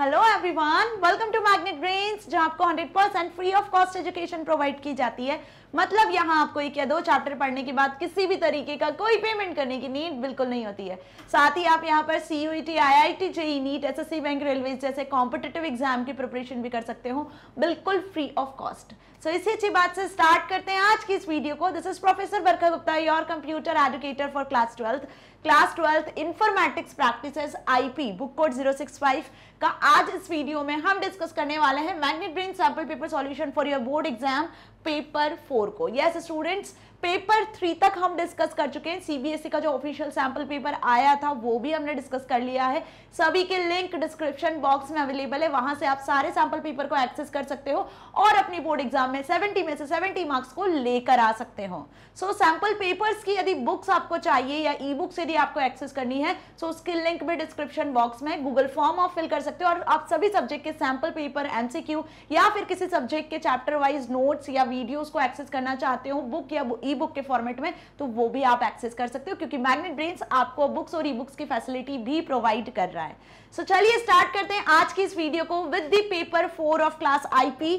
Hello everyone, welcome to magnet brains, जहां आपको 100% free of cost education provide की जाती है। मतलब यहां आपको एक या दो चैप्टर पढ़ने के बाद किसी भी तरीके का कोई पेमेंट करने की नीड बिल्कुल नहीं होती है। साथ ही आप यहां पर CUET, IIT, JEE, NEET, SSC, bank, railways जैसे कॉम्पिटिटिव एग्जाम की प्रिपरेशन भी कर सकते हो बिल्कुल फ्री ऑफ कॉस्ट। सो इसी अच्छी बात से स्टार्ट करते हैं आज की इस वीडियो को। This is professor Barkha Gupta, your computer educator for class 12th। Class 12th informatics practices IP book code 065 का आज इस वीडियो में हम डिस्कस करने वाले हैं magnet brain sample paper solution for your board exam paper 4 को। यस स्टूडेंट्स, पेपर 3 तक हम डिस्कस कर चुके हैं। CBSE का जो ऑफिशियल सैंपल पेपर आया था वो भी हमने डिस्कस कर लिया है। सभी के लिंक डिस्क्रिप्शन बॉक्स में अवेलेबल है, वहां से आप सारे सैंपल पेपर को एक्सेस कर सकते हो और अपने बोर्ड एग्जाम में 70 में से 70 मार्क्स को लेकर आ सकते हो। सो सैंपल पेपर्स की यदि बुक्स आपको चाहिए या ई बुक्स यदि आपको एक्सेस करनी है तो उसकी लिंक भी डिस्क्रिप्शन बॉक्स में, गूगल फॉर्म आप फिल कर सकते हो और आप सभी सब्जेक्ट के सैंपल पेपर, MCQ या फिर किसी सब्जेक्ट के चैप्टर वाइज नोट्स या वीडियोस को एक्सेस करना चाहते हो बुक या ई-बुक के फॉर्मेट में, तो वो भी आप एक्सेस कर सकते हो क्योंकि मैग्नेट ब्रेन्स आपको बुक्स और ई-बुक्स की फैसिलिटी भी प्रोवाइड कर रहा है। सो चलिए स्टार्ट करते हैं आज की इस वीडियो को with the paper 4 of class IP,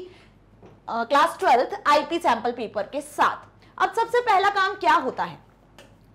class 12th IP sample paper के साथ। अब सबसे पहला काम क्या होता है?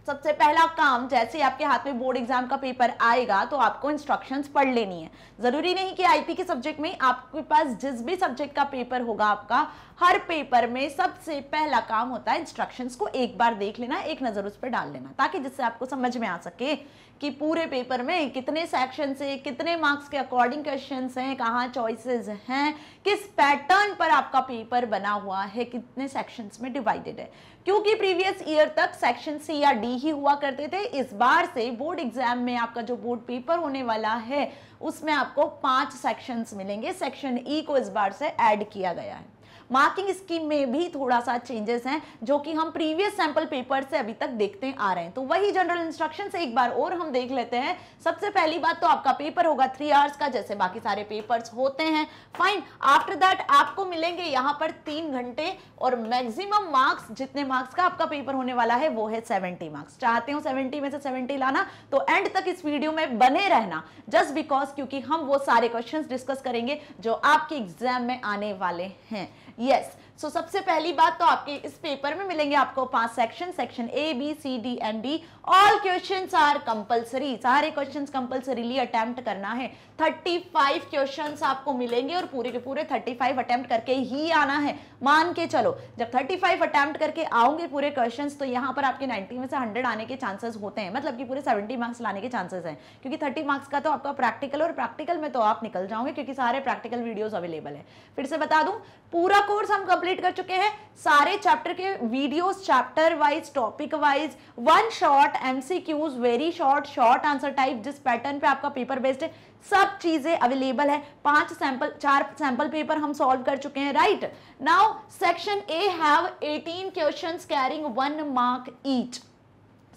सबसे पहला काम, जैसे आपके हाथ में बोर्ड एग्जाम का पेपर आएगा तो आपको इंस्ट्रक्शंस पढ़ लेनी है। जरूरी नहीं कि आईपी के सब्जेक्ट में आपके पास जिस भी सब्जेक्ट का पेपर होगा, आपका हर पेपर में सबसे पहला काम होता है इंस्ट्रक्शंस को एक बार देख लेना, एक नज़र उस पर डाल लेना, ताकि जिससे आपको समझ में आ सके कि पूरे पेपर में कितने सेक्शन से कितने मार्क्स के अकॉर्डिंग क्वेश्चंस हैं, कहाँ चॉइसेस हैं, किस पैटर्न पर आपका पेपर बना हुआ है, कितने सेक्शंस में डिवाइडेड है। क्योंकि प्रीवियस ईयर तक सेक्शन C या D ही हुआ करते थे। इस बार से बोर्ड एग्जाम में आपका जो बोर्ड पेपर होने वाला है उसमें आपको 5 सेक्शंस मिलेंगे। सेक्शन E को इस बार से ऐड किया गया है। मार्किंग स्कीम में भी थोड़ा सा चेंजेस हैं जो कि हम प्रीवियस सैंपल पेपर से अभी तक देखते आ रहे हैं। तो वही जनरल इंस्ट्रक्शन से एक बार और हम देख लेते हैं। सबसे पहली बात तो आपका पेपर होगा 3 आवर्स का, जैसे बाकी सारे पेपर्स होते हैं। फाइन, आफ्टर दैट आपको मिलेंगे यहाँ पर 3 घंटे और मैक्सिमम मार्क्स, जितने मार्क्स का आपका पेपर होने वाला है वो है 70 मार्क्स। चाहते हो 70 में से 70 लाना तो एंड तक इस वीडियो में बने रहना, जस्ट बिकॉज क्योंकि हम वो सारे क्वेश्चन डिस्कस करेंगे जो आपके एग्जाम में आने वाले हैं। यस, सो सबसे पहली बात तो आपके इस पेपर में मिलेंगे आपको 5 section, section A, B, C, D and D। All questions are compulsory, सारे क्वेश्चंस कंपलसरीली अटेम्प्ट करना है। 35 क्वेश्चंस आपको मिलेंगे और पूरे के पूरे 35 अटेम्प्ट करके ही आना है। मान के चलो जब 35 अटेम्प्ट करके आओगे पूरे क्वेश्चंस, तो यहाँ पर आपके 90 में से 100 आने के चांसेस होते हैं, मतलब कि पूरे 70 मार्क्स लाने के चांसेस हैं। क्योंकि 30 मार्क्स का तो आपका प्रैक्टिकल, और प्रैक्टिकल में तो आप निकल जाओगे क्योंकि सारे प्रैक्टिकल वीडियोज अवेलेबल है। फिर से बता दूं, पूरा कोर्स हम कंप्लीट कर चुके हैं। सारे चैप्टर के videos, chapter wise, topic wise, one shot MCQs, very short, short answer type, जिस पैटर्न पे आपका पेपर बेस्ड है, सब चीजें अवेलेबल है। 4 सैंपल पेपर हम सॉल्व कर चुके हैं। Right now section A have 18 questions carrying 1 mark each.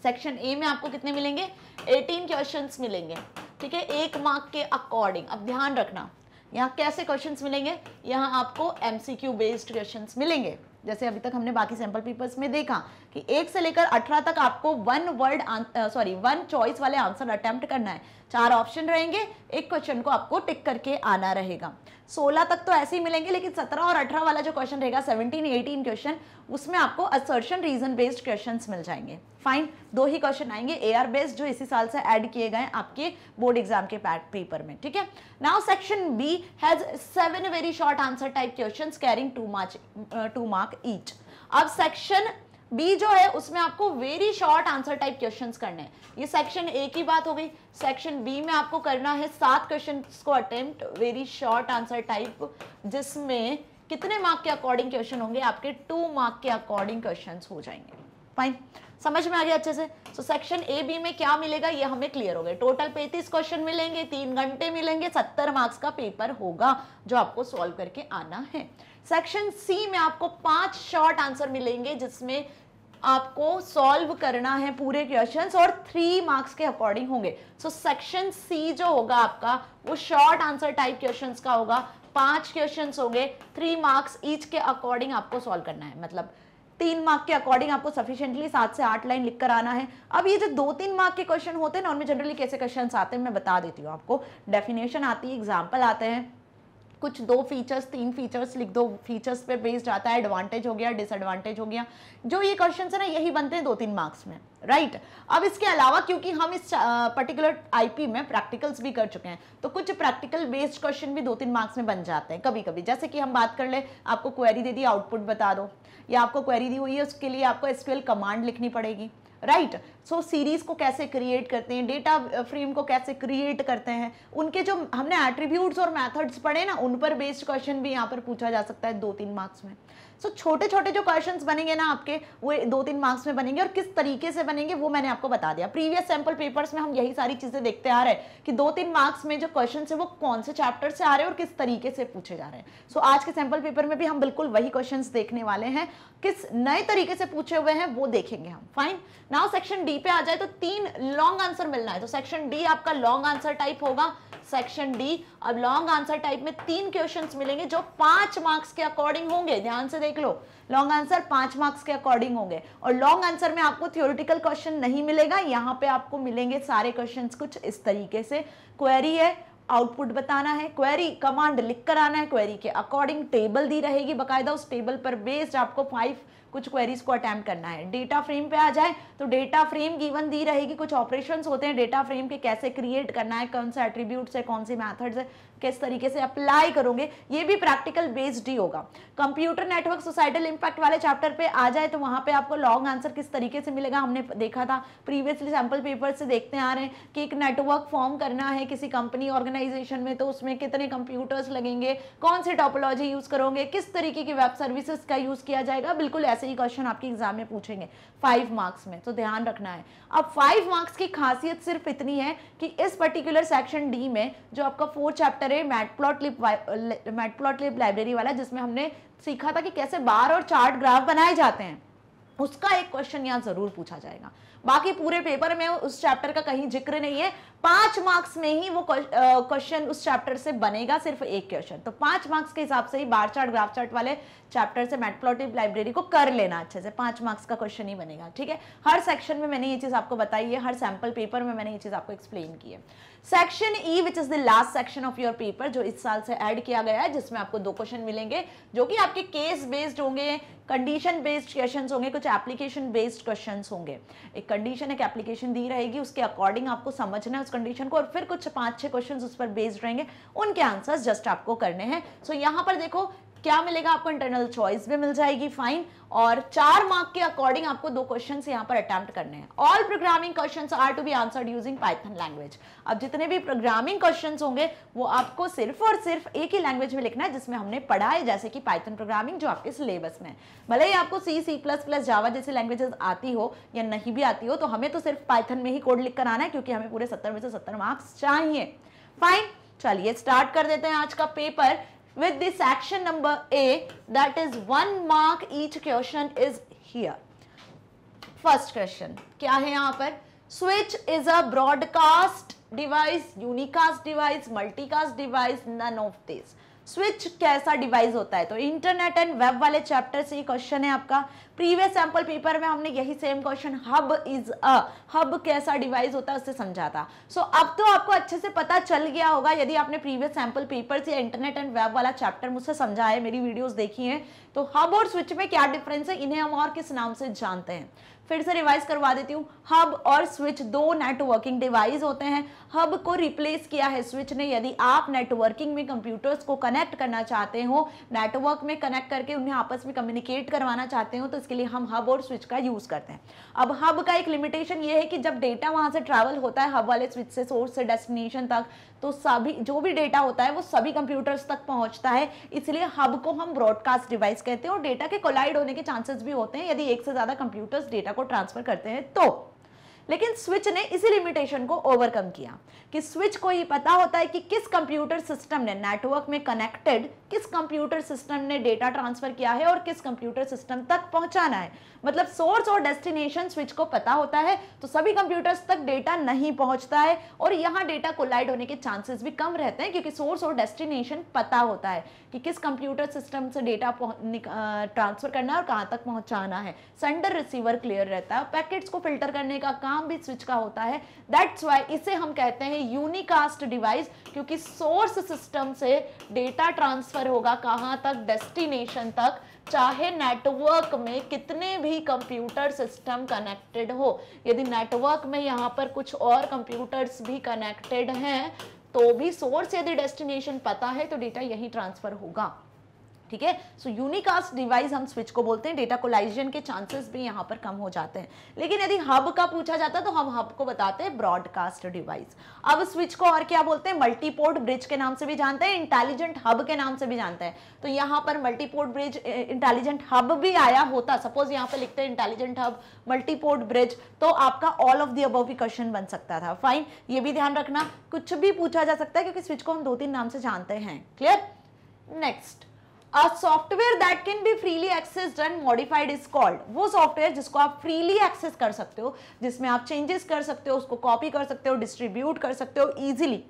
Section A में आपको कितने मिलेंगे? 18 क्वेश्चंस मिलेंगे, ठीक है, 1 मार्क के अकॉर्डिंग। अब ध्यान रखना यहाँ कैसे क्वेश्चंस मिलेंगे, यहाँ आपको MCQ बेस्ड क्वेश्चंस मिलेंगे, जैसे अभी तक हमने बाकी सैंपल पेपर्स में देखा कि 1 से लेकर 18 तक आपको 1 चॉइस वाले आंसर अटेम्प्ट करना है। 4 ऑप्शन रहेंगे, 1 क्वेश्चन को आपको टिक करके आना रहेगा। 16 तक तो ऐसे ही मिलेंगे, लेकिन 17 और 18 वाला जो क्वेश्चन रहेगा, 17, 18 क्वेश्चन, उसमें आपको असर्शन, रीजन बेस्ड क्वेश्चंस मिल जाएंगे। फाइन, 2 ही क्वेश्चन आएंगे AR बेस्ड, जो इसी साल से ऐड किए गए आपके बोर्ड एग्जाम के पेपर में, ठीक है। Now section B has 7 very short answer type questions carrying 2 mark each. अब सेक्शन B जो है उसमें आपको very short answer type questions करने हैं। ये सेक्शन A की बात हो गई। सेक्शन B में आपको करना है 7 क्वेश्चंस को attempt, very short answer type, जिसमें कितने मार्क के अकॉर्डिंग क्वेश्चन होंगे? आपके 2 मार्क के अकॉर्डिंग क्वेश्चंस हो जाएंगे। फाइन, समझ में आ गया अच्छे से? सो सेक्शन A, B में क्या मिलेगा ये हमें क्लियर हो गया। टोटल 35 क्वेश्चन मिलेंगे, 3 घंटे मिलेंगे, 70 मार्क्स का पेपर होगा जो आपको सॉल्व करके आना है। सेक्शन C में आपको 5 शॉर्ट आंसर मिलेंगे, जिसमें आपको सॉल्व करना है पूरे क्वेश्चंस और 3 मार्क्स के अकॉर्डिंग होंगे। सो सेक्शन C जो होगा आपका वो शॉर्ट आंसर टाइप क्वेश्चंस का होगा। 5 क्वेश्चंस होंगे, 3 मार्क्स ईच के अकॉर्डिंग आपको सॉल्व करना है। मतलब तीन मार्क के अकॉर्डिंग आपको सफिशिएंटली 7 से 8 लाइन लिखकर आना है। अब ये जो 2-3 मार्क के क्वेश्चन होते हैं ना, उनमें जनरली कैसे क्वेश्चन आते हैं मैं बता देती हूँ आपको। डेफिनेशन आती है, एग्जाम्पल आते हैं, कुछ 2 फीचर्स 3 फीचर्स लिख दो, फीचर्स पे बेस्ड आता है, एडवांटेज हो गया, डिसएडवांटेज हो गया, जो ये क्वेश्चन है ना यही बनते हैं 2-3 मार्क्स में, राइट। अब इसके अलावा क्योंकि हम इस पर्टिकुलर आईपी में प्रैक्टिकल्स भी कर चुके हैं तो कुछ प्रैक्टिकल बेस्ड क्वेश्चन भी 2-3 मार्क्स में बन जाते हैं कभी कभी। जैसे कि हम बात कर ले, आपको क्वेरी दे दी, आउटपुट बता दो, या आपको क्वेरी दी हुई है उसके लिए आपको एसक्यूएल कमांड लिखनी पड़ेगी, राइट। सो सीरीज़ को कैसे क्रिएट करते हैं, डेटा फ्रेम को कैसे क्रिएट करते हैं, उनके जो हमने एट्रीब्यूट्स और मेथड्स पढ़े ना उन पर बेस्ड क्वेश्चन भी यहाँ पर पूछा जा सकता है 2-3 मार्क्स में। सो छोटे छोटे जो क्वेश्चंस बनेंगे ना आपके वो 2-3 मार्क्स में बनेंगे, और किस तरीके से बनेंगे वो मैंने आपको बता दिया। प्रीवियस सैम्पल पेपर्स में हम यही सारी चीज़ें देखते आ रहे हैं कि 2-3 मार्क्स में जो क्वेश्चन है वो कौन से चैप्टर से आ रहे हैं और किस तरीके से पूछे जा रहे हैं। सो आज के सैम्पल पेपर में भी हम बिल्कुल वही क्वेश्चन देखने वाले हैं, किस नए तरीके से पूछे हुए हैं वो देखेंगे हम। फाइन, नाउ सेक्शन डी पे आ जाए तो 3 लॉन्ग आंसर मिलना है, तो सेक्शन डी आपका लॉन्ग आंसर टाइप होगा। सेक्शन डी, अब लॉन्ग आंसर टाइप में 3 क्वेश्चंस मिलेंगे जो 5 मार्क्स के अकॉर्डिंग होंगे। ध्यान से देख लो, लॉन्ग आंसर 5 मार्क्स के अकॉर्डिंग होंगे, और लॉन्ग आंसर में आपको थियोरिटिकल क्वेश्चन नहीं मिलेगा। यहाँ पे आपको मिलेंगे सारे क्वेश्चंस कुछ इस तरीके से, क्वेरी है, आउटपुट बताना है, क्वेरी कमांड लिख कर आना है, क्वेरी के अकॉर्डिंग टेबल दी रहेगी बाकायदा, उस टेबल पर बेस्ड आपको 5 कुछ क्वेरीज को अटैम्प्ट करना है। डेटा फ्रेम पे आ जाए तो डेटा फ्रेम गिवन दी रहेगी, कुछ ऑपरेशंस होते हैं डेटा फ्रेम के, कैसे क्रिएट करना है, कौन सा एट्रीब्यूट्स है, कौन सी मैथड्स है, किस तरीके से अप्लाई करोगे, ये भी प्रैक्टिकल बेस्ड ही होगा। कंप्यूटर नेटवर्क सोसाइटल इम्पैक्ट वाले चैप्टर पे आ जाए तो वहाँ पे आपको लॉन्ग आंसर किस तरीके से मिलेगा हमने देखा था प्रीवियसली सैम्पल पेपर से, देखते आ रहे हैं कि एक नेटवर्क फॉर्म करना है किसी कंपनी ऑर्गेनाइजेशन में तो उसमें कितने कंप्यूटर्स लगेंगे, कौन से टोपोलॉजी यूज़ करोगे, किस तरीके की वेब सर्विसेज का यूज़ किया जाएगा, बिल्कुल ऐसे ही क्वेश्चन आपके एग्जाम में पूछेंगे 5 मार्क्स में, तो ध्यान रखना है। अब 5 मार्क्स की खासियत सिर्फ इतनी है कि इस पर्टिकुलर सेक्शन डी में जो आपका 4 चैप्टर मैटप्लॉटलिब लाइब्रेरी वाला, जिसमें हमने सीखा था कि कैसे बार और चार्ट ग्राफ बनाए जाते हैं, उसका एक क्वेश्चन यहाँ जरूर पूछा जाएगा। बाकी पूरे पेपर में उस चैप्टर का कहीं जिक्र नहीं है, 5 मार्क्स में ही वो क्वेश्चन उस चैप्टर से बनेगा, सिर्फ एक क्वेश्चन। तो 5 मार्क्स के हिसाब से ही बार चार्ट, ग्राफ चार्ट वाले चैप्टर से मैटप्लॉटलिब लाइब्रेरी को कर लेना अच्छे से, 5 मार्क्स का क्वेश्चन ही बनेगा, ठीक है। हर सेक्शन में मैंने ये चीज़ आपको बताई है, हर सैम्पल पेपर में मैंने ये चीज़ आपको एक्सप्लेन की है। Section E which is the last section of your paper, जो इस साल से ऐड किया गया है, जिसमें आपको 2 क्वेश्चन मिलेंगे जो कि आपके केस बेस्ड होंगे, कंडीशन बेस्ड क्वेश्चन होंगे, कुछ एप्लीकेशन बेस्ड क्वेश्चन होंगे। एक कंडीशन, एक एप्लीकेशन दी रहेगी, उसके अकॉर्डिंग आपको समझना है उस कंडीशन को, और फिर कुछ 5-6 क्वेश्चंस उस पर बेस्ड रहेंगे, उनके आंसर्स जस्ट आपको करने हैं। सो यहाँ पर देखो क्या मिलेगा आपको, इंटरनल चॉइस भी मिल जाएगी, फाइन, और 4 मार्क के अकॉर्डिंग आपको 2 क्वेश्चंस यहाँ पर अटैम्प्ट करने हैं। All programming questions are to be answered using Python language. अब जितने भी प्रोग्रामिंग क्वेश्चंस होंगे वो आपको सिर्फ और सिर्फ एक ही लैंग्वेज में लिखना है जिसमें हमने पढ़ा है, जैसे कि पाइथन प्रोग्रामिंग जो आपके सिलेबस में है। भले ही आपको C++, जावा जैसी लैंग्वेजेस आती हो या नहीं भी आती हो, तो हमें तो सिर्फ पाइथन में ही कोड लिख कर आना है, क्योंकि हमें पूरे 70 में से 70 मार्क्स चाहिए। फाइन, चलिए स्टार्ट कर देते हैं आज का paper with the section number A, that is 1 mark each question is here. First question क्या है यहाँ पर? Switch is a broadcast device, unicast device, multicast device, none of these. Switch कैसा डिवाइस होता है? तो इंटरनेट एंड वेब वाले chapter से ये क्वेश्चन है आपका। प्रीवियस सैंपल पेपर में हमने यही same question hub is a, hub कैसा डिवाइस होता है उससे समझा था। सो अब तो आपको अच्छे से पता चल गया होगा, यदि आपने प्रीवियस सैंपल पेपर से इंटरनेट एंड वेब वाला चैप्टर मुझसे समझा है, मेरी वीडियोस देखी हैं, तो हब और स्विच में क्या डिफरेंस है, इन्हें हम और किस नाम से जानते हैं? फिर से रिवाइज करवा देती हूँ। हब और स्विच 2 नेटवर्किंग डिवाइस होते हैं। हब को रिप्लेस किया है स्विच ने। यदि आप नेटवर्किंग में कंप्यूटर्स को कनेक्ट करना चाहते हो, नेटवर्क में कनेक्ट करके उन्हें आपस में कम्युनिकेट करवाना चाहते हो, तो इसके लिए हम हब और स्विच का यूज़ करते हैं। अब हब का एक लिमिटेशन ये है कि जब डेटा वहाँ से ट्रैवल होता है हब वाले स्विच से, सोर्स से डेस्टिनेशन तक, तो सभी जो भी डेटा होता है वो सभी कंप्यूटर्स तक पहुँचता है, इसलिए हब को हम ब्रॉडकास्ट डिवाइस कहते हैं। और डेटा के कोलाइड होने के चांसेस भी होते हैं यदि एक से ज़्यादा कंप्यूटर्स डेटा ट्रांसफर करते हैं तो। लेकिन स्विच ने इसी लिमिटेशन को ओवरकम किया कि स्विच को ये पता होता है कि किस कंप्यूटर सिस्टम ने नेटवर्क में कनेक्टेड किस कंप्यूटर सिस्टम ने डेटा ट्रांसफर किया है और किस कंप्यूटर सिस्टम तक पहुंचाना है। मतलब सोर्स और डेस्टिनेशन स्विच को पता होता है तो सभी कंप्यूटर्स तक डेटा नहीं पहुंचता है और यहाँ डेटा कोलाइड होने के चांसेस भी कम रहते हैं क्योंकि सोर्स और डेस्टिनेशन पता होता है कि किस कंप्यूटर सिस्टम से डेटा ट्रांसफर करना है और कहाँ तक पहुँचाना है। सेंडर रिसीवर क्लियर रहता है। पैकेट्स को फिल्टर करने का काम भी स्विच का होता है। दैट्स व्हाई इसे हम कहते हैं यूनिकास्ट डिवाइस क्योंकि सोर्स सिस्टम से डेटा ट्रांसफर होगा कहाँ तक, डेस्टिनेशन तक, चाहे नेटवर्क में कितने भी कंप्यूटर सिस्टम कनेक्टेड हो। यदि नेटवर्क में यहाँ पर कुछ और कंप्यूटर्स भी कनेक्टेड हैं तो भी सोर्स यदि डेस्टिनेशन पता है तो डेटा यहीं ट्रांसफर होगा। ठीक है, सो यूनिकास्ट डिवाइस हम स्विच को बोलते हैं। डेटा कोलाइजन के चांसेस भी यहाँ पर कम हो जाते हैं। लेकिन यदि हब का पूछा जाता है तो हम हब को बताते हैं ब्रॉडकास्ट डिवाइस। अब स्विच को और क्या बोलते हैं? मल्टीपोर्ट ब्रिज के नाम से भी जानते हैं, इंटेलिजेंट हब के नाम से भी जानते हैं। तो यहाँ पर मल्टीपोर्ट ब्रिज, इंटेलिजेंट हब भी आया होता, सपोज यहाँ पर लिखते हैं इंटेलिजेंट हब, मल्टीपोर्ट ब्रिज, तो आपका ऑल ऑफ द अबव भी क्वेश्चन बन सकता था। फाइन, ये भी ध्यान रखना, कुछ भी पूछा जा सकता है क्योंकि स्विच को हम 2-3 नाम से जानते हैं। Clear? Next, A software that can be freely accessed and modified is called, वो सॉफ्टवेयर जिसको आप फ्रीली एक्सेस कर सकते हो, जिसमें आप चेंजेस कर सकते हो, उसको कॉपी कर सकते हो, डिस्ट्रीब्यूट कर सकते हो ईजिली,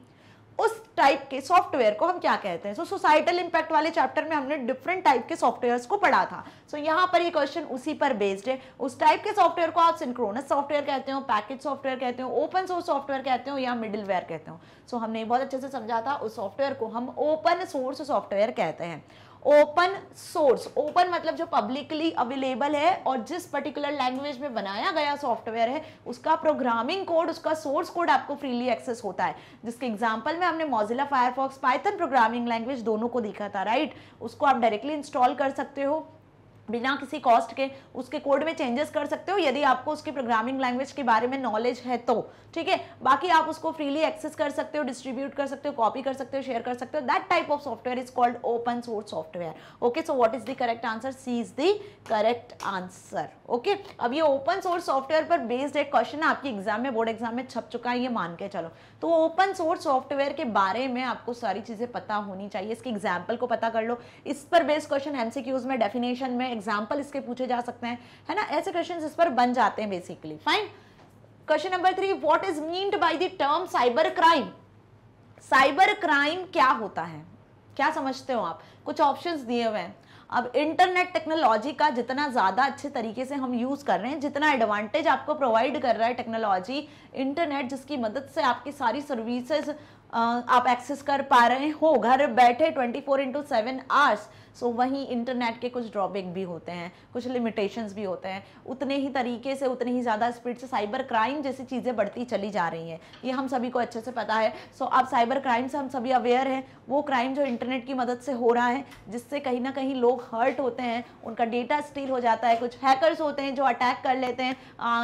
उस टाइप के सॉफ्टवेयर को हम क्या कहते हैं? सो सोसाइटल इंपैक्ट वाले चैप्टर में हमने डिफरेंट टाइप के सॉफ्टवेयर्स को पढ़ा था। सो यहाँ पर ये क्वेश्चन उसी पर बेस्ड है। उस टाइप के सॉफ्टवेयर को आप सिंक्रोनस सॉफ्टवेयर कहते हो, पैकेज सॉफ्टवेयर कहते हो, ओपन सोर्स सॉफ्टवेयर कहते हो या मिडिलवेयर कहते हो। सो हमने बहुत अच्छे से समझा था, उस सॉफ्टवेयर को हम ओपन सोर्स सॉफ्टवेयर कहते हैं। ओपन सोर्स, ओपन मतलब जो पब्लिकली अवेलेबल है और जिस पर्टिकुलर लैंग्वेज में बनाया गया सॉफ्टवेयर है उसका प्रोग्रामिंग कोड, उसका सोर्स कोड आपको फ्रीली एक्सेस होता है। जिसके एग्जांपल में हमने Mozilla Firefox, Python programming language दोनों को देखा था, राइट? उसको आप डायरेक्टली इंस्टॉल कर सकते हो बिना किसी कॉस्ट के, उसके कोड में चेंजेस कर सकते हो यदि आपको उसकी प्रोग्रामिंग लैंग्वेज के बारे में नॉलेज है तो। ठीक है, बाकी आप उसको फ्रीली एक्सेस कर सकते हो, डिस्ट्रीब्यूट कर सकते हो, कॉपी कर सकते हो, शेयर कर सकते हो। That type of software is called open source software. Okay, so what is the correct answer? C is the correct answer. Okay, अब ये ओपन सोर्स सॉफ्टवेयर पर बेस्ड एक क्वेश्चन आपकी एग्जाम में, बोर्ड एग्जाम में छप चुका है, ये मान के चलो। तो ओपन सोर्स सॉफ्टवेयर के बारे में आपको सारी चीज़ें पता होनी चाहिए। इसके एग्जाम्पल को पता कर लो, इस पर बेस्ड क्वेश्चन एमसीक्यूज में, डेफिनेशन में एग्जाम्पल इसके पूछे जा सकते हैं, है ना? ऐसे क्वेश्चंस इस पर बन जाते हैं basically. Fine, question number 3, what is meant by the term cyber crime? Cyber crime क्या होता है, क्या समझते हो आप? कुछ ऑप्शंस दिए हुए हैं। अब इंटरनेट टेक्नोलॉजी का जितना ज़्यादा अच्छे तरीके से हम यूज़ कर रहे हैं, जितना एडवांटेज आपको प्रोवाइड कर रहा है टेक्नोलॉजी, इंटरनेट, जिसकी मदद से आपकी सारी सर्विसेज आप एक्सेस कर पा रहे हो घर बैठे 24/7 आवर्स, सो वहीं इंटरनेट के कुछ ड्रॉबैक भी होते हैं, कुछ लिमिटेशंस भी होते हैं। उतने ही तरीके से, उतनी ही ज़्यादा स्पीड से साइबर क्राइम जैसी चीज़ें बढ़ती चली जा रही हैं, ये हम सभी को अच्छे से पता है। सो आप साइबर क्राइम से हम सभी अवेयर हैं। वो क्राइम जो इंटरनेट की मदद से हो रहा है, जिससे कहीं ना कहीं लोग हर्ट होते हैं, उनका डेटा स्टील हो जाता है, कुछ हैकर्स होते हैं जो अटैक कर लेते हैं,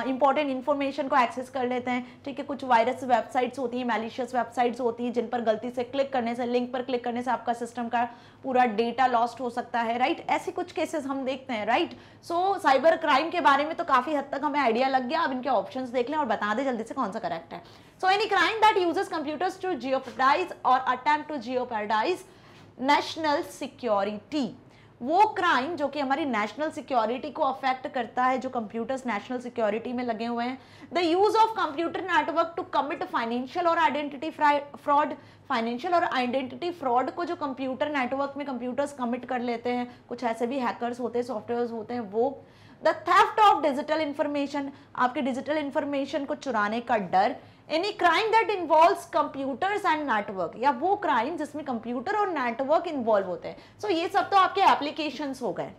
इंपॉर्टेंट इन्फॉर्मेशन को एक्सेस कर लेते हैं। ठीक है, कुछ वायरस वेबसाइट्स होती हैं, मैलिशियस वेबसाइट्स होती हैं, जिन पर गलती से क्लिक करने से, लिंक पर क्लिक करने से आपका सिस्टम का पूरा डेटा लॉस्ट हो सकता है, राइट? ऐसे कुछ केसेस हम देखते हैं, राइट? सो साइबर क्राइम के बारे में तो काफी हद तक हमें आइडिया लग गया। अब इनके ऑप्शंस देख लें और बता दें जल्दी से कौन सा करेक्ट है। So any crime that uses computers to jeopardize और attempt to jeopardize national security, वो क्राइम जो कि हमारी नेशनल सिक्योरिटी को अफेक्ट करता है, जो कंप्यूटर्स नेशनल सिक्योरिटी में लगे हुए हैं। The use of computer network to commit financial और आइडेंटिटी फ्रॉड, फाइनेंशियल और आइडेंटिटी फ्रॉड को जो कंप्यूटर नेटवर्क में कंप्यूटर्स कमिट कर लेते हैं, कुछ ऐसे भी हैकर्स होते हैं, सॉफ्टवेयर्स होते हैं वो। The theft of digital information, आपके डिजिटल इंफॉर्मेशन को चुराने का डर। Any crime that involves computers and network, या वो क्राइम जिसमें कंप्यूटर और नेटवर्क इन्वॉल्व होते हैं। सो ये सब तो आपके एप्लीकेशंस हो गए,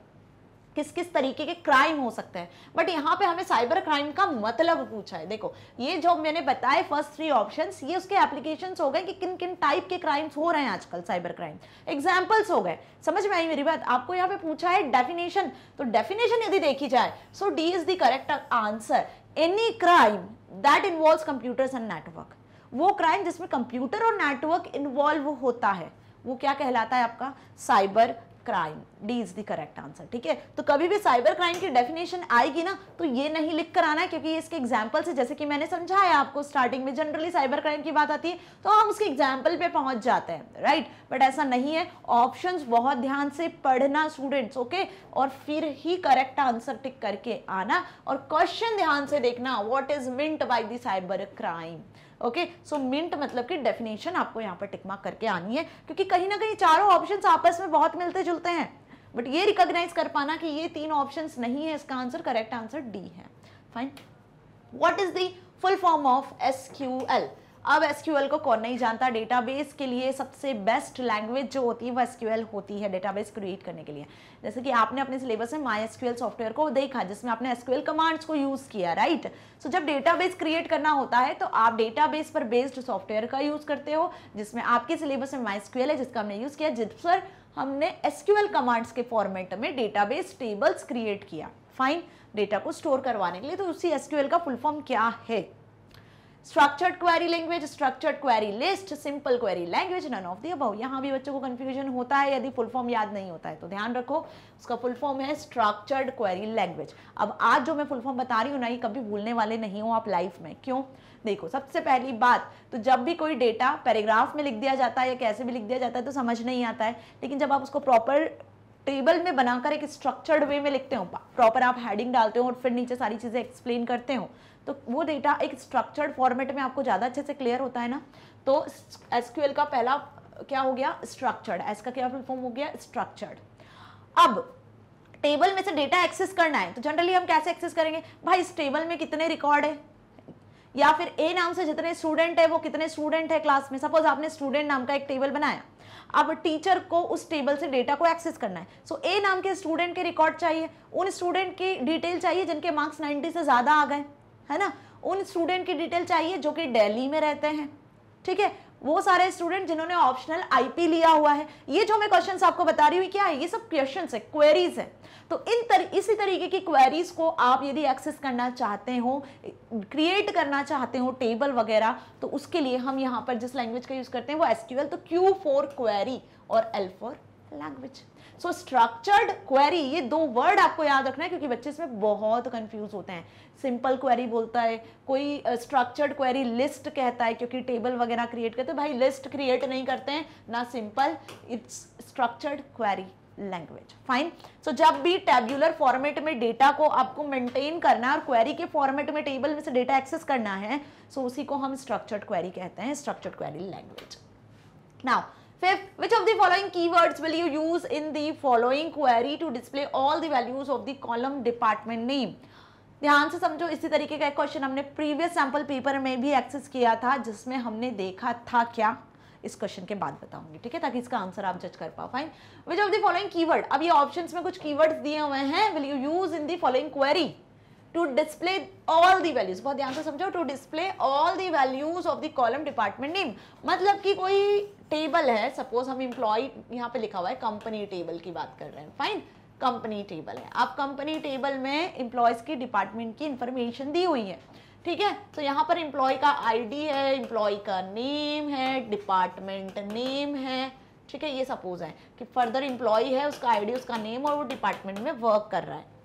किस किस तरीके के क्राइम हो सकते हैं। बट यहाँ पे हमें साइबर क्राइम का मतलब पूछा है। देखो, ये जो मैंने बताए फर्स्ट 3 ऑप्शंस, ये उसके एप्लीकेशंस हो गए कि किन किन टाइप के क्राइम्स हो रहे हैं आजकल साइबर क्राइम, एग्जांपल्स हो गए। समझ में आई मेरी बात? आपको यहाँ पे पूछा है डेफिनेशन, तो डेफिनेशन यदि देखी जाए so D is the correct answer. Any crime that involves computers and network, वो क्राइम जिसमें कंप्यूटर और नेटवर्क इन्वॉल्व होता है, वो क्या कहलाता है? आपका cyber crime, D is the correct answer. ठीक है, तो कभी भी साइबर क्राइम की डेफिनेशन आएगी ना तो ये नहीं लिख कर आना है, क्योंकि इसके एग्जाम्पल से, जैसे कि मैंने समझाया आपको स्टार्टिंग में, जनरली साइबर क्राइम की बात आती है तो हम उसके एग्जाम्पल पे पहुंच जाते हैं, राइट, बट ऐसा नहीं है। ऑप्शंस बहुत ध्यान से पढ़ना स्टूडेंट्स, ओके, और फिर ही करेक्ट आंसर टिक करके आना, और क्वेश्चन ध्यान से देखना, what is meant by the cyber crime. Okay, so meant मतलब कि डेफिनेशन आपको यहाँ पर टिक मार्क करके आनी है, क्योंकि कहीं ना कहीं चारों ऑप्शंस आपस में बहुत मिलते जुलते हैं, बट ये रिकॉग्नाइज कर पाना कि ये तीन ऑप्शंस नहीं है, इसका आंसर करेक्ट आंसर डी है। Fine, what is the full form of SQL? अब एसक्यूएल को कौन नहीं जानता, डेटाबेस के लिए सबसे बेस्ट लैंग्वेज जो होती है वह एसक्यूएल होती है, डेटाबेस क्रिएट करने के लिए। जैसे कि आपने अपने सिलेबस में माई एसक्यूएल सॉफ्टवेयर को देखा जिसमें आपने एसक्यूएल कमांड्स को यूज़ किया, राइट। सो जब डेटाबेस क्रिएट करना होता है तो आप डेटाबेस पर बेस्ड सॉफ्टवेयर का यूज़ करते हो, जिसमें आपके सिलेबस में माई एसक्यूएल है जिसका हमने यूज़ किया, जिस पर हमने एसक्यूएल कमांड्स के फॉर्मेट में डेटाबेस टेबल्स क्रिएट किया, फाइन, डेटा को स्टोर करवाने के लिए। तो उसी एसक्यूएल का फुल फॉर्म क्या है? Structured query language, structured query list, simple query language, none of the above. यहाँ भी बच्चों को कंफ्यूजन होता है यदि फुल फॉर्म याद नहीं होता है, तो ध्यान रखो उसका फुल फॉर्म है स्ट्रक्चर्ड क्वेरी लैंग्वेज। अब आज जो मैं फुल फॉर्म बता रही हूँ ना, ये कभी भूलने वाले नहीं हो आप लाइफ में। क्यों? देखो, सबसे पहली बात तो जब भी कोई डेटा पैराग्राफ में लिख दिया जाता है या कैसे भी लिख दिया जाता है तो समझ नहीं आता है, लेकिन जब आप उसको प्रॉपर टेबल में बनाकर एक स्ट्रक्चर्ड वे में लिखते हो, प्रॉपर आप हेडिंग डालते हो और फिर नीचे सारी चीज़ें एक्सप्लेन करते हो, तो वो डेटा एक स्ट्रक्चर्ड फॉर्मेट में आपको ज़्यादा अच्छे से क्लियर होता है ना। तो एसक्यूएल का पहला क्या हो गया? स्ट्रक्चर्ड। एस का क्या फुल फॉर्म हो गया? स्ट्रक्चर्ड। अब टेबल में से डेटा एक्सेस करना है तो जनरली हम कैसे एक्सेस करेंगे? भाई इस टेबल में कितने रिकॉर्ड है, या फिर ए नाम से जितने स्टूडेंट है वो कितने स्टूडेंट है क्लास में। सपोज आपने स्टूडेंट नाम का एक टेबल बनाया, अब टीचर को उस टेबल से डेटा को एक्सेस करना है। सो ए नाम के स्टूडेंट के रिकॉर्ड चाहिए, उन स्टूडेंट की डिटेल चाहिए जिनके मार्क्स 90 से ज़्यादा आ गए, है ना, उन स्टूडेंट की डिटेल चाहिए जो कि दिल्ली में रहते हैं, ठीक है, वो सारे स्टूडेंट जिन्होंने ऑप्शनल आईपी लिया हुआ है। ये जो मैं क्वेश्चंस आपको बता रही हूँ क्या है? ये सब क्वेश्चंस है, क्वेरीज है। तो इसी तरीके की क्वेरीज को आप यदि एक्सेस करना चाहते हो, क्रिएट करना चाहते हो टेबल वगैरह, तो उसके लिए हम यहाँ पर जिस लैंग्वेज का यूज़ करते हैं वो एसक्यूएल, तो क्यू फॉर क्वेरी और L for language. So structured query, ये दो वर्ड आपको याद रखना है क्योंकि बच्चे इसमें बहुत कंफ्यूज होते हैं। सिंपल क्वेरी बोलता है कोई, स्ट्रक्चर्ड क्वेरी लिस्ट कहता है क्योंकि टेबल वगैरह क्रिएट करते हैं। भाई लिस्ट क्रिएट नहीं करते हैं ना, simple, it's structured query language. Fine, so जब भी टेबुलर फॉर्मेट में डेटा को आपको मेंटेन करना है और क्वेरी के फॉर्मेट में टेबल में से डेटा एक्सेस करना है, सो उसी को हम स्ट्रक्चर्ड क्वेरी कहते हैं, structured query language. Now Fifth, which of the following keywords will you use in the following query to display all the values of the column department name? ध्यान से समझो, इसी तरीके का एक क्वेश्चन हमने प्रीवियस सैम्पल पेपर में भी एक्सेस किया था, जिसमें हमने देखा था क्या, इस क्वेश्चन के बाद बताऊंगी, ठीक है, ताकि इसका आंसर आप जज कर पाओ। Fine, which of the following keyword, अब ये ऑप्शंस में कुछ कीवर्ड्स दिए हुए हैं, will you use in the following query to display all the values. बहुत ध्यान से समझो, to display all the values of the column department name, मतलब कि कोई टेबल है, सपोज हम एम्प्लॉय यहाँ पे लिखा हुआ है, कंपनी टेबल की बात कर रहे हैं, फाइन, कंपनी टेबल है। आप कंपनी टेबल में एम्प्लॉयज की डिपार्टमेंट की इंफॉर्मेशन दी हुई है, ठीक है, तो यहाँ पर एम्प्लॉय का आईडी है, एम्प्लॉय का नेम है, डिपार्टमेंट नेम है, ठीक है, ये सपोज है कि फर्दर एम्प्लॉय है, उसका आईडी, उसका नेम, और वो डिपार्टमेंट में वर्क कर रहा है।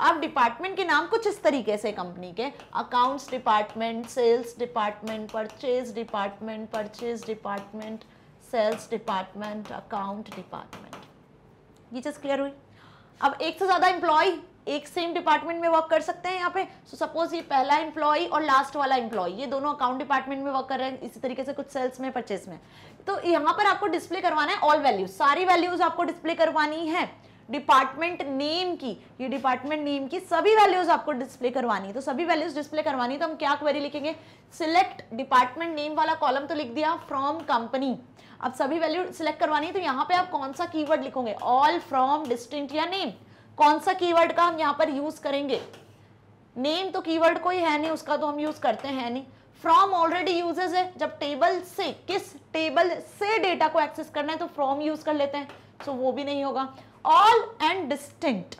आप डिपार्टमेंट के नाम कुछ इस तरीके से कंपनी के, accounts department, sales department, purchase department, purchase department, sales department, account department, ये चीज क्लियर हुई। अब एक से ज़्यादा एम्प्लॉय एक सेम डिपार्टमेंट में वर्क कर सकते हैं यहाँ पे, सो सपोज ये पहला एम्प्लॉय और लास्ट वाला एम्प्लॉय, ये दोनों अकाउंट डिपार्टमेंट में वर्क कर रहे हैं, इसी तरीके से कुछ सेल्स में, परचेज में। तो यहाँ पर आपको डिस्प्ले करवाना है ऑल वैल्यूज, सारी वैल्यूज आपको डिस्प्ले करवानी है डिपार्टमेंट नेम की, ये डिपार्टमेंट नेम की सभी वैल्यूज आपको डिस्प्ले करवानी है। तो सभी वैल्यूज डिस्प्ले करवानी है तो हम क्या क्वेरी लिखेंगे? सिलेक्ट डिपार्टमेंट नेम वाला कॉलम तो लिख दिया फ्रॉम कंपनी, अब सभी वैल्यू सिलेक्ट करवानी है तो यहाँ पे आप कौन सा कीवर्ड लिखोगे? ऑल, फ्रॉम, डिस्टिंक्ट या नेम, कौन सा कीवर्ड का हम यहाँ पर यूज करेंगे? नेम तो कीवर्ड कोई है नहीं, उसका तो हम यूज करते हैं नहीं। फ्रॉम ऑलरेडी यूजेज है, जब टेबल से, किस टेबल से डेटा को एक्सेस करना है तो फ्रॉम यूज कर लेते हैं, सो वो भी नहीं होगा। ऑल एंड डिस्टिंक्ट,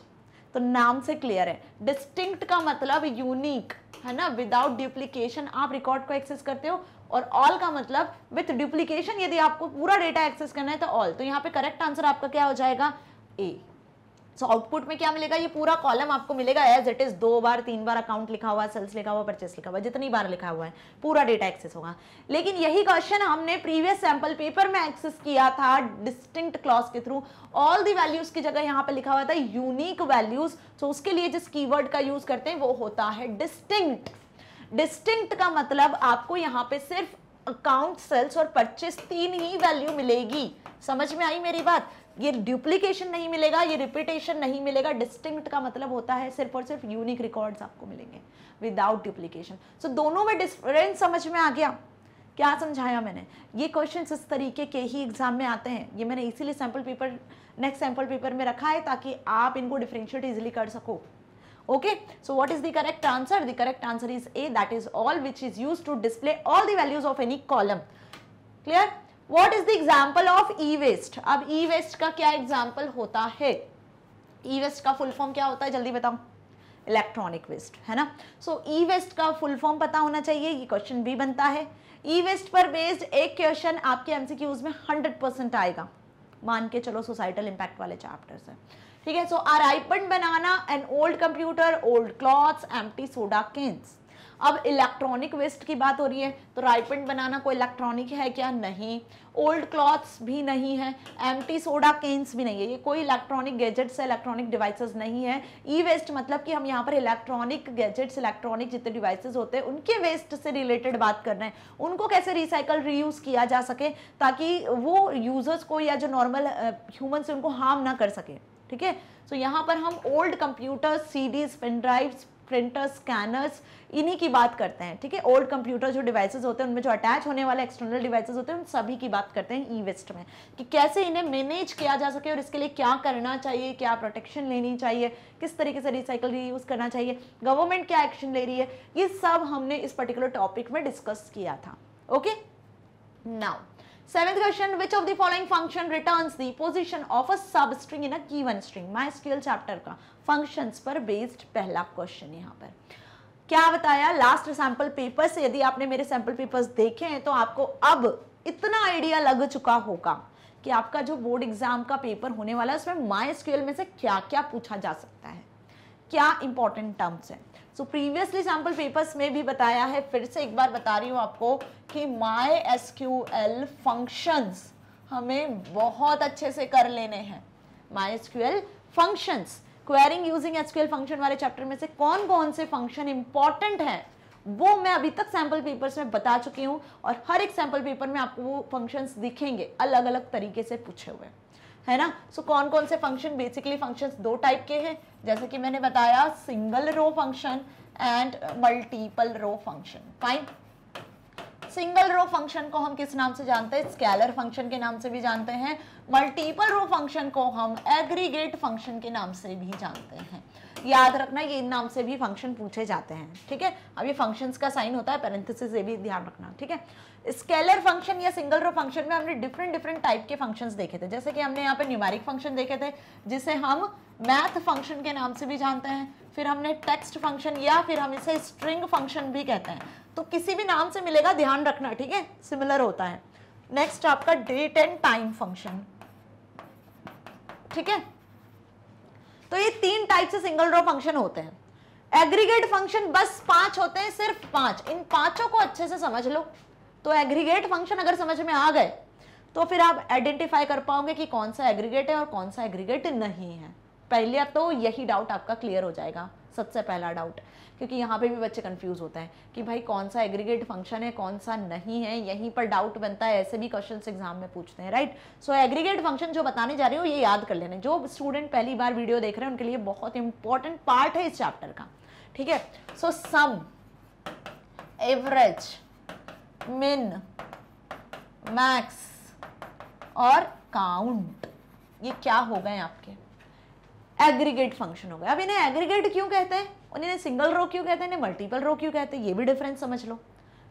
तो नाम से क्लियर है, डिस्टिंक्ट का मतलब यूनिक, है ना, विदाउट ड्यूप्लीकेशन आप रिकॉर्ड को एक्सेस करते हो, और ऑल का मतलब विथ ड्यूप्लीकेशन, यदि आपको पूरा डेटा एक्सेस करना है तो ऑल। तो यहाँ पे करेक्ट आंसर आपका क्या हो जाएगा? ए। सो आउटपुट में क्या मिलेगा, ये पूरा कॉलम आपको मिलेगा एज इट इज, 2 बार 3 बार अकाउंट लिखा हुआ, सेल्स लिखा हुआ, परचेस लिखा हुआ, जितनी बार लिखा हुआ है पूरा डेटा एक्सेस होगा। लेकिन यही क्वेश्चन हमने प्रीवियस सैंपल पेपर में एक्सेस किया था डिस्टिंक्ट क्लॉज के थ्रू, ऑल दी वैल्यूज की जगह यहाँ पे लिखा हुआ था यूनिक वैल्यूज। सो उसके लिए जिस कीवर्ड का यूज करते हैं वो होता है डिस्टिंक्ट। डिस्टिंक्ट का मतलब आपको यहाँ पे सिर्फ अकाउंट, सेल्स और परचेस 3 ही वैल्यू मिलेगी। समझ में आई मेरी बात? ये ड्यूप्लीकेशन नहीं मिलेगा, ये रिपीटेशन नहीं मिलेगा। डिस्टिंक्ट का मतलब होता है सिर्फ और सिर्फ यूनिक रिकॉर्ड्स आपको मिलेंगे विदाउट ड्यूप्लीकेशन। सो दोनों में डिफरेंस समझ में आ गया? क्या समझाया मैंने? ये क्वेश्चंस इस तरीके के ही एग्जाम में आते हैं। ये मैंने इसीलिए sample paper, next sample paper में रखा है ताकि आप इनको डिफरेंशिएट इजिली कर सको। Okay, so what is the correct answer? The correct answer is A, that is all which is used to display all the values of any column. Clear? What is the example of e-waste? अब e-waste का क्या example होता है? e-waste का full form क्या होता है, जल्दी बताओ। इलेक्ट्रॉनिक वेस्ट, है ना? सो e-waste का फुल फॉर्म पता होना चाहिए, ये क्वेश्चन भी बनता है। e-waste पर बेस्ड एक क्वेश्चन आपके एमसीक्यूज में 100% आएगा, मान के चलो सोसाइटल इम्पैक्ट वाले चैप्टर से, ठीक है। So a ripen banana, an old computer, old clothes, empty soda cans. अब इलेक्ट्रॉनिक वेस्ट की बात हो रही है तो राइपेंट बनाना कोई इलेक्ट्रॉनिक है क्या? नहीं। ओल्ड क्लॉथ्स भी नहीं है, एम्प्टी सोडा कैंस भी नहीं है, ये कोई इलेक्ट्रॉनिक गैजेट्स है, इलेक्ट्रॉनिक डिवाइसेस नहीं है। ई वेस्ट मतलब कि हम यहाँ पर इलेक्ट्रॉनिक गैजेट्स, इलेक्ट्रॉनिक जितने डिवाइसेस होते हैं उनके वेस्ट से रिलेटेड बात कर रहे हैं, उनको कैसे रिसाइकल रीयूज किया जा सके ताकि वो यूजर्स को या जो नॉर्मल ह्यूमन से उनको हार्म ना कर सके, ठीक है। सो यहाँ पर हम old computers, CDs, pen drives, printers, scanners, इन्हीं की बात करते हैं, ठीक है। ओल्ड कंप्यूटर जो डिवाइसेस होते हैं उनमें जो अटैच होने वाले एक्सटर्नल डिवाइसेस होते हैं उन सभी की बात करते हैं ई वेस्ट में, कि कैसे इन्हें मैनेज किया जा सके और इसके लिए क्या करना चाहिए, क्या प्रोटेक्शन लेनी चाहिए, किस तरीके से रिसाइकल रीयूज करना चाहिए, गवर्नमेंट क्या एक्शन ले रही है, ये सब हमने इस पर्टिकुलर टॉपिक में डिस्कस किया था। Okay, now 7th question, which of the following function returns the position of a substring in a given string? MySQL chapter का functions पर based पहला question यहाँ पर क्या बताया? लास्ट सैम्पल पेपर से, यदि आपने मेरे सैम्पल पेपर्स देखे हैं तो आपको अब इतना आइडिया लग चुका होगा कि आपका जो बोर्ड एग्जाम का पेपर होने वाला है उसमें MySQL में से क्या क्या पूछा जा सकता है, क्या इंपॉर्टेंट टर्म्स हैं। सो प्रीवियसली सैम्पल पेपर्स में भी बताया है, फिर से एक बार बता रही हूँ आपको कि MySQL फंक्शंस हमें बहुत अच्छे से कर लेने हैं। MySQL functions, querying using SQL function वाले चैप्टर में से कौन कौन से फंक्शन इंपॉर्टेंट हैं वो मैं अभी तक सैम्पल पेपर्स में बता चुकी हूँ, और हर एक सैम्पल पेपर में आपको वो फंक्शंस दिखेंगे अलग अलग तरीके से पूछे हुए, है ना। सो कौन कौन से फंक्शन? बेसिकली फंक्शंस 2 टाइप के हैं, जैसे कि मैंने बताया, single row function and multiple row function. Fine, single row function को हम किस नाम से जानते हैं? स्केलर फंक्शन के नाम से भी जानते हैं। मल्टीपल रो फंक्शन को हम एग्रीगेट फंक्शन के नाम से भी जानते हैं। याद रखना, ये इन नाम से भी फंक्शन पूछे जाते हैं, ठीक है। अब ये फंक्शंस का साइन होता है पैरेंथेसिस, ये भी ध्यान रखना, ठीक है। स्केलर फंक्शन या सिंगल रो फंक्शन में हमने डिफरेंट डिफरेंट टाइप के फंक्शंस देखे थे, जैसे कि हमने यहाँ पे न्यूमेरिक फंक्शन देखे थे जिसे हम मैथ फंक्शन के नाम से भी जानते हैं, फिर हमने टेक्स्ट फंक्शन या फिर हम इसे स्ट्रिंग फंक्शन भी कहते हैं। तो किसी भी नाम से मिलेगा ध्यान रखना, ठीक है, सिमिलर होता है। नेक्स्ट आपका डेट एंड टाइम फंक्शन, ठीक है। तो ये 3 टाइप से सिंगल रो फंक्शन होते हैं। एग्रीगेट फंक्शन बस 5 होते हैं, सिर्फ 5। इन 5 को अच्छे से समझ लो तो एग्रीगेट फंक्शन अगर समझ में आ गए तो फिर आप आइडेंटिफाई कर पाओगे कि कौन सा एग्रीगेट है और कौन सा एग्रीगेट नहीं है। पहले तो यही डाउट आपका क्लियर हो जाएगा, सबसे पहला डाउट, क्योंकि यहाँ पे भी बच्चे कंफ्यूज होते हैं कि भाई कौन सा एग्रीगेट फंक्शन है कौन सा नहीं है, यहीं पर डाउट बनता है। ऐसे भी क्वेश्चंस एग्जाम में पूछते हैं, राइट। सो एग्रीगेट फंक्शन जो बताने जा रही हूँ ये याद कर लेना, जो स्टूडेंट पहली बार वीडियो देख रहे हैं उनके लिए बहुत इंपॉर्टेंट पार्ट है इस चैप्टर का, ठीक है। So sum, average, min, max और काउंट, ये क्या हो गए आपके एग्रीगेट फंक्शन हो गए। अब इन्हें एग्रीगेट क्यों कहते हैं, उन्हें सिंगल रो क्यों कहते हैं, इन्हें मल्टीपल रो क्यों कहते हैं, ये भी डिफरेंस समझ लो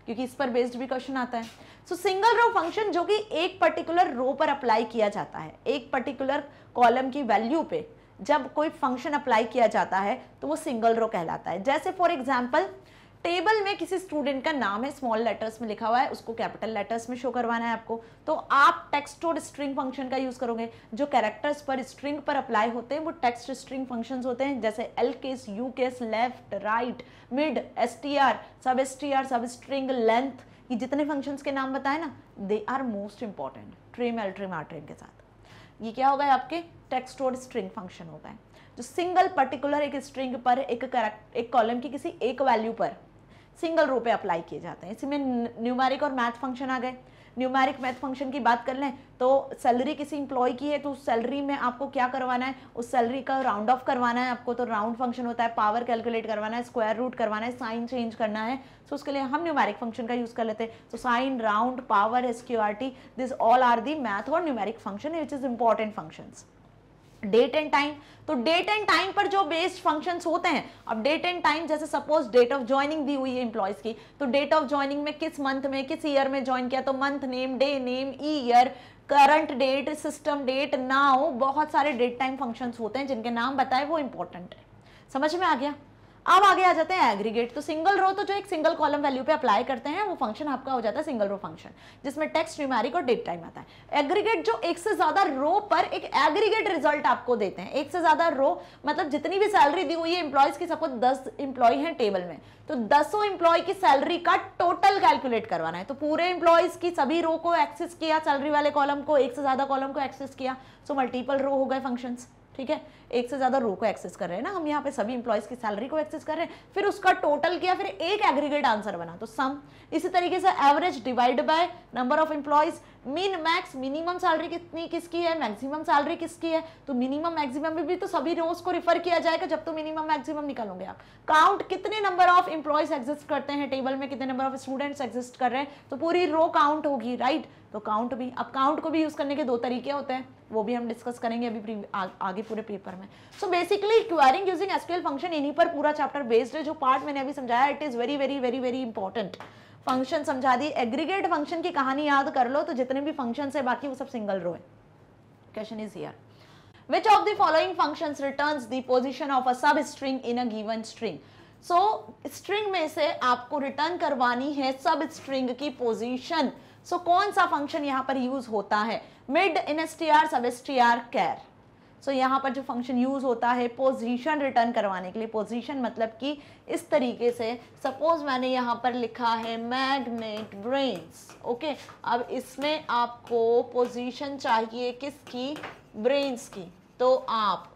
क्योंकि इस पर बेस्ड भी क्वेश्चन आता है। सो सिंगल रो फंक्शन जो कि एक पर्टिकुलर रो पर अप्लाई किया जाता है, एक पर्टिकुलर कॉलम की वैल्यू पे जब कोई फंक्शन अप्लाई किया जाता है तो वो सिंगल रो कहलाता है। जैसे फॉर एग्जाम्पल टेबल में किसी स्टूडेंट का नाम है, स्मॉल लेटर्स में लिखा हुआ है, उसको कैपिटल लेटर्स में शो करवाना है आपको, तो आप टेक्स्ट और स्ट्रिंग फंक्शन का यूज़ करोगे। जो कैरेक्टर्स पर स्ट्रिंग पर अप्लाई होते हैं वो टेक्स्ट स्ट्रिंग फंक्शंस होते हैं, जैसे L case, U case, left, right, mid, STR, सब स्ट्रिंग, लेंथ, ये जितने फंक्शंस के नाम बताए ना, they are most important. Trim, L trim, R trim के साथ ये क्या हो गए आपके टेक्स्ट और स्ट्रिंग फंक्शन हो गए, जो सिंगल पर्टिकुलर एक स्ट्रिंग पर, एक कॉलम की किसी एक वैल्यू पर सिंगल रो पे अप्लाई किए जाते हैं। इसी में न्यूमेरिक और मैथ फंक्शन आ गए। न्यूमेरिक मैथ फंक्शन की बात कर लें तो सैलरी किसी एम्प्लॉय की है तो उस सैलरी में आपको क्या करवाना है, उस सैलरी का राउंड ऑफ करवाना है आपको, तो राउंड फंक्शन होता है, पावर कैलकुलेट करवाना है, स्क्वायर रूट करवाना है, साइन चेंज करना है, तो उसके लिए हम न्यूमेरिक फंक्शन का यूज़ कर लेते हैं। तो sign, round, power, SQRT, this all are the math और numeric function which is important functions. Date and time, तो डेट एंड टाइम पर जो बेस्ड फंक्शंस होते हैं, अब डेट एंड टाइम जैसे सपोज डेट ऑफ ज्वाइनिंग दी हुई है एम्प्लॉयज़ की, तो डेट ऑफ ज्वाइनिंग में किस मंथ में, किस ईयर में ज्वाइन किया, तो month name, day name, year, current date, system date, now, बहुत सारे डेट टाइम फंक्शंस होते हैं जिनके नाम बताए वो इंपॉर्टेंट है। समझ में आ गया। अब आगे आ जाते हैं एग्रीगेट, तो सिंगल रो, तो जो एक सिंगल कॉलम वैल्यू पे अप्लाई करते हैं वो फंक्शन आपका हो जाता है सिंगल रो फंक्शन, जिसमें टेक्स्ट, न्यूमेरिक और डेट टाइम आता है। एग्रीगेट जो एक से ज्यादा रो पर एक एग्रीगेट रिजल्ट आपको देते हैं, एक से ज्यादा रो मतलब जितनी भी सैलरी दी हुई है एम्प्लॉयज की, सपोज 10 एम्प्लॉय हैं टेबल में, तो 10 एम्प्लॉय की सैलरी का टोटल कैलकुलेट करवाना है, तो पूरे एम्प्लॉयज की सभी रो को एक्सेस किया, सैलरी वाले कॉलम को, एक से ज्यादा कॉलम को एक्सेस किया, सो मल्टीपल रो हो गए फंक्शन। ठीक है, एक से ज्यादा रो को एक्सेस कर रहे हैं ना हम, यहाँ पे सभी एम्प्लॉयज की सैलरी को एक्सेस कर रहे हैं, फिर उसका टोटल किया, फिर एक एग्रीगेट आंसर बना, तो सम। इसी तरीके से average divide by number of employees, min, max, minimum salary कितनी किसकी है, मैक्सिमम सैलरी किसकी है, तो मिनिमम मैक्सिमम में भी तो सभी रोज को रिफर किया जाएगा जब, तो मिनिमम मैक्सिमम निकालोगे आप। काउंट, कितने नंबर ऑफ एम्प्लॉयज एग्जिस्ट करते हैं टेबल में, कितने नंबर ऑफ स्टूडेंट्स एग्जिस्ट कर रहे हैं, तो पूरी रो काउंट होगी, राइट। तो काउंट भी, अब काउंट को भी यूज करने के दो तरीके होते हैं, वो भी हम डिस्कस करेंगे अभी आगे पूरे पेपर में। सो basically querying using SQL function, इन्हीं पर पूरा चैप्टर बेस्ड है। जो पार्ट मैंने अभी समझाया it is very very very very important. Function समझा दी, एग्रीगेट फंक्शन की कहानी याद कर लो, तो जितने भी फंक्शन है बाकी वो सब सिंगल रो है। Question is here, which of the following functions returns the position of a सब string in a given string. So string में से आपको रिटर्न करवानी है सब स्ट्रिंग की पोजीशन, सो कौन सा फंक्शन यहाँ पर यूज होता है, मिड, इनएसटीआर, सब एसटीआर, कैर। सो यहाँ पर जो फंक्शन यूज होता है पोजीशन रिटर्न करवाने के लिए, पोजीशन मतलब कि इस तरीके से, सपोज मैंने यहाँ पर लिखा है मैग्नेट ब्रेन्स, ओके, अब इसमें आपको पोजीशन चाहिए किसकी, ब्रेन्स की, तो आप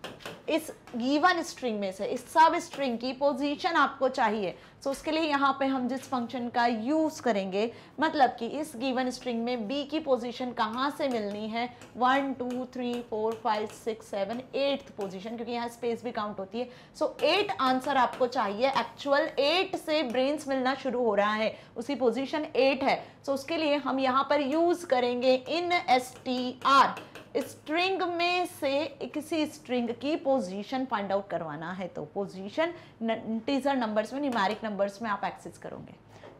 इस गिवन स्ट्रिंग में से इस सब स्ट्रिंग की पोजीशन आपको चाहिए, सो उसके लिए यहाँ पे हम जिस फंक्शन का यूज़ करेंगे, मतलब कि इस गिवन स्ट्रिंग में बी की पोजीशन कहाँ से मिलनी है, 1 2 3 4 5 6 7 8 पोजीशन, क्योंकि यहाँ स्पेस भी काउंट होती है, सो 8 आंसर आपको चाहिए, एक्चुअल 8 से ब्रेन्स मिलना शुरू हो रहा है, उसकी पोजीशन 8 है, सो उसके लिए हम यहाँ पर यूज़ करेंगे in S T R, string में से किसी स्ट्रिंग की पोजीशन फाइंड आउट करवाना है, तो पोजीशन इंटीजर नंबर्स में, न्यूमेरिक नंबर्स में आप एक्सेस करोगे।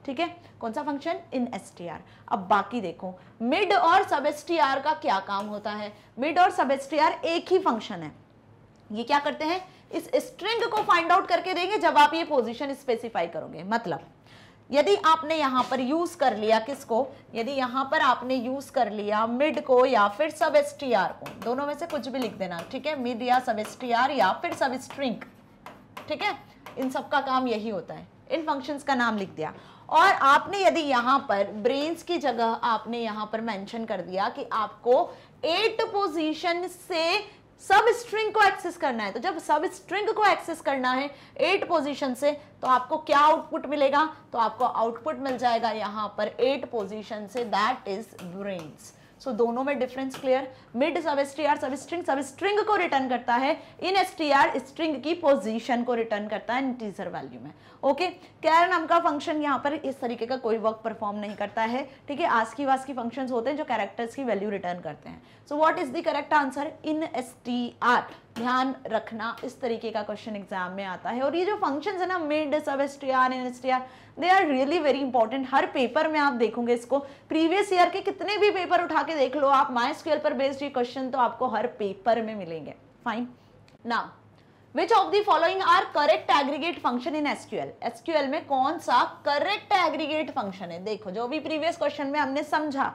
ठीक है, कौन सा फंक्शन, इन एसटीआर। अब बाकी देखो, मिड और सब एसटीआर का क्या काम होता है, मिड और सब एसटीआर एक ही फंक्शन है, ये क्या करते हैं, इस स्ट्रिंग को फाइंड आउट करके देंगे जब आप ये पोजीशन स्पेसिफाई करोगे। मतलब यदि आपने यहाँ पर यूज़ कर लिया किसको, यदि यहाँ पर आपने यूज़ कर लिया मिड को या फिर सब एस टी आर को, दोनों में से कुछ भी लिख देना, ठीक है, मिड या सब एस टी आर या फिर सब स्ट्रिंग, ठीक है, इन सब का काम यही होता है, इन फंक्शंस का नाम लिख दिया। और आपने यदि यहाँ पर ब्रेन्स की जगह आपने यहाँ पर मेंशन कर दिया कि आपको 8 पोजीशन से सब स्ट्रिंग को एक्सेस करना है, तो जब सब स्ट्रिंग को एक्सेस करना है 8 पोजीशन से, तो आपको क्या आउटपुट मिलेगा, तो आपको आउटपुट मिल जाएगा यहाँ पर 8 पोजीशन से, दैट इज ब्रेन्स। सो दोनों में difference clear, mid sub STR, सब स्ट्रिंग को रिटर्न करता है, इन एसटीआर स्ट्रिंग की पोजीशन को रिटर्न करता है इंटीजर वैल्यू में। ओके, कैर नाम का फंक्शन यहाँ पर इस तरीके का कोई वर्क परफॉर्म नहीं करता है, ठीक है, आस्की वास्की फंक्शंस होते हैं जो कैरेक्टर्स की वैल्यू रिटर्न करते हैं। So what is the correct answer, in STR. ध्यान रखना इस तरीके का क्वेश्चन एग्जाम में आता है, और ये जो फंक्शंस है ना, mid, sub STR, in STR, they are really very important. हर पेपर में आप देखोगे इसको, प्रीवियस ईयर के कितने भी पेपर उठा के देख लो आप, माइस्क्यूएल पर बेस्ड ये क्वेश्चन तो आपको हर पेपर में मिलेंगे। Fine, now Which of the following are correct aggregate function in SQL? SQL में कौन सा correct aggregate function है? देखो जो भी previous question में हमने समझा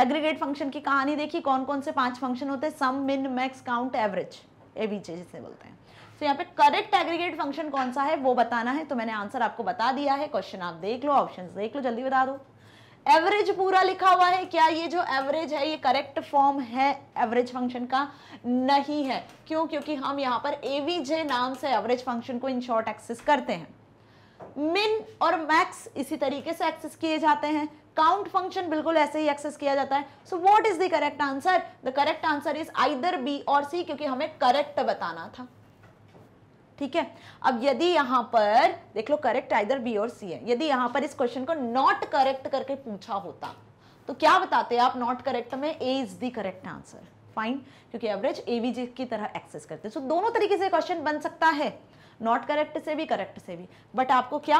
aggregate function की कहानी देखी, कौन कौन से 5 function होते हैं, sum, min, max, count, average, AVG जिसे बोलते हैं। तो यहाँ पे correct aggregate function कौन सा है वो बताना है। तो मैंने आंसर आपको बता दिया है, क्वेश्चन आप देख लो, ऑप्शन देख लो, जल्दी बता दो। एवरेज पूरा लिखा हुआ है, क्या ये जो एवरेज है ये करेक्ट फॉर्म है एवरेज फंक्शन का? नहीं है। क्यों? क्योंकि हम यहाँ पर एवीजे नाम से एवरेज फंक्शन को इन शॉर्ट एक्सेस करते हैं। मिन और मैक्स इसी तरीके से एक्सेस किए जाते हैं। काउंट फंक्शन बिल्कुल ऐसे ही एक्सेस किया जाता है। So what is the correct answer? The correct answer is either B और सी, क्योंकि हमें करेक्ट बताना था। ठीक है, अब यदि यहाँ पर देख लो करेक्ट आइदर बी और सी है। यदि यहाँ पर इस क्वेश्चन को नॉट करेक्ट करके पूछा होता तो क्या बताते आप? नॉट करेक्ट में A is the correct answer, fine, क्योंकि एवरेज एवीजे की तरह एक्सेस करते हैं। सो दोनों तरीके से क्वेश्चन बन सकता है, नॉट करेक्ट से भी करेक्ट से भी। बट आपको क्या,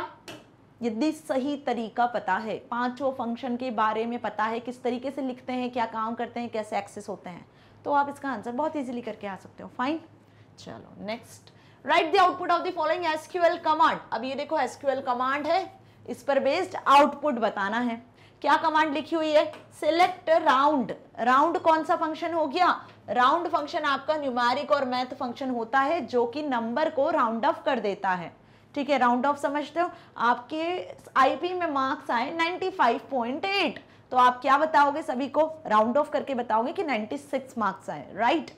यदि सही तरीका पता है, पांचों फंक्शन के बारे में पता है, किस तरीके से लिखते हैं, क्या काम करते हैं, कैसे एक्सेस होते हैं, तो आप इसका आंसर बहुत ईजिली करके आ सकते हो, फाइन। चलो next, right the output of the following SQL command. अब ये देखो एसक्यूएल कमांड है, इस पर बेस्ड आउटपुट बताना है। क्या कमांड लिखी हुई है? Select round. राउंड कौन सा फंक्शन हो गया? राउंड फंक्शन आपका न्यूमेरिक और मैथ फंक्शन होता है जो कि नंबर को राउंड ऑफ कर देता है। ठीक है, राउंड ऑफ समझते हो? आपके आईपी में मार्क्स आए 95.8 तो आप क्या बताओगे? सभी को राउंड ऑफ करके बताओगे कि 96 मार्क्स आए, राइट।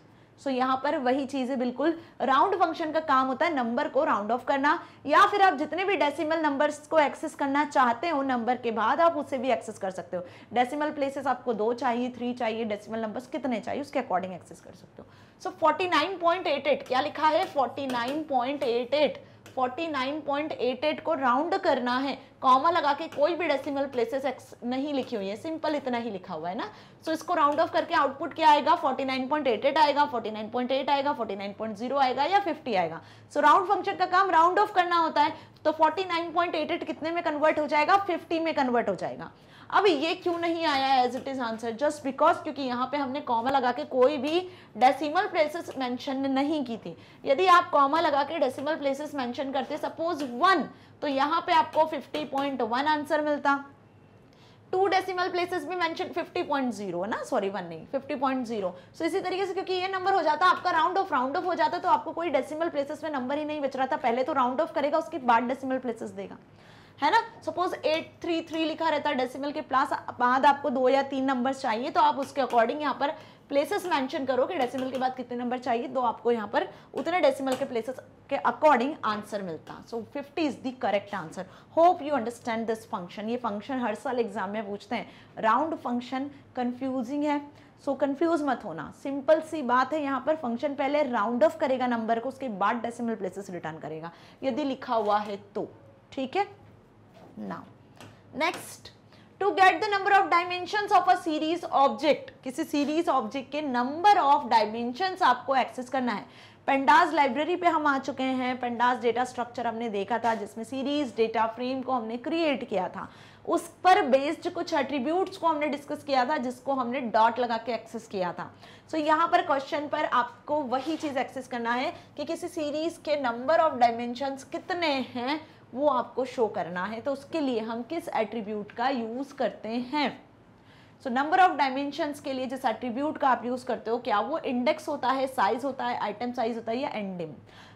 सो यहाँ पर वही चीज़ें, बिल्कुल राउंड फंक्शन का काम होता है नंबर को राउंड ऑफ करना, या फिर आप जितने भी डेसिमल नंबर्स को एक्सेस करना चाहते हो नंबर के बाद आप उससे भी एक्सेस कर सकते हो। डेसिमल प्लेसेस आपको 2 चाहिए, 3 चाहिए, डेसिमल नंबर्स कितने चाहिए उसके अकॉर्डिंग एक्सेस कर सकते हो। सो 49.88 क्या लिखा है? 49.88। 49.88 को राउंड करना है, कॉमा लगा के कोई भी डेसिमल प्लेसेस नहीं लिखी हुई है, सिंपल इतना ही लिखा हुआ है ना। सो इसको राउंड ऑफ करके आउटपुट क्या आएगा? 49.88 आएगा, 49.8 आएगा, 49.0 आएगा या 50 आएगा। सो राउंड फंक्शन का काम राउंड ऑफ करना होता है। तो 49.88 कितने में कन्वर्ट हो जाएगा? 50 में कन्वर्ट हो जाएगा। अब ये क्यों नहीं आया as it is answer? Just because, क्योंकि यहाँ पे हमने कॉमा लगा के कोई भी डेसिमल प्लेसेस मेंशन नहीं की थी। यदि आप कॉमा लगा के डेसिमल प्लेसेस मेंशन करते सपोज 1 तो यहाँ पे आपको 50.1 आंसर मिलता। 2 डेसिमल प्लेसेस भी मेंशन 50.0 ना, सॉरी 1 नहीं 50.0। सो इसी तरीके से क्योंकि ये नंबर हो जाता आपका राउंड ऑफ हो जाता तो आपको कोई डेसिमल प्लेसेस में नंबर ही नहीं बच रहा था। पहले तो राउंड ऑफ करेगा उसके बाद डेसिमल प्लेसेस देगा, है ना। सपोज 833 लिखा रहता है डेसिमल के प्लस बाद आपको 2 या 3 नंबर चाहिए तो आप उसके अकॉर्डिंग यहाँ पर प्लेसेस मेंशन करो कि डेसिमल के बाद कितने नंबर चाहिए, तो आपको यहाँ पर उतने डेसिमल के प्लेसेस के अकॉर्डिंग आंसर मिलता। So 50 is the correct answer. Hope you understand this function. ये फंक्शन हर साल एग्जाम में पूछते हैं। राउंड फंक्शन कन्फ्यूजिंग है, सो कंफ्यूज मत होना, सिंपल सी बात है। यहाँ पर फंक्शन पहले राउंड ऑफ करेगा नंबर को, उसके बाद डेसिमल प्लेसेस रिटर्न करेगा यदि लिखा हुआ है तो, ठीक है। Now, next, to get the number of dimensions of a series object, किसी series object के number of dimensions आपको access करना है। Pandas library पे हम आ चुके हैं। Pandas data structure हमने देखा था जिसमें series, data frame को हमने create किया था। उस पर बेस्ड कुछ एट्रीब्यूट्स को हमने डिस्कस किया था जिसको हमने डॉट लगा के एक्सेस किया था। सो यहाँ पर क्वेश्चन पर आपको वही चीज़ एक्सेस करना है कि किसी सीरीज के नंबर ऑफ डायमेंशंस कितने हैं वो आपको शो करना है। तो उसके लिए हम किस एट्रीब्यूट का यूज़ करते हैं? सो नंबर ऑफ डायमेंशंस के लिए जिस एट्रीब्यूट का आप यूज़ करते हो क्या वो इंडेक्स होता है, साइज होता है, आइटम साइज होता है या एंडिम?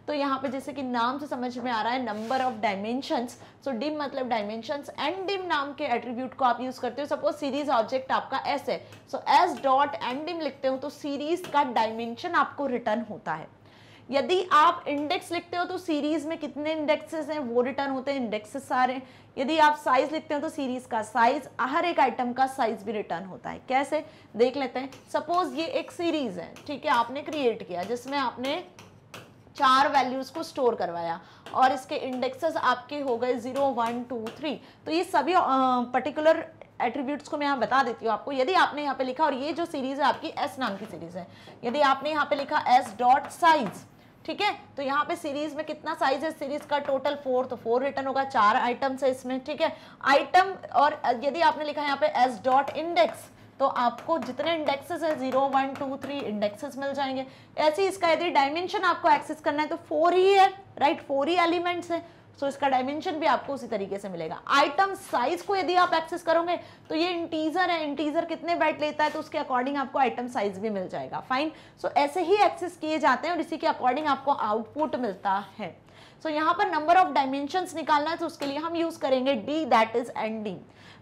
तो यहाँ पे जैसे कि नाम से समझ में आ रहा है number of dimensions, so dim मतलब डायमेंशंस, एंडिम नाम के एट्रीब्यूट को आप यूज़ करते हो। सपोज सीरीज ऑब्जेक्ट आपका एस है, सो एस डॉट एंडिम लिखते हो तो सीरीज का डायमेंशन आपको रिटर्न होता है। यदि आप इंडेक्स लिखते हो तो सीरीज में कितने इंडेक्सेस हैं वो रिटर्न होते हैं, इंडेक्सेस सारे। यदि आप साइज लिखते हो तो सीरीज का साइज, हर एक आइटम का साइज भी रिटर्न होता है। कैसे देख लेते हैं। सपोज ये एक सीरीज है, ठीक है, आपने क्रिएट किया जिसमें आपने 4 वैल्यूज़ को स्टोर करवाया और इसके इंडेक्सेस आपके हो गए 0, 1, 2, 3। तो ये सभी पर्टिकुलर एट्रीब्यूट्स को मैं यहाँ बता देती हूँ आपको। यदि आपने यहाँ पे लिखा, और ये जो सीरीज़ है आपकी एस नाम की सीरीज़ है, यदि आपने यहाँ पे लिखा एस डॉट साइज, ठीक है, तो यहाँ पे सीरीज में कितना साइज है, सीरीज का टोटल 4 तो 4 रिटर्न होगा, 4 आइटम्स है इसमें, ठीक है, आइटम। और यदि आपने लिखा है यहाँ पे एस डॉट इंडेक्स तो आपको जितने इंडेक्सेस है 0, 1, 2, 3 इंडेक्सेस मिल जाएंगे। ऐसे इसका यदि डायमेंशन आपको एक्सेस करना है तो 4 ही है, राइट, 4 ही एलिमेंट्स है, सो इसका डायमेंशन भी आपको उसी तरीके से मिलेगा। आइटम साइज को यदि आप एक्सेस करोगे तो ये इंटीजर है, इंटीजर कितने बाइट लेता है तो उसके अकॉर्डिंग आपको आइटम साइज भी मिल जाएगा, फाइन। सो ऐसे ही एक्सेस किए जाते हैं और इसी के अकॉर्डिंग आपको आउटपुट मिलता है। सो यहाँ पर नंबर ऑफ डायमेंशंस निकालना है तो उसके लिए हम यूज करेंगे डी, दैट इज एनडी।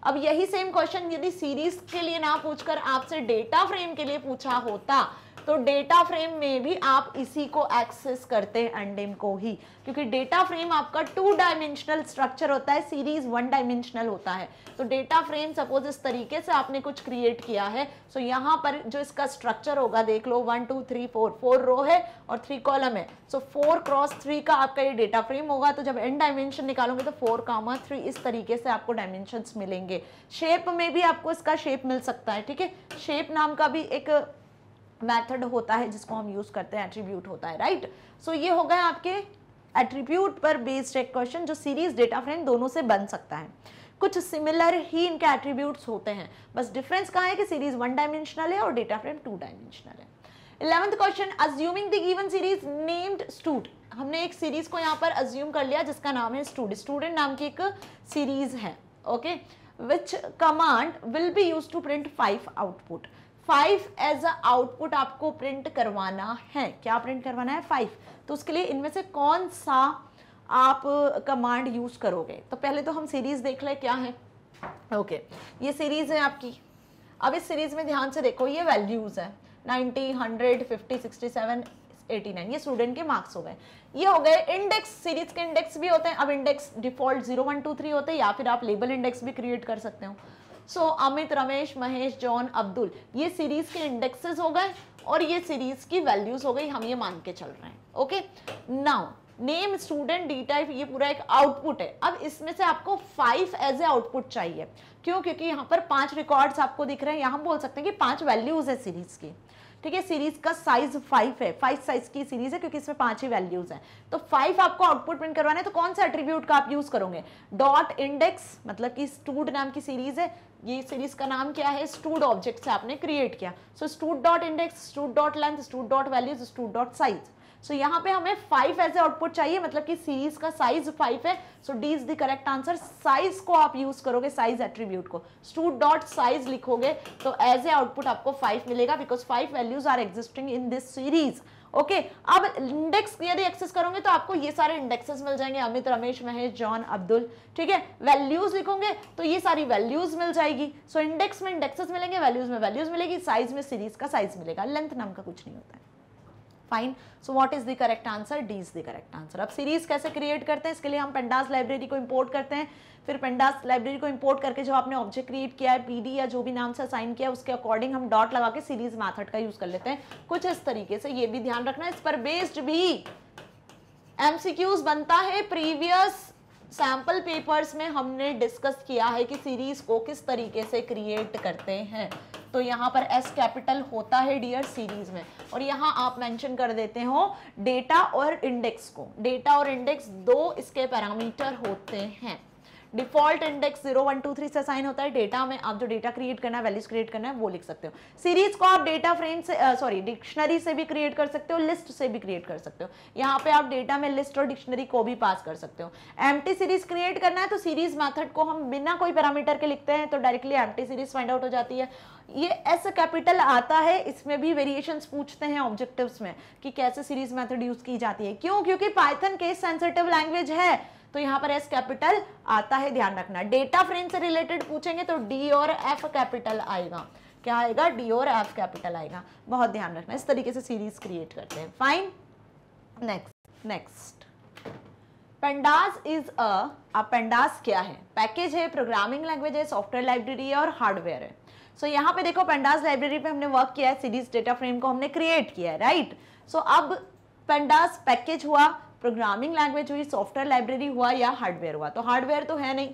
अब यही सेम क्वेश्चन यदि सीरीज के लिए ना पूछकर आपसे डेटा फ्रेम के लिए पूछा होता तो डेटा फ्रेम में भी आप इसी को एक्सेस करते हैं, एनडीम को ही, क्योंकि डेटा फ्रेम आपका 2 डायमेंशनल स्ट्रक्चर होता है, सीरीज 1 डायमेंशनल होता है। तो डेटा फ्रेम सपोज इस तरीके से आपने कुछ क्रिएट किया है, सो यहाँ पर जो इसका स्ट्रक्चर होगा देख लो, 1, 2, 3, 4 रो है और 3 कॉलम है, सो 4 क्रॉस 3 का आपका ये डेटा फ्रेम होगा। तो जब एन डायमेंशन निकालोगे तो 4, 3 इस तरीके से आपको डायमेंशन मिलेंगे। शेप में भी आपको इसका शेप मिल सकता है, ठीक है, शेप नाम का भी एक मेथड होता है जिसको हम यूज करते हैं, एट्रीब्यूट होता है, राइट। सो ये हो गए आपके एट्रीब्यूट पर बेस्ड एक क्वेश्चन जो सीरीज डेटा फ्रेम दोनों से बन सकता है। कुछ सिमिलर ही इनके एट्रीब्यूट्स होते हैं, बस डिफरेंस कहाँ है कि सीरीज 1 डायमेंशनल है और डेटा फ्रेम 2 डायमेंशनल है। 11वां question, assuming the given series named stud. हमने एक सीरीज को यहाँ पर अज्यूम कर लिया जिसका नाम है स्टूड, स्टूडेंट नाम की एक सीरीज है, okay. Which command will be use to print 5 output. 5 as a output आपको प्रिंट करवाना है, क्या प्रिंट करवाना है, 5। तो उसके लिए इनमें से कौन सा आप कमांड यूज करोगे, तो पहले तो हम सीरीज देख ले क्या है, ओके, ये सीरीज है आपकी। अब इस सीरीज में ध्यान से देखो, ये वैल्यूज है 90, 100, 50, 67, 89, ये स्टूडेंट के मार्क्स हो गए, ये हो गए। इंडेक्स, सीरीज के इंडेक्स भी होते हैं। अब इंडेक्स डिफॉल्ट 0, 1, 2, 3 होते हैं या फिर आप लेबल इंडेक्स भी क्रिएट कर सकते हो। सो अमित, रमेश, महेश, जॉन, अब्दुल, ये सीरीज के इंडेक्सेस हो गए और ये सीरीज की वैल्यूज हो गई, हम ये मान के चल रहे हैं, okay. Now name, student, D type, ये पूरा एक आउटपुट है। अब इसमें से आपको 5 एज ए आउटपुट चाहिए, क्यों, क्योंकि यहाँ पर 5 रिकॉर्ड्स आपको दिख रहे हैं, यहाँ हम बोल सकते हैं कि 5 वैल्यूज है सीरीज की, ठीक है। सीरीज का साइज 5 है, 5 साइज की सीरीज है क्योंकि इसमें 5 ही वैल्यूज हैं। तो 5 आपको आउटपुट प्रिंट करवाना है, तो कौन सा एट्रीब्यूट का आप यूज करोगे, डॉट इंडेक्स, मतलब कि स्टूड नाम की सीरीज है, ये सीरीज का नाम क्या है, स्टूड ऑब्जेक्ट से आपने क्रिएट किया, so stud dot index, stud dot length, stud dot values, stud dot size. So यहाँ पे हमें 5 ऐसे आउटपुट चाहिए, मतलब कि सीरीज का साइज 5 है, so D is the correct answer. Size को आप यूज करोगे, साइज एट्रीब्यूट को, स्टूड डॉट साइज लिखोगे तो एज ए आउटपुट आपको 5 मिलेगा, because 5 values are existing in this series, okay. अब इंडेक्स यदि एक्सेस करोगे तो आपको ये सारे इंडेक्सेस मिल जाएंगे, अमित, रमेश, महेश, जॉन, अब्दुल, ठीक है। वैल्यूज लिखोगे तो ये सारी वैल्यूज मिल जाएगी, सो इंडेक्स में इंडेक्सेस मिलेंगे, वैल्यूज में वैल्यूज मिलेगी, साइज में सीरीज का साइज मिलेगा, लेंथ नाम का कुछ नहीं होता है, fine. So what is the correct answer, D is the correct answer. अब सीरीज कैसे क्रिएट करते हैं, इसके लिए हम पेंडास लाइब्रेरी को इंपोर्ट करते हैं, फिर पेंडास लाइब्रेरी को इंपोर्ट करके जो आपने ऑब्जेक्ट क्रिएट किया है, पीडी या जो भी नाम से असाइन किया, उसके अकॉर्डिंग हम डॉट लगा के सीरीज मैथड का यूज कर लेते हैं, कुछ इस तरीके से। ये भी ध्यान रखना, इस पर बेस्ड भी एमसीक्यूज बनता है, प्रीवियस सैम्पल पेपर्स में हमने डिस्कस किया है कि सीरीज को किस तरीके से क्रिएट करते हैं। तो यहाँ पर S कैपिटल होता है डियर सीरीज में, और यहाँ आप मेंशन कर देते हो डेटा और इंडेक्स को। डेटा और इंडेक्स 2 इसके पैरामीटर होते हैं। डिफॉल्ट इंडेक्स 0, 1, 2, 3 से साइन होता है। डेटा में आप जो डेटा क्रिएट करना है, वैल्यूज क्रिएट करना है, वो लिख सकते हो। सीरीज को आप डेटा फ्रेम से डिक्शनरी से भी क्रिएट कर सकते हो, लिस्ट से भी क्रिएट कर सकते हो। यहाँ पे आप डेटा में लिस्ट और डिक्शनरी को भी पास कर सकते हो। एम्प्टी सीरीज क्रिएट करना है तो सीरीज मैथड को हम बिना कोई पैरामीटर के लिखते हैं, तो directly empty series find out हो जाती है। ये एस कैपिटल आता है, इसमें भी वेरिएशंस पूछते हैं ऑब्जेक्टिव्स में कि कैसे सीरीज मैथड यूज की जाती है, क्यों, क्योंकि पाइथन केस सेंसिटिव लैंग्वेज है, तो यहाँ पर एस कैपिटल आता है, ध्यान रखना। डेटा फ्रेम से रिलेटेड पूछेंगे तो डी और एफ कैपिटल आएगा, क्या आएगा, डी और एफ कैपिटल आएगा, बहुत ध्यान रखना। इस तरीके से सीरीज क्रिएट करते हैं, fine. Next pandas is a, अब पेंडास क्या है, पैकेज है, प्रोग्रामिंग लैंग्वेज है, सॉफ्टवेयर लाइब्रेरी है और हार्डवेयर है। सो यहाँ पे देखो, पेंडास लाइब्रेरी पे हमने वर्क किया है, सीरीज डेटा फ्रेम को हमने क्रिएट किया है, राइट। सो अब पेंडास पैकेज हुआ, प्रोग्रामिंग लैंग्वेज हुई, सॉफ्टवेयर लाइब्रेरी हुआ या हार्डवेयर हुआ। तो हार्डवेयर तो है नहीं,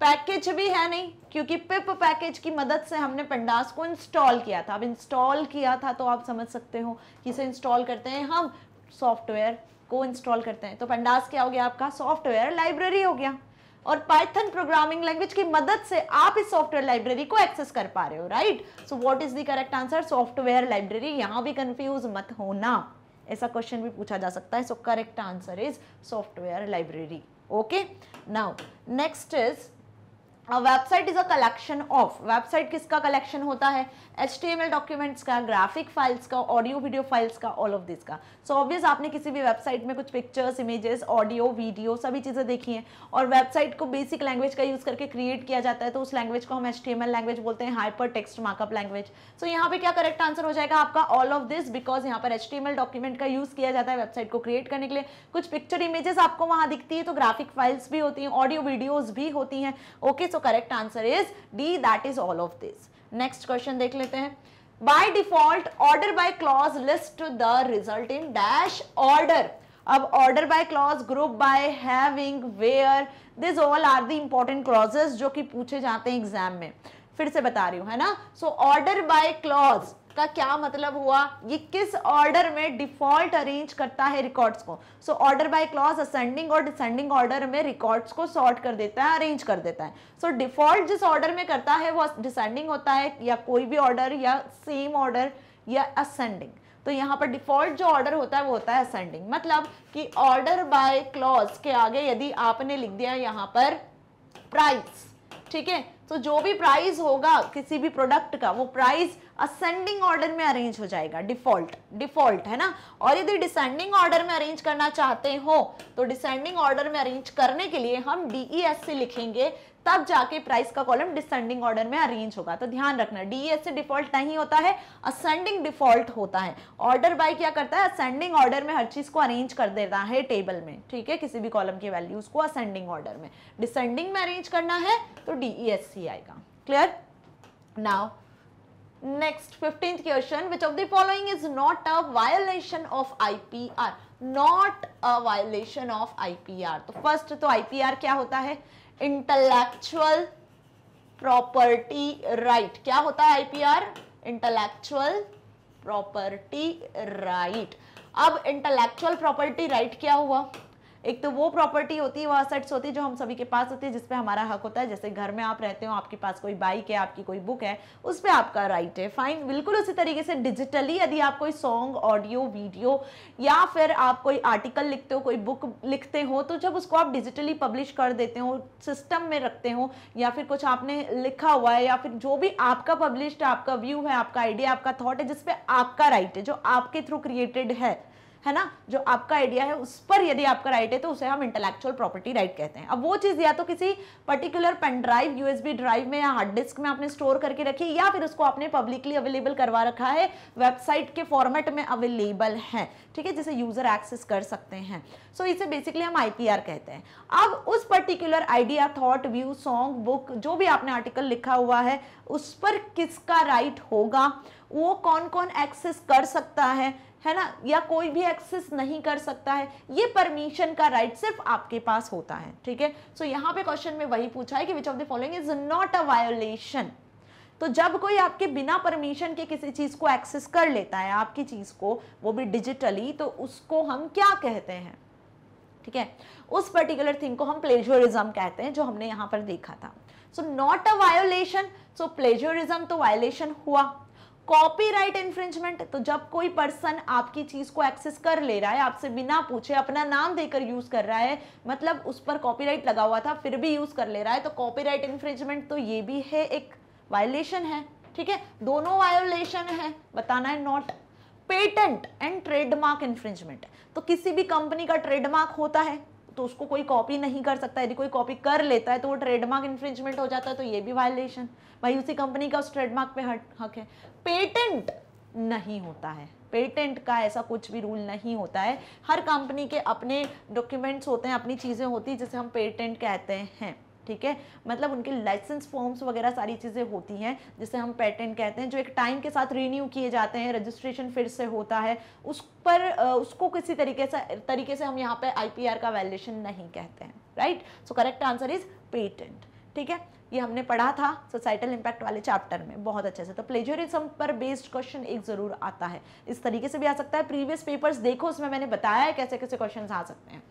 पैकेज भी है नहीं, क्योंकि पिप पैकेज की मदद से हमने पेंडास को इंस्टॉल किया था। अब इंस्टॉल किया था तो आप समझ सकते हो किसे इंस्टॉल करते हैं, हम सॉफ्टवेयर को इंस्टॉल करते हैं। तो पेंडास क्या हो गया आपका, सॉफ्टवेयर लाइब्रेरी हो गया। और पाइथन प्रोग्रामिंग लैंग्वेज की मदद से आप इस सॉफ्टवेयर लाइब्रेरी को एक्सेस कर पा रहे हो, right? So what is the correct answer? Software library. यहाँ भी कंफ्यूज मत होना, ऐसा क्वेश्चन भी पूछा जा सकता है। So correct answer is software library. Okay, now next is website is a collection of. Website किसका कलेक्शन होता है? HTML डॉक्यूमेंट्स का, ग्राफिक फाइल्स का, ऑडियो वीडियो फाइल्स का, ऑल ऑफ दिस का। सो ऑब्वियस आपने किसी भी वेबसाइट में कुछ पिक्चर्स, इमेजेस, ऑडियो, वीडियो सभी चीज़ें देखी हैं। और वेबसाइट को बेसिक लैंग्वेज का यूज़ करके क्रिएट किया जाता है, तो उस लैंग्वेज को हम HTML लैंग्वेज बोलते हैं, hyper text markup language. So यहाँ पे क्या करेक्ट आंसर हो जाएगा आपका? ऑल ऑफ दिस, बिकॉज यहाँ पर HTML डॉक्यूमेंट का यूज़ किया जाता है वेबसाइट को क्रिएट करने के लिए। कुछ पिक्चर इमेजेस आपको वहाँ दिखती है, तो ग्राफिक फाइल्स भी होती हैं, ऑडियो वीडियोज़ भी होती हैं। Okay, so correct answer is D, that is all of this. Next question देख लेते हैं। By default order by clause list the result in dash order. अब order by clause, group by, having, where, this all are the important clauses जो कि पूछे जाते हैं exam में। फिर से बता रही हूँ, है ना। सो ऑर्डर बाय क्लॉज का क्या मतलब हुआ? ये किस ऑर्डर में डिफॉल्ट अरेंज करता है रिकॉर्ड्स को। सो ऑर्डर बाय क्लॉज असेंडिंग और डिसेंडिंग ऑर्डर में रिकॉर्ड्स को सॉर्ट कर देता है, अरेंज कर देता है। सो डिफॉल्ट जिस ऑर्डर में करता है वो डिसेंडिंग होता है, या कोई भी ऑर्डर, या सेम ऑर्डर, या असेंडिंग। तो यहाँ पर डिफॉल्ट जो ऑर्डर होता है वो होता है असेंडिंग। मतलब कि ऑर्डर बाय क्लॉज के आगे यदि आपने लिख दिया यहाँ पर प्राइस, ठीक है, तो जो भी प्राइस होगा किसी भी प्रोडक्ट का, वो प्राइस असेंडिंग ऑर्डर में अरेंज हो जाएगा, डिफॉल्ट, है ना। और यदि डिसेंडिंग ऑर्डर में अरेंज करना चाहते हो तो डिसेंडिंग ऑर्डर में अरेंज करने के लिए हम DESC लिखेंगे, तब जाके प्राइस का कॉलम डिसेंडिंग ऑर्डर में अरेंज होगा। तो ध्यान रखना, DESC डिफॉल्ट नहीं होता है, असेंडिंग डिफॉल्ट होता है। ऑर्डर बाय क्या करता है? असेंडिंग ऑर्डर में हर चीज को अरेंज कर देता है टेबल में, ठीक है, किसी भी कॉलम की वैल्यूज को असेंडिंग ऑर्डर में। डिसेंडिंग में अरेंज करना है तो DESC आएगा। Clear? Now next 15th question, which of the following is not a violation of IPR? Not a violation of IPR। तो फर्स्ट तो IPR क्या होता है? Intellectual property right. क्या होता है IPR? Intellectual property right. अब इंटेलेक्चुअल प्रॉपर्टी राइट क्या हुआ? एक तो वो प्रॉपर्टी होती है, वो असेट्स होती है जो हम सभी के पास होती है, जिसपे हमारा हक होता है। जैसे घर में आप रहते हो, आपके पास कोई बाइक है, आपकी कोई बुक है, उस पर आपका राइट है, फाइन। बिल्कुल उसी तरीके से डिजिटली यदि आप कोई सॉन्ग, ऑडियो, वीडियो या फिर आप कोई आर्टिकल लिखते हो, कोई बुक लिखते हो, तो जब उसको आप डिजिटली पब्लिश कर देते हो, सिस्टम में रखते हो, या फिर कुछ आपने लिखा हुआ है, या फिर जो भी आपका पब्लिश्ड, आपका व्यू है, आपका आइडिया, आपका थॉट है, जिसपे आपका राइट है, जो आपके थ्रू क्रिएटेड है ना, जो आपका आइडिया है, उस पर यदि आपका राइट है तो उसे हम इंटेलेक्चुअल प्रॉपर्टी राइट कहते हैं। अब वो चीज़ या तो किसी particular pen drive, USB drive में या हार्ड डिस्क में आपने स्टोर करके रखी, या फिर उसको आपने पब्लिकली अवेलेबल करवा रखा है, वेबसाइट के फॉर्मेट में अवेलेबल है, ठीक है, जिसे यूजर एक्सेस कर सकते हैं। सो इसे बेसिकली हम IPR कहते हैं। अब उस particular idea, thought, view, song, book, जो भी आपने आर्टिकल लिखा हुआ है, उस पर किसका राइट होगा, वो कौन कौन एक्सेस कर सकता है ना, या कोई भी एक्सेस नहीं कर सकता है, ये परमिशन का राइट सिर्फ आपके पास होता है, ठीक है। सो यहाँ पे क्वेश्चन में वही पूछा है कि which of the following is not a violation. तो जब कोई आपके बिना परमिशन के किसी चीज़ को एक्सेस कर लेता है, आपकी चीज़ को, वो भी डिजिटली, तो उसको हम क्या कहते हैं? ठीक है, उस पर्टिकुलर थिंग को हम प्लेजरिज्म कहते हैं, जो हमने यहाँ पर देखा था। सो not a violation, so plagiarism तो वायोलेशन हुआ। कॉपीराइट इन्फ्रिंजमेंट, तो जब कोई पर्सन आपकी चीज़ को एक्सेस कर ले रहा है, आपसे बिना पूछे अपना नाम देकर यूज़ कर रहा है, मतलब उस पर कॉपीराइट लगा हुआ था फिर भी यूज़ कर ले रहा है, तो कॉपीराइट इन्फ्रिंजमेंट, तो ये भी है, एक वायोलेशन है, ठीक है, दोनों वायोलेशन है, बताना है not. Patent and trademark infringement, तो किसी भी कंपनी का ट्रेडमार्क होता है तो उसको कोई कॉपी नहीं कर सकता, यदि कोई कॉपी कर लेता है तो वो ट्रेडमार्क इन्फ्रिंजमेंट हो जाता है, तो ये भी वायलेशन, भाई उसी कंपनी का उस ट्रेडमार्क पे हक है। पेटेंट नहीं होता है, पेटेंट का ऐसा कुछ भी रूल नहीं होता है, हर कंपनी के अपने डॉक्यूमेंट्स होते हैं, अपनी चीज़ें होती हैं, जिसे हम पेटेंट कहते हैं, ठीक है, मतलब उनके लाइसेंस फॉर्म्स वगैरह सारी चीज़ें होती हैं, जिसे हम पेटेंट कहते हैं, जो एक टाइम के साथ रिन्यू किए जाते हैं, रजिस्ट्रेशन फिर से होता है, उस पर उसको किसी तरीके से हम यहाँ पे IPR का वायलेशन नहीं कहते हैं, right. So correct answer is patent, ठीक है, ये हमने पढ़ा था सोसाइटल इम्पैक्ट वाले चैप्टर में बहुत अच्छे से। तो प्लेजरिज्म पर बेस्ड क्वेश्चन एक ज़रूर आता है, इस तरीके से भी आ सकता है, प्रीवियस पेपर्स देखो, उसमें मैंने बताया है कैसे कैसे क्वेश्चन आ सकते हैं।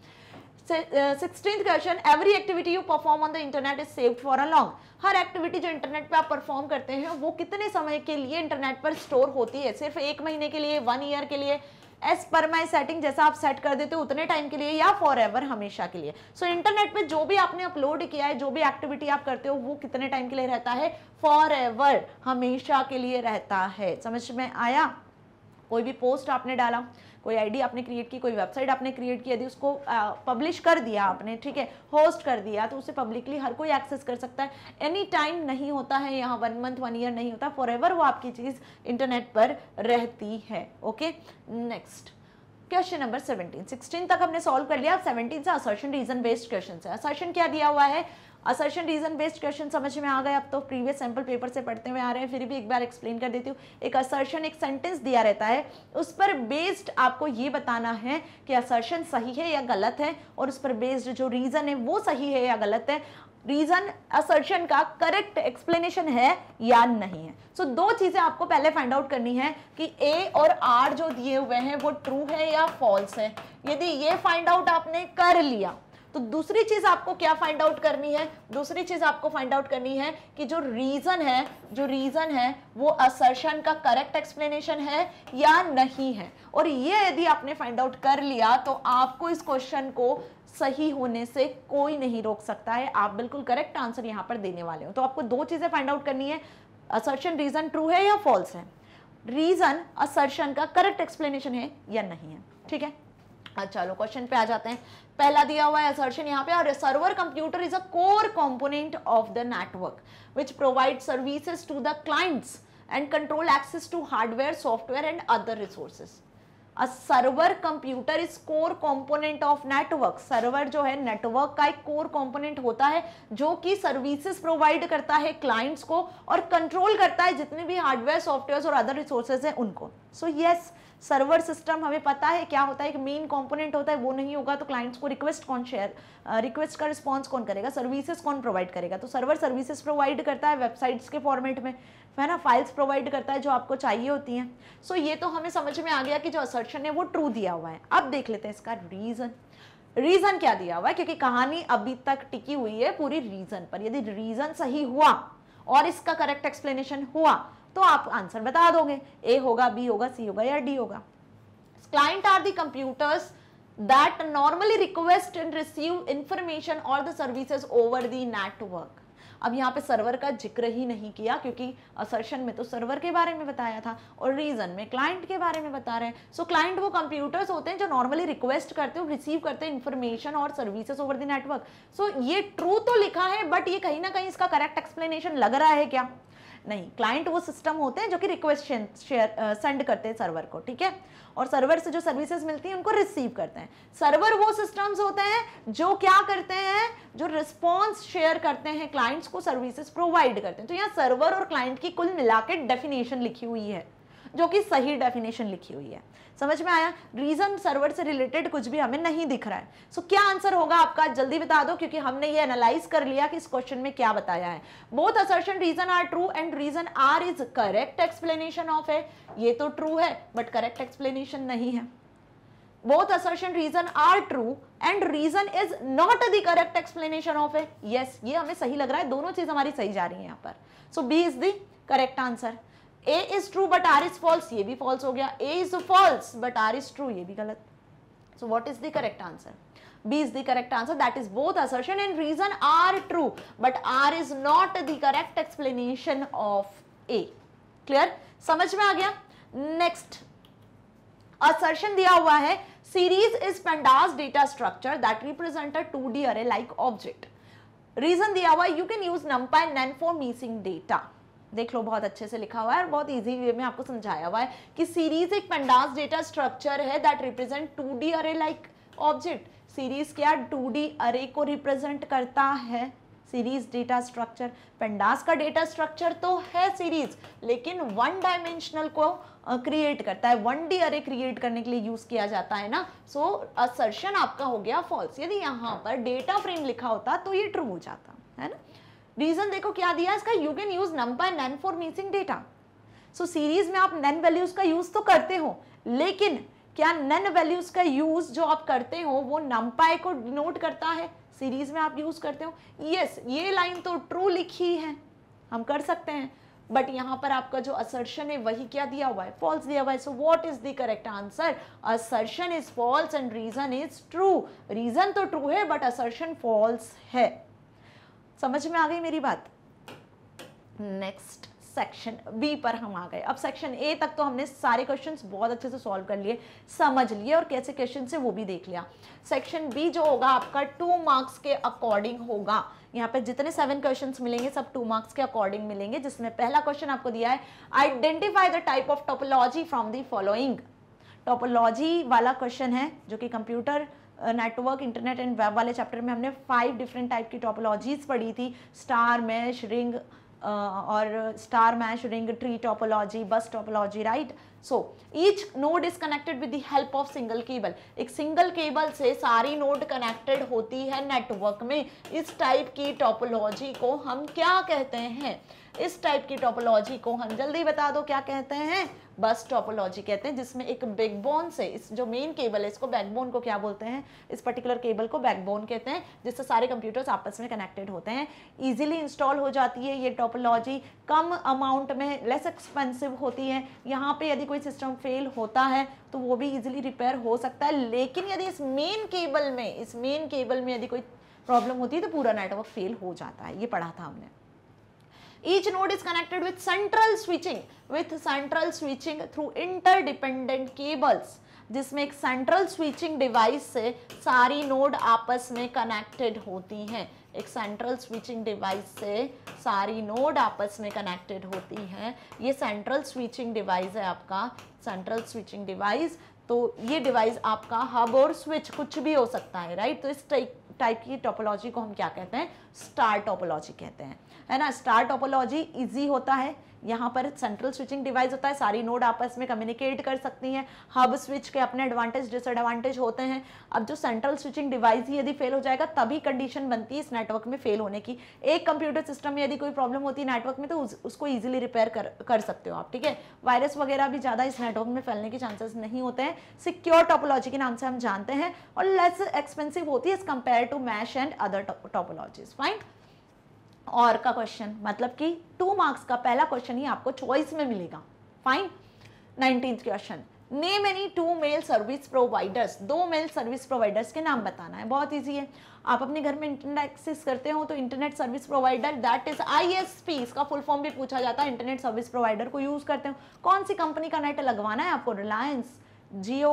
16th question, every activity you perform on the internet is saved for a long. हर एक्टिविटी जो इंटरनेट पे आप परफॉर्म करते हैं वो कितने समय के लिए इंटरनेट पर स्टोर होती है? सिर्फ एक महीने के लिए, 1 ईयर के लिए, एज पर माई सेटिंग जैसा आप सेट कर देते हो उतने टाइम के लिए, या फॉर एवर हमेशा के लिए. सो इंटरनेट पे जो भी आपने अपलोड किया है, जो भी एक्टिविटी आप करते हो, वो कितने टाइम के लिए रहता है? फॉर एवर, हमेशा के लिए रहता है. समझ में आया? कोई भी पोस्ट आपने डाला, कोई आईडी आपने क्रिएट की, कोई वेबसाइट आपने क्रिएट की, यदि उसको पब्लिश कर दिया आपने, ठीक है, होस्ट कर दिया, तो उसे पब्लिकली हर कोई एक्सेस कर सकता है. एनी टाइम नहीं होता है यहाँ, 1 मंथ 1 ईयर नहीं होता, फॉर एवर वो आपकी चीज़ इंटरनेट पर रहती है. Okay, next question number 17. 16 तक हमने सॉल्व कर लिया, अब 17 से असर्शन रीजन बेस्ड क्वेश्चन है. असर्शन क्या दिया हुआ है? असर्शन रीजन बेस्ड क्वेश्चन समझ में आ गए अब तो, प्रीवियस सैंपल पेपर से पढ़ते हुए आ रहे हैं, फिर भी एक बार एक्सप्लेन कर देती हूँ. एक असर्शन एक सेंटेंस दिया रहता है, उस पर बेस्ड आपको ये बताना है कि असर्शन सही है या गलत है, और उस पर बेस्ड जो रीज़न है वो सही है या गलत है. रीजन असर्शन का करेक्ट एक्सप्लेनेशन है या नहीं है. सो दो चीज़ें आपको पहले फाइंड आउट करनी है कि ए और आर जो दिए हुए हैं वो ट्रू है या फॉल्स है. यदि ये फाइंड आउट आपने कर लिया तो दूसरी चीज़ आपको क्या फाइंड आउट करनी है? दूसरी चीज़ आपको फाइंड आउट करनी है कि जो रीज़न है वो असर्शन का करेक्ट एक्सप्लेनेशन है या नहीं है. और ये यदि आपने फाइंड आउट कर लिया तो आपको इस क्वेश्चन को सही होने से कोई नहीं रोक सकता है. आप बिल्कुल करेक्ट आंसर यहाँ पर देने वाले हो. तो आपको दो चीज़ें फाइंड आउट करनी है, असर्शन रीज़न ट्रू है या फॉल्स है, रीज़न असर्शन का करेक्ट एक्सप्लेनेशन है या नहीं है. ठीक है, चलो क्वेश्चन पे आ जाते हैं. पहला दिया हुआ है assertion यहाँ पे, और server computer is a core component of the network which provide services to the clients and control access to hardware, software and other resources. A server computer is core component of network. Server जो है network का एक core component होता है जो कि services provide करता है क्लाइंट्स को और कंट्रोल करता है जितने भी हार्डवेयर, सॉफ्टवेयर और अदर रिसोर्सेज हैं उनको. सो यस, सर्वर सिस्टम हमें पता है क्या होता है, एक मेन कंपोनेंट होता है. वो नहीं होगा तो क्लाइंट्स को रिक्वेस्ट का रिस्पांस कौन करेगा? सर्विसेज कौन प्रोवाइड करेगा? तो सर्वर सर्विसेज प्रोवाइड करता है वेबसाइट्स के फॉर्मेट में, है ना, फाइल्स प्रोवाइड करता है जो आपको चाहिए होती हैं. सो ये तो हमें समझ में आ गया कि जो असर्शन है वो ट्रू दिया हुआ है. अब देख लेते हैं इसका रीज़न. रीज़न क्या दिया हुआ है, क्योंकि कहानी अभी तक टिकी हुई है पूरी रीज़न पर. यदि रीज़न सही हुआ और इसका करेक्ट एक्सप्लेनेशन हुआ तो आप आंसर बता दोगे, ए होगा, बी होगा, सी होगा या डी होगा. Client are the computers that normally request and receive information और the services over the network. अब यहाँ पे सर्वर का जिक्र ही नहीं किया, क्योंकि असर्शन में तो सर्वर के बारे में बताया था और रीजन में क्लाइंट के बारे में बता रहे हैं. सो क्लाइंट वो कंप्यूटर्स होते हैं जो नॉर्मली रिक्वेस्ट करते हैं, रिसीव करते हैं इन्फॉर्मेशन और services over the network. So ये ट्रू तो लिखा है, बट ये कहीं ना कहीं इसका करेक्ट एक्सप्लेनेशन लग रहा है क्या? नहीं. क्लाइंट वो सिस्टम होते हैं जो कि रिक्वेस्ट सेंड करते हैं सर्वर को, ठीक है, और सर्वर से जो सर्विसेज मिलती हैं उनको रिसीव करते हैं. सर्वर वो सिस्टम्स होते हैं जो क्या करते हैं, जो रिस्पॉन्स शेयर करते हैं, क्लाइंट्स को सर्विसेज प्रोवाइड करते हैं. तो यहाँ सर्वर और क्लाइंट की कुल मिला के डेफिनेशन लिखी हुई है, जो कि सही डेफिनेशन लिखी हुई है. समझ में आया? रीजन सर्वर से रिलेटेड कुछ भी हमें नहीं दिख रहा है. सो क्या आंसर होगा आपका जल्दी बता दो, क्योंकि हमने ये एनालाइज कर लिया कि इस क्वेश्चन में क्या बताया है. Both assertion reason are true and reason are is correct explanation of है. ये तो ट्रू है बट करेक्ट एक्सप्लेनेशन नहीं है. Both assertion reason are true and reason is not the correct explanation of है. यस, ये हमें सही लग रहा है, दोनों चीज हमारी सही जा रही है यहाँ पर. So B is the correct answer. A is true but R is false, ये भी false हो गया. A is false but R is true, ये भी गलत. So what is the correct answer? B is the correct answer. That is both assertion and reason are true but R is not the correct explanation of A. Clear? समझ में आ गया? Next, assertion दिया हुआ है series is pandas data structure that represent a 2D array like object. Reason दिया हुआ you can use numpy and nan for missing data. देख लो, बहुत अच्छे से लिखा हुआ है और बहुत इजी वे में आपको समझाया हुआ है कि सीरीज एक पंडास डेटा स्ट्रक्चर है that represent 2D array like object. Series क्या 2D अरे को रिप्रेजेंट करता है. सीरीज डेटा स्ट्रक्चर, पंडास का डेटा स्ट्रक्चर तो है सीरीज, लेकिन 1 डायमेंशनल को क्रिएट करता है. 1D अरे क्रिएट करने के लिए यूज किया जाता है ना. सो असर्शन आपका हो गया फॉल्स. यदि यहाँ पर डेटा फ्रेम लिखा होता तो ये ट्रू हो जाता, है ना. रीजन देखो क्या दिया इसका, you can use numpy nan for missing data. So series में आप nan वैल्यूज का यूज तो करते हो, लेकिन क्या नन वैल्यूज का यूज जो आप करते हो वो numpy को डिनोट करता है, सीरीज में आप यूज करते हो। यस, ये लाइन तो ट्रू लिखी है, हम कर सकते हैं, बट यहाँ पर आपका जो असर्शन है वही क्या दिया हुआ है, फॉल्स दिया हुआ है। So what is the correct answer? Assertion is false and reason is true. Reason तो ट्रू है बट असर्शन फॉल्स है। समझ में आ गई मेरी बात? नेक्स्ट सेक्शन बी पर हम आ गए। अब सेक्शन ए तक तो हमने सारे क्वेश्चंस बहुत अच्छे से सॉल्व कर लिए, समझ लिए और कैसे क्वेश्चन से वो भी देख लिया। सेक्शन बी जो होगा आपका 2 मार्क्स के अकॉर्डिंग होगा। यहाँ पे जितने 7 क्वेश्चंस मिलेंगे सब 2 मार्क्स के अकॉर्डिंग मिलेंगे, जिसमें पहला क्वेश्चन आपको दिया है, identify the type of topology from the following. Topology वाला क्वेश्चन है जो कि computer network internet and web वाले चैप्टर में हमने 5 डिफरेंट टाइप की टोपोलॉजीज पढ़ी थी, स्टार मैश रिंग और star mesh ring tree topology, bus topology, right. So each node is connected with the help of single cable. एक single cable से सारी नोड कनेक्टेड होती है नेटवर्क में। इस टाइप की टोपोलॉजी को हम क्या कहते हैं? इस टाइप की टोपोलॉजी को हम, जल्दी बता दो क्या कहते हैं, बस टोपोलॉजी कहते हैं, जिसमें एक बैकबोन से, इस जो मेन केबल है इसको, बैकबोन को क्या बोलते हैं, इस पर्टिकुलर केबल को बैकबोन कहते हैं, जिससे सारे कंप्यूटर्स आपस में कनेक्टेड होते हैं। इजीली इंस्टॉल हो जाती है ये टोपोलॉजी, कम अमाउंट में, लेस एक्सपेंसिव होती है। यहाँ पे यदि कोई सिस्टम फेल होता है तो वो भी इजीली रिपेयर हो सकता है, लेकिन यदि इस मेन केबल में, इस मेन केबल में यदि कोई प्रॉब्लम होती है तो पूरा नेटवर्क फेल हो जाता है। ये पढ़ा था हमने। Each node is connected with central switching through interdependent cables, जिसमें एक सेंट्रल स्विचिंग डिवाइस से सारी नोड आपस में कनेक्टेड होती हैं। एक सेंट्रल स्विचिंग डिवाइस से सारी नोड आपस में कनेक्टेड होती हैं। ये सेंट्रल स्विचिंग डिवाइस है आपका, सेंट्रल स्विचिंग डिवाइस। तो ये डिवाइस आपका हब और स्विच कुछ भी हो सकता है, राइट। तो इस टाइप की टोपोलॉजी को हम क्या कहते हैं? स्टार टोपोलॉजी कहते हैं, है ना। स्टार टोपोलॉजी इजी होता है, यहाँ पर सेंट्रल स्विचिंग डिवाइस होता है, सारी नोड आपस में कम्युनिकेट कर सकती हैं। हब स्विच के अपने एडवांटेज डिसएडवांटेज होते हैं। अब जो सेंट्रल स्विचिंग डिवाइस ही यदि फेल हो जाएगा तभी कंडीशन बनती है इस नेटवर्क में फेल होने की। एक कंप्यूटर सिस्टम में यदि कोई प्रॉब्लम होती है नेटवर्क में तो उसको ईजिली रिपेयर कर सकते हो आप, ठीक है। वायरस वगैरह भी ज़्यादा इस नेटवर्क में फैलने के चांसेस नहीं होते हैं। सिक्योर टोपोलॉजी के नाम से हम जानते हैं और लेस एक्सपेंसिव होती है as compare to mesh and other topologies, fine. और का क्वेश्चन, मतलब कि 2 मार्क्स का पहला क्वेश्चन ही आपको चॉइस में मिलेगा, fine. 19th question, name any 2 mail service providers. 2 mail service providers के नाम बताना है, बहुत इजी है। आप अपने घर में इंटरनेट एक्सेस करते हो तो internet service provider, that is ISP, इसका फुल फॉर्म भी पूछा जाता है। इंटरनेट सर्विस प्रोवाइडर को यूज़ करते हो, कौन सी कंपनी का नेट लगवाना है आपको, रिलायंस, जियो,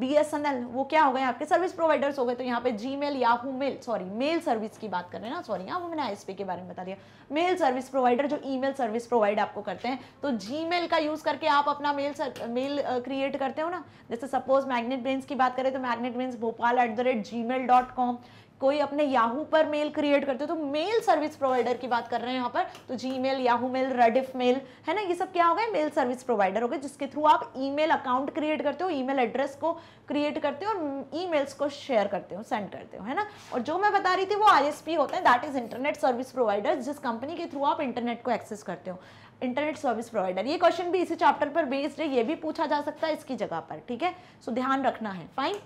BSNL, वो क्या हो गए आपके सर्विस प्रोवाइडर्स हो गए। तो यहाँ पे Gmail, Yahoo mail, sorry mail service की बात कर रहे हैं ना, सॉरी हाँ वो मैंने ISP के बारे में बता दिया। मेल सर्विस प्रोवाइडर जो ईमेल सर्विस प्रोवाइड आपको करते हैं, तो Gmail का यूज़ करके आप अपना मेल क्रिएट करते हो ना। जैसे सपोज मैग्नेट ब्रेन्स की बात करें तो magnetbrainsbhopal@gmail.com, कोई अपने याहू पर मेल क्रिएट करते हो तो मेल सर्विस प्रोवाइडर की बात कर रहे हैं यहाँ पर, तो Gmail, Yahoo mail, Rediff mail, है ना, ये सब क्या हो गए, मेल सर्विस प्रोवाइडर हो गए, जिसके थ्रू आप ईमेल अकाउंट क्रिएट करते हो, ईमेल एड्रेस को क्रिएट करते हो और ईमेल्स को शेयर करते हो, सेंड करते हो, है ना। और जो मैं बता रही थी वो ISP होता है, that is internet service provider, जिस कंपनी के थ्रू आप इंटरनेट को एक्सेस करते हो, इंटरनेट सर्विस प्रोवाइडर। ये क्वेश्चन भी इसी चैप्टर पर बेस्ड है, ये भी पूछा जा सकता है इसकी जगह पर, ठीक है। सो ध्यान रखना है, fine.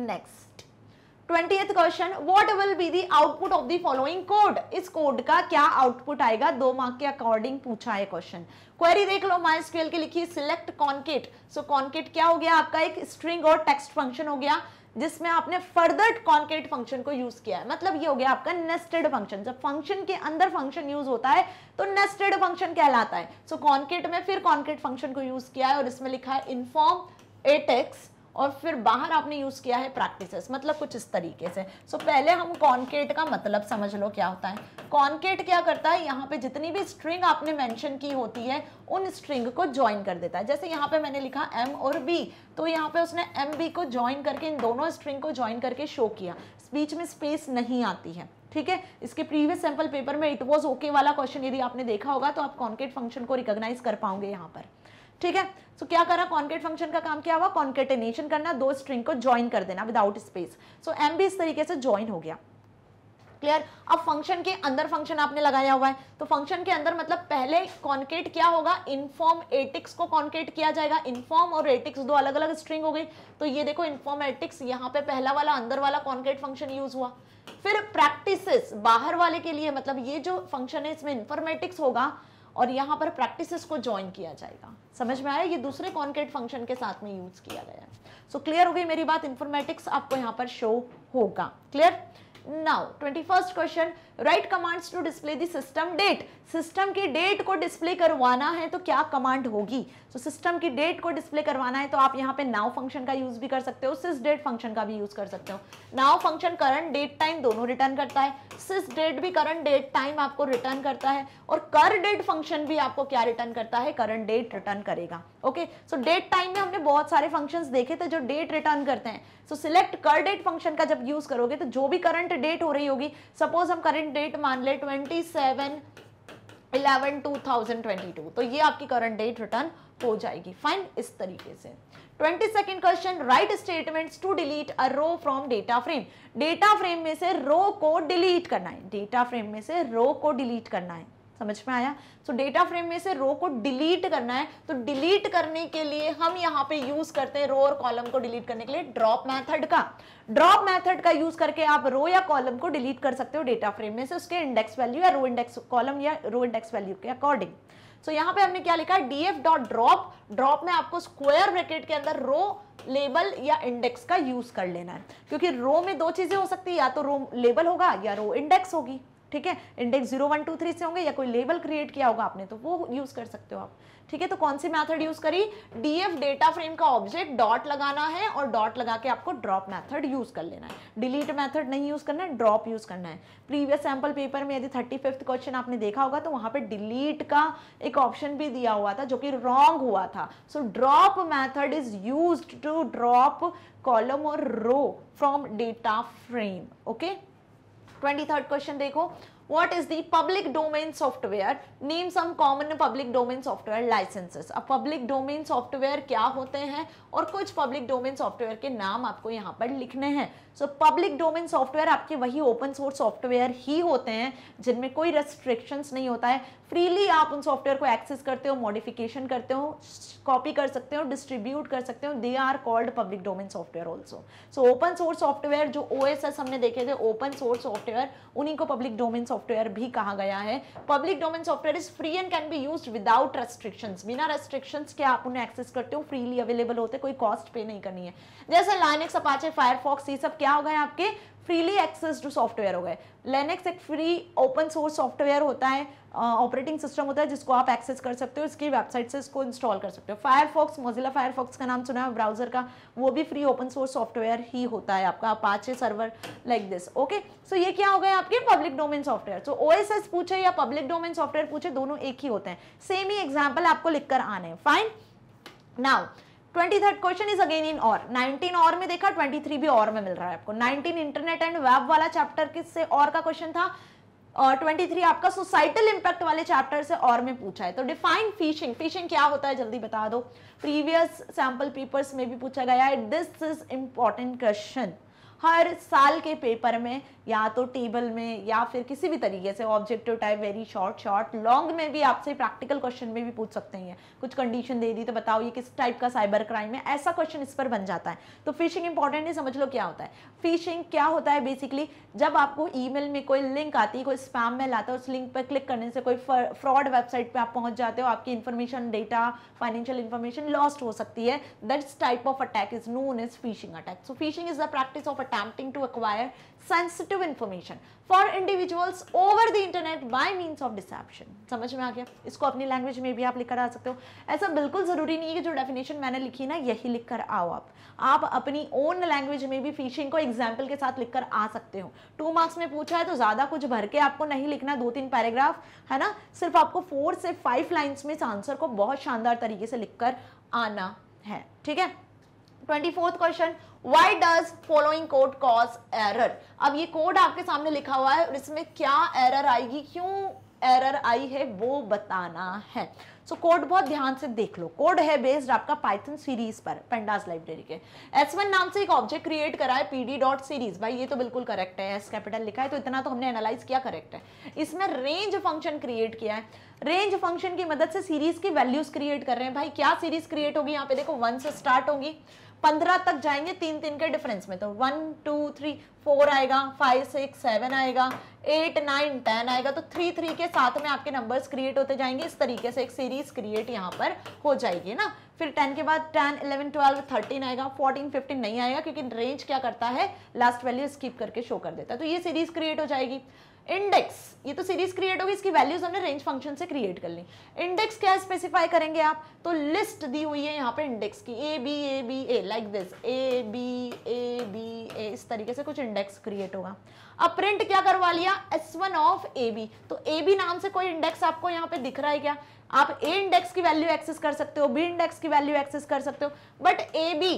Next 20th question, what will be the output of the following code. इस कोड का क्या आउटपुट आएगा, 2 मार्क के अकॉर्डिंग पूछा है क्वेश्चन। क्वेरी देख लो, MySQL की लिखी, सिलेक्ट कॉन्केट। सो कॉन्केट क्या हो गया आपका, एक स्ट्रिंग और टेक्स्ट फंक्शन हो गया, जिसमें आपने फर्दर कॉन्केट फंक्शन को यूज किया है। मतलब ये हो गया आपका नेस्टेड फंक्शन, जब फंक्शन के अंदर फंक्शन यूज होता है तो नेस्टेड फंक्शन कहलाता है। सो कॉन्केट में फिर कॉन्केट फंक्शन को यूज किया है और इसमें लिखा है इनफॉर्म एटेक्स, और फिर बाहर आपने यूज़ किया है प्रैक्टिसेस, मतलब कुछ इस तरीके से। सो पहले हम कॉन्केट का मतलब समझ लो क्या होता है। कॉन्केट क्या करता है, यहाँ पे जितनी भी स्ट्रिंग आपने मेंशन की होती है उन स्ट्रिंग को ज्वाइन कर देता है। जैसे यहाँ पे मैंने लिखा M और B, तो यहाँ पे उसने MB को ज्वाइन करके, इन दोनों स्ट्रिंग को ज्वाइन करके शो किया, बीच में स्पेस नहीं आती है, ठीक है। इसके प्रीवियस सैम्पल पेपर में इट वॉज ओके वाला क्वेश्चन यदि आपने देखा होगा तो आप कॉन्केट फंक्शन को रिकॉग्नाइज कर पाओगे यहाँ पर, ठीक है। सो क्या करा, कॉन्केट फंक्शन का काम क्या हुआ, कॉन्केटेनेशन करना, दो स्ट्रिंग को ज्वाइन कर देना विदाउट स्पेस। सो M भी इस तरीके से ज्वाइन हो गया। क्लियर। अब फंक्शन के अंदर फंक्शन आपने लगाया हुआ है, तो फंक्शन के अंदर मतलब पहले कॉन्क्रीट क्या होगा, इनफॉर्म एटिक्स को कॉन्क्रीट किया जाएगा। इनफॉर्म और एटिक्स दो अलग अलग स्ट्रिंग हो गई, तो ये देखो इनफॉर्म एटिक्स, यहाँ पे पहला वाला अंदर वाला कॉन्क्रीट फंक्शन यूज हुआ। फिर प्रैक्टिसेस बाहर वाले के लिए, मतलब ये जो फंक्शन है इसमें इन्फॉर्मेटिक्स होगा और यहाँ पर प्रैक्टिसेस को ज्वाइन किया जाएगा। समझ में आया, ये दूसरे कॉन्क्रीट फंक्शन के साथ में यूज किया गया है। सो क्लियर हो गई मेरी बात, इन्फॉर्मेटिक्स आपको यहाँ पर शो होगा। Clear. Now 21st question, write commands to display the system date. System की डेट को डिस्प्ले करवाना है तो क्या कमांड होगी। तो सिस्टम की डेट को डिस्प्ले करवाना है तो आप यहाँ पे नाउ फंक्शन का यूज भी कर सकते हो, सिस डेट फंक्शन का भी यूज कर सकते हो। Now function current date time दोनों रिटर्न करता है, सिस डेट भी करंट डेट टाइम आपको रिटर्न करता है, और कर डेट फंक्शन भी आपको क्या रिटर्न करता है, करंट डेट रिटर्न करेगा। ओके, सो डेट टाइम में हमने बहुत सारे फंक्शंस देखे थे जो डेट रिटर्न करते हैं। सो सिलेक्ट कर डेट फंक्शन का जब यूज करोगे तो जो भी करंट डेट हो रही होगी, सपोज हम करंट डेट मान ले 27/11/2022, तो ये आपकी करंट डेट रिटर्न हो जाएगी। फाइन, इस तरीके से। 22nd question, write statements to delete a row from data frame. Data frame में से रो को डिलीट करना है, डेटा फ्रेम में से रो को डिलीट करना है। समझ में आया। सो डेटा फ्रेम में से रो को डिलीट करना है, तो डिलीट करने के लिए हम यहाँ पे यूज करते हैं रो और कॉलम को डिलीट करने के लिए ड्रॉप मेथड का। ड्रॉप मेथड का यूज करके आप रो या कॉलम को डिलीट कर सकते हो डेटा फ्रेम में से उसके इंडेक्स वैल्यू या रो इंडेक्स कॉलम या रो इंडेक्स वैल्यू के अकॉर्डिंग। सो यहाँ पे हमने क्या लिखा है, df डॉट ड्रॉप। ड्रॉप में आपको स्क्वायर ब्रैकेट के अंदर रो लेबल या इंडेक्स का यूज कर लेना है, क्योंकि रो में दो चीजें हो सकती है, या तो रो लेबल होगा या रो इंडेक्स होगी। ठीक है, इंडेक्स 0 1 2 3 से होंगे या कोई लेबल क्रिएट किया होगा आपने, तो वो यूज कर सकते हो आप। ठीक है, तो कौन सी मेथड यूज करी, डीएफ डेटा फ्रेम का ऑब्जेक्ट डॉट लगाना है और डॉट लगा के आपको ड्रॉप मेथड यूज कर लेना है। डिलीट मेथड नहीं यूज करना है, ड्रॉप यूज करना है। प्रीवियस सैंपल पेपर में यदि 35th क्वेश्चन आपने देखा होगा तो वहां पे डिलीट का एक ऑप्शन भी दिया हुआ था जो कि रॉन्ग हुआ था। So drop method is use to drop column और row from data frame. Okay, 23rd question देखो, What is the public domain software? Name some common public domain software licenses. अब public domain software क्या होते हैं और कुछ public domain software के नाम आपको यहाँ पर लिखने हैं। So public domain software आपके वही open source software ही होते हैं जिनमें कोई restrictions नहीं होता है। Freely आप उन software को access करते हो, modification करते हो, copy कर सकते हो, distribute कर सकते हो। They are called public domain software also. So open source software जो OSS हमने देखे थे, open source software उन्हीं को public domain सॉफ्टवेयर भी कहा गया है। Public domain software is free and can be used without restrictions. बिना रेस्ट्रिक्शंस के आप उन्हें एक्सेस करते हो, फ्रीली अवेलेबल होते, कोई कॉस्ट पे नहीं करनी है। जैसे लाइनक्स, अपाचे, फायरफॉक्स, ये सब क्या हो गए आपके फ्रीली एक्सेस टू सॉफ्टवेयर हो गए। लिनक्स एक फ्री ओपन सोर्स सॉफ्टवेयर होता है, ऑपरेटिंग सिस्टम होता है जिसको आप एक्सेस कर सकते हो, इसकी वेबसाइट से इसको इंस्टॉल कर सकते हो। फायरफॉक्स, मोजिला फायरफॉक्स का नाम सुना है ब्राउजर का, वो भी फ्री ओपन सोर्स सॉफ्टवेयर ही होता है आपका। Apache server like this. Okay, so ये क्या हो गए आपके public domain software. So OSS पूछे या पब्लिक डोमेन सॉफ्टवेयर पूछे, दोनों एक ही होते हैं, सेम ही एग्जाम्पल आपको लिखकर आने। Fine. Now 23rd question is again in और। 19 और में देखा, 23 भी और में मिल रहा है आपको। 19 इंटरनेट एंड वेब वाला चैप्टर किससे और का क्वेश्चन था, और 23 आपका सोसाइटल इंपैक्ट वाले चैप्टर से और में पूछा है। तो डिफाइन फिशिंग। फिशिंग क्या होता है जल्दी बता दो, प्रीवियस सैंपल पेपर्स में भी पूछा गया है। दिस इज इंपॉर्टेंट क्वेश्चन, हर साल के पेपर में या तो टेबल में या फिर किसी भी तरीके से objective type, very short long में भी आपसे प्रैक्टिकल क्वेश्चन में भी पूछ सकते हैं। कुछ कंडीशन दे दी तो बताओ ये किस टाइप का साइबर क्राइम है, ऐसा क्वेश्चन इस पर बन जाता है। तो फिशिंग इंपॉर्टेंट है, समझ लो क्या होता है। फिशिंग क्या होता है बेसिकली, जब आपको ईमेल में कोई लिंक आती है, कोई स्पैम मेल आता है, उस लिंक पर क्लिक करने से कोई फ्रॉड वेबसाइट पर आप पहुँच जाते हो, आपकी information, data, financial information lost हो सकती है। That's type of attack is known as phishing attack. So phishing is the practice of attempting to acquire sensitive information for individuals over the internet by means of deception। समझ में आ गया, इसको अपनी language में भी आप लिखकर आ सकते हो। ऐसा बिल्कुल ज़रूरी नहीं है कि जो डेफिनेशन मैंने लिखी ना यही लिखकर आओ आप अपनी ओन लैंग्वेज में भी फिशिंग को एग्जाम्पल के साथ लिखकर आ सकते हो। 2 मार्क्स में पूछा है तो ज़्यादा कुछ भर के आपको नहीं लिखना, 2-3 पैराग्राफ है ना, सिर्फ आपको 4 से 5 लाइन्स में इस आंसर को बहुत शानदार तरीके से लिखकर आना है। ठीक है। 24th question, Why does following code cause error? अब ये कोड आपके सामने लिखा हुआ है और इसमें क्या एरर आएगी, क्यों एरर आई है वो बताना है। सो कोड बहुत ध्यान से देख लो। कोड है बेस्ड आपका पाइथन सीरीज पर, पेंडास लाइब्रेरी के। S1 नाम से एक ऑब्जेक्ट क्रिएट करा है pd.series, भाई ये तो बिल्कुल करेक्ट है, S कैपिटल लिखा है तो इतना तो हमने एनालाइज किया, करेक्ट है। इसमें रेंज फंक्शन क्रिएट किया है, रेंज फंक्शन की मदद से सीरीज की वैल्यूज क्रिएट कर रहे हैं। भाई क्या सीरीज क्रिएट होगी, यहाँ पे देखो 1 से स्टार्ट होगी, 15 तक जाएंगे, 3-3 के डिफरेंस में, तो 1 2 3 4 आएगा, 5 6 7 आएगा, 8 9 10 आएगा, तो 3-3 के साथ में आपके नंबर्स क्रिएट होते जाएंगे। इस तरीके से एक सीरीज क्रिएट यहाँ पर हो जाएगी ना। फिर 10 के बाद 10 11 12 13 आएगा, 14 15 नहीं आएगा क्योंकि रेंज क्या करता है, लास्ट वैल्यू स्किप करके शो कर देता है, तो ये सीरीज क्रिएट हो जाएगी। इंडेक्स, ये तो सीरीज क्रिएट होगी, इसकी वैल्यूज हमने रेंज फंक्शन से क्रिएट कर ली। इंडेक्स क्या स्पेसिफाई करेंगे आप, तो लिस्ट दी हुई है यहाँ पे इंडेक्स की, A B A like this, A B A, इस तरीके से कुछ इंडेक्स क्रिएट होगा। अब प्रिंट क्या करवा लिया, S1 ऑफ ए बी, तो ए बी नाम से कोई इंडेक्स आपको यहाँ पे दिख रहा है क्या? आप ए इंडेक्स की वैल्यू एक्सेस कर सकते हो, बी इंडेक्स की वैल्यू एक्सेस कर सकते हो, बट ए बी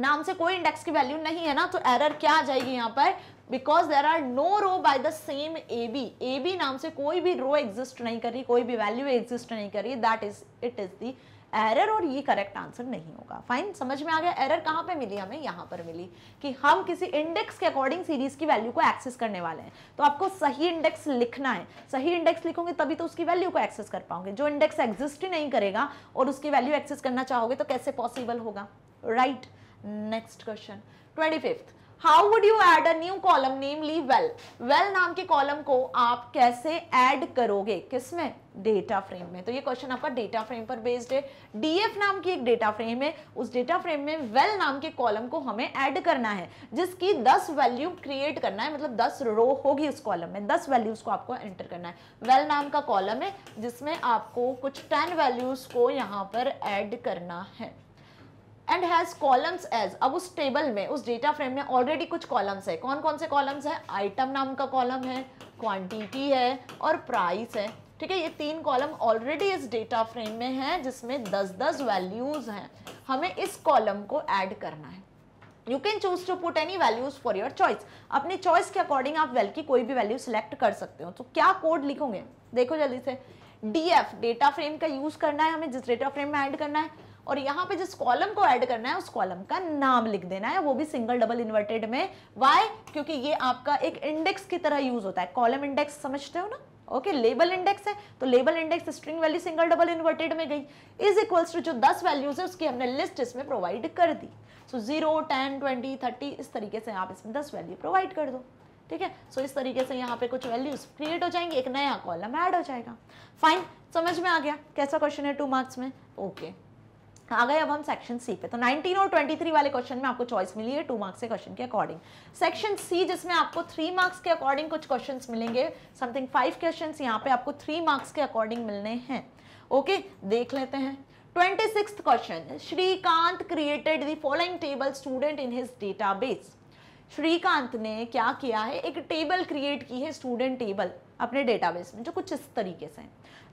नाम से कोई इंडेक्स की वैल्यू नहीं है ना, तो एरर क्या आ जाएगी यहाँ पर, because there are no row by the same A B, A B नाम से कोई भी रो एग्जिस्ट नहीं कर रही, कोई भी वैल्यू एग्जिस्ट नहीं कर रही, that is it is the error, और ये करेक्ट आंसर नहीं होगा। फाइन, समझ में आ गया। एरर कहाँ पे मिली हमें, यहाँ पर मिली कि हम किसी इंडेक्स के अकॉर्डिंग सीरीज की वैल्यू को एक्सेस करने वाले हैं, तो आपको सही इंडेक्स लिखना है, सही इंडेक्स लिखोगे तभी तो उसकी वैल्यू को एक्सेस कर पाओगे। जो इंडेक्स एग्जिस्ट ही नहीं करेगा और उसकी वैल्यू एक्सेस करना चाहोगे तो कैसे पॉसिबल होगा, right. Next question 25, how would you add a new column namely well, well नाम के कॉलम को आप कैसे ऐड करोगे, किसमें, डेटा फ्रेम में। तो ये क्वेश्चन आपका डेटा फ्रेम पर बेस्ड है। डीएफ नाम की एक डेटा फ्रेम है, उस डेटा फ्रेम में वेल नाम के कॉलम को हमें ऐड करना है, जिसकी 10 वैल्यू क्रिएट करना है, मतलब 10 रो होगी उस कॉलम में, 10 वैल्यूज को आपको एंटर करना है। वेल नाम का कॉलम है जिसमें आपको कुछ 10 वैल्यूज को यहाँ पर ऐड करना है। एंड हैज कॉलम्स एज, अब उस टेबल में, उस डेटा फ्रेम में ऑलरेडी कुछ कॉलम्स है, कौन कौन से कॉलम्स है, आइटम नाम का कॉलम है, क्वांटिटी है और प्राइस है, ठीक है। ये 3 कॉलम ऑलरेडी इस डेटा फ्रेम में है जिसमें 10-10 वैल्यूज हैं, हमें इस कॉलम को ऐड करना है। You can choose to put any values for your choice, अपने चॉइस के अकॉर्डिंग आप वेल की कोई भी वैल्यू सिलेक्ट कर सकते हो। तो क्या कोड लिखोगे, देखो जल्दी से, डीएफ डेटा फ्रेम का यूज करना है हमें, जिस डेटा फ्रेम में ऐड करना है, और यहाँ पे जिस कॉलम को ऐड करना है उस कॉलम का नाम लिख देना है, वो भी सिंगल डबल इन्वर्टेड में। व्हाई, क्योंकि ये आपका एक इंडेक्स की तरह यूज होता है, कॉलम इंडेक्स समझते हो ना, ओके। लेबल इंडेक्स है तो label index string value single double inverted में गई, इज इक्वल्स टू जो 10 वैल्यूज है उसकी हमने लिस्ट इसमें प्रोवाइड कर दी। सो 0 10 20 30 इस तरीके से आप इसमें 10 वैल्यू प्रोवाइड कर दो, ठीक है। सो इस तरीके से यहाँ पे कुछ वैल्यूज क्रिएट हो जाएंगी, एक नया कॉलम ऐड हो जाएगा। फाइन, समझ में आ गया कैसा क्वेश्चन है 2 मार्क्स में, ओके। आ गए अब हम सेक्शन सी पे, तो 19 और 23 वाले क्वेश्चन में आपको चॉइस मिली है 2 मार्क्स के क्वेश्चन के अकॉर्डिंग। सेक्शन सी जिसमें आपको 3 मार्क्स के अकॉर्डिंग कुछ क्वेश्चंस मिलेंगे, समथिंग 5 क्वेश्चंस यहाँ पे आपको 3 मार्क्स के अकॉर्डिंग मिलने हैं, ओके। देख लेते हैं 26वां question, Shrikant created the following table student in his database. Shrikant ने क्या किया है, एक टेबल क्रिएट की है, स्टूडेंट टेबल, अपने डेटाबेस में, जो कुछ इस तरीके से है।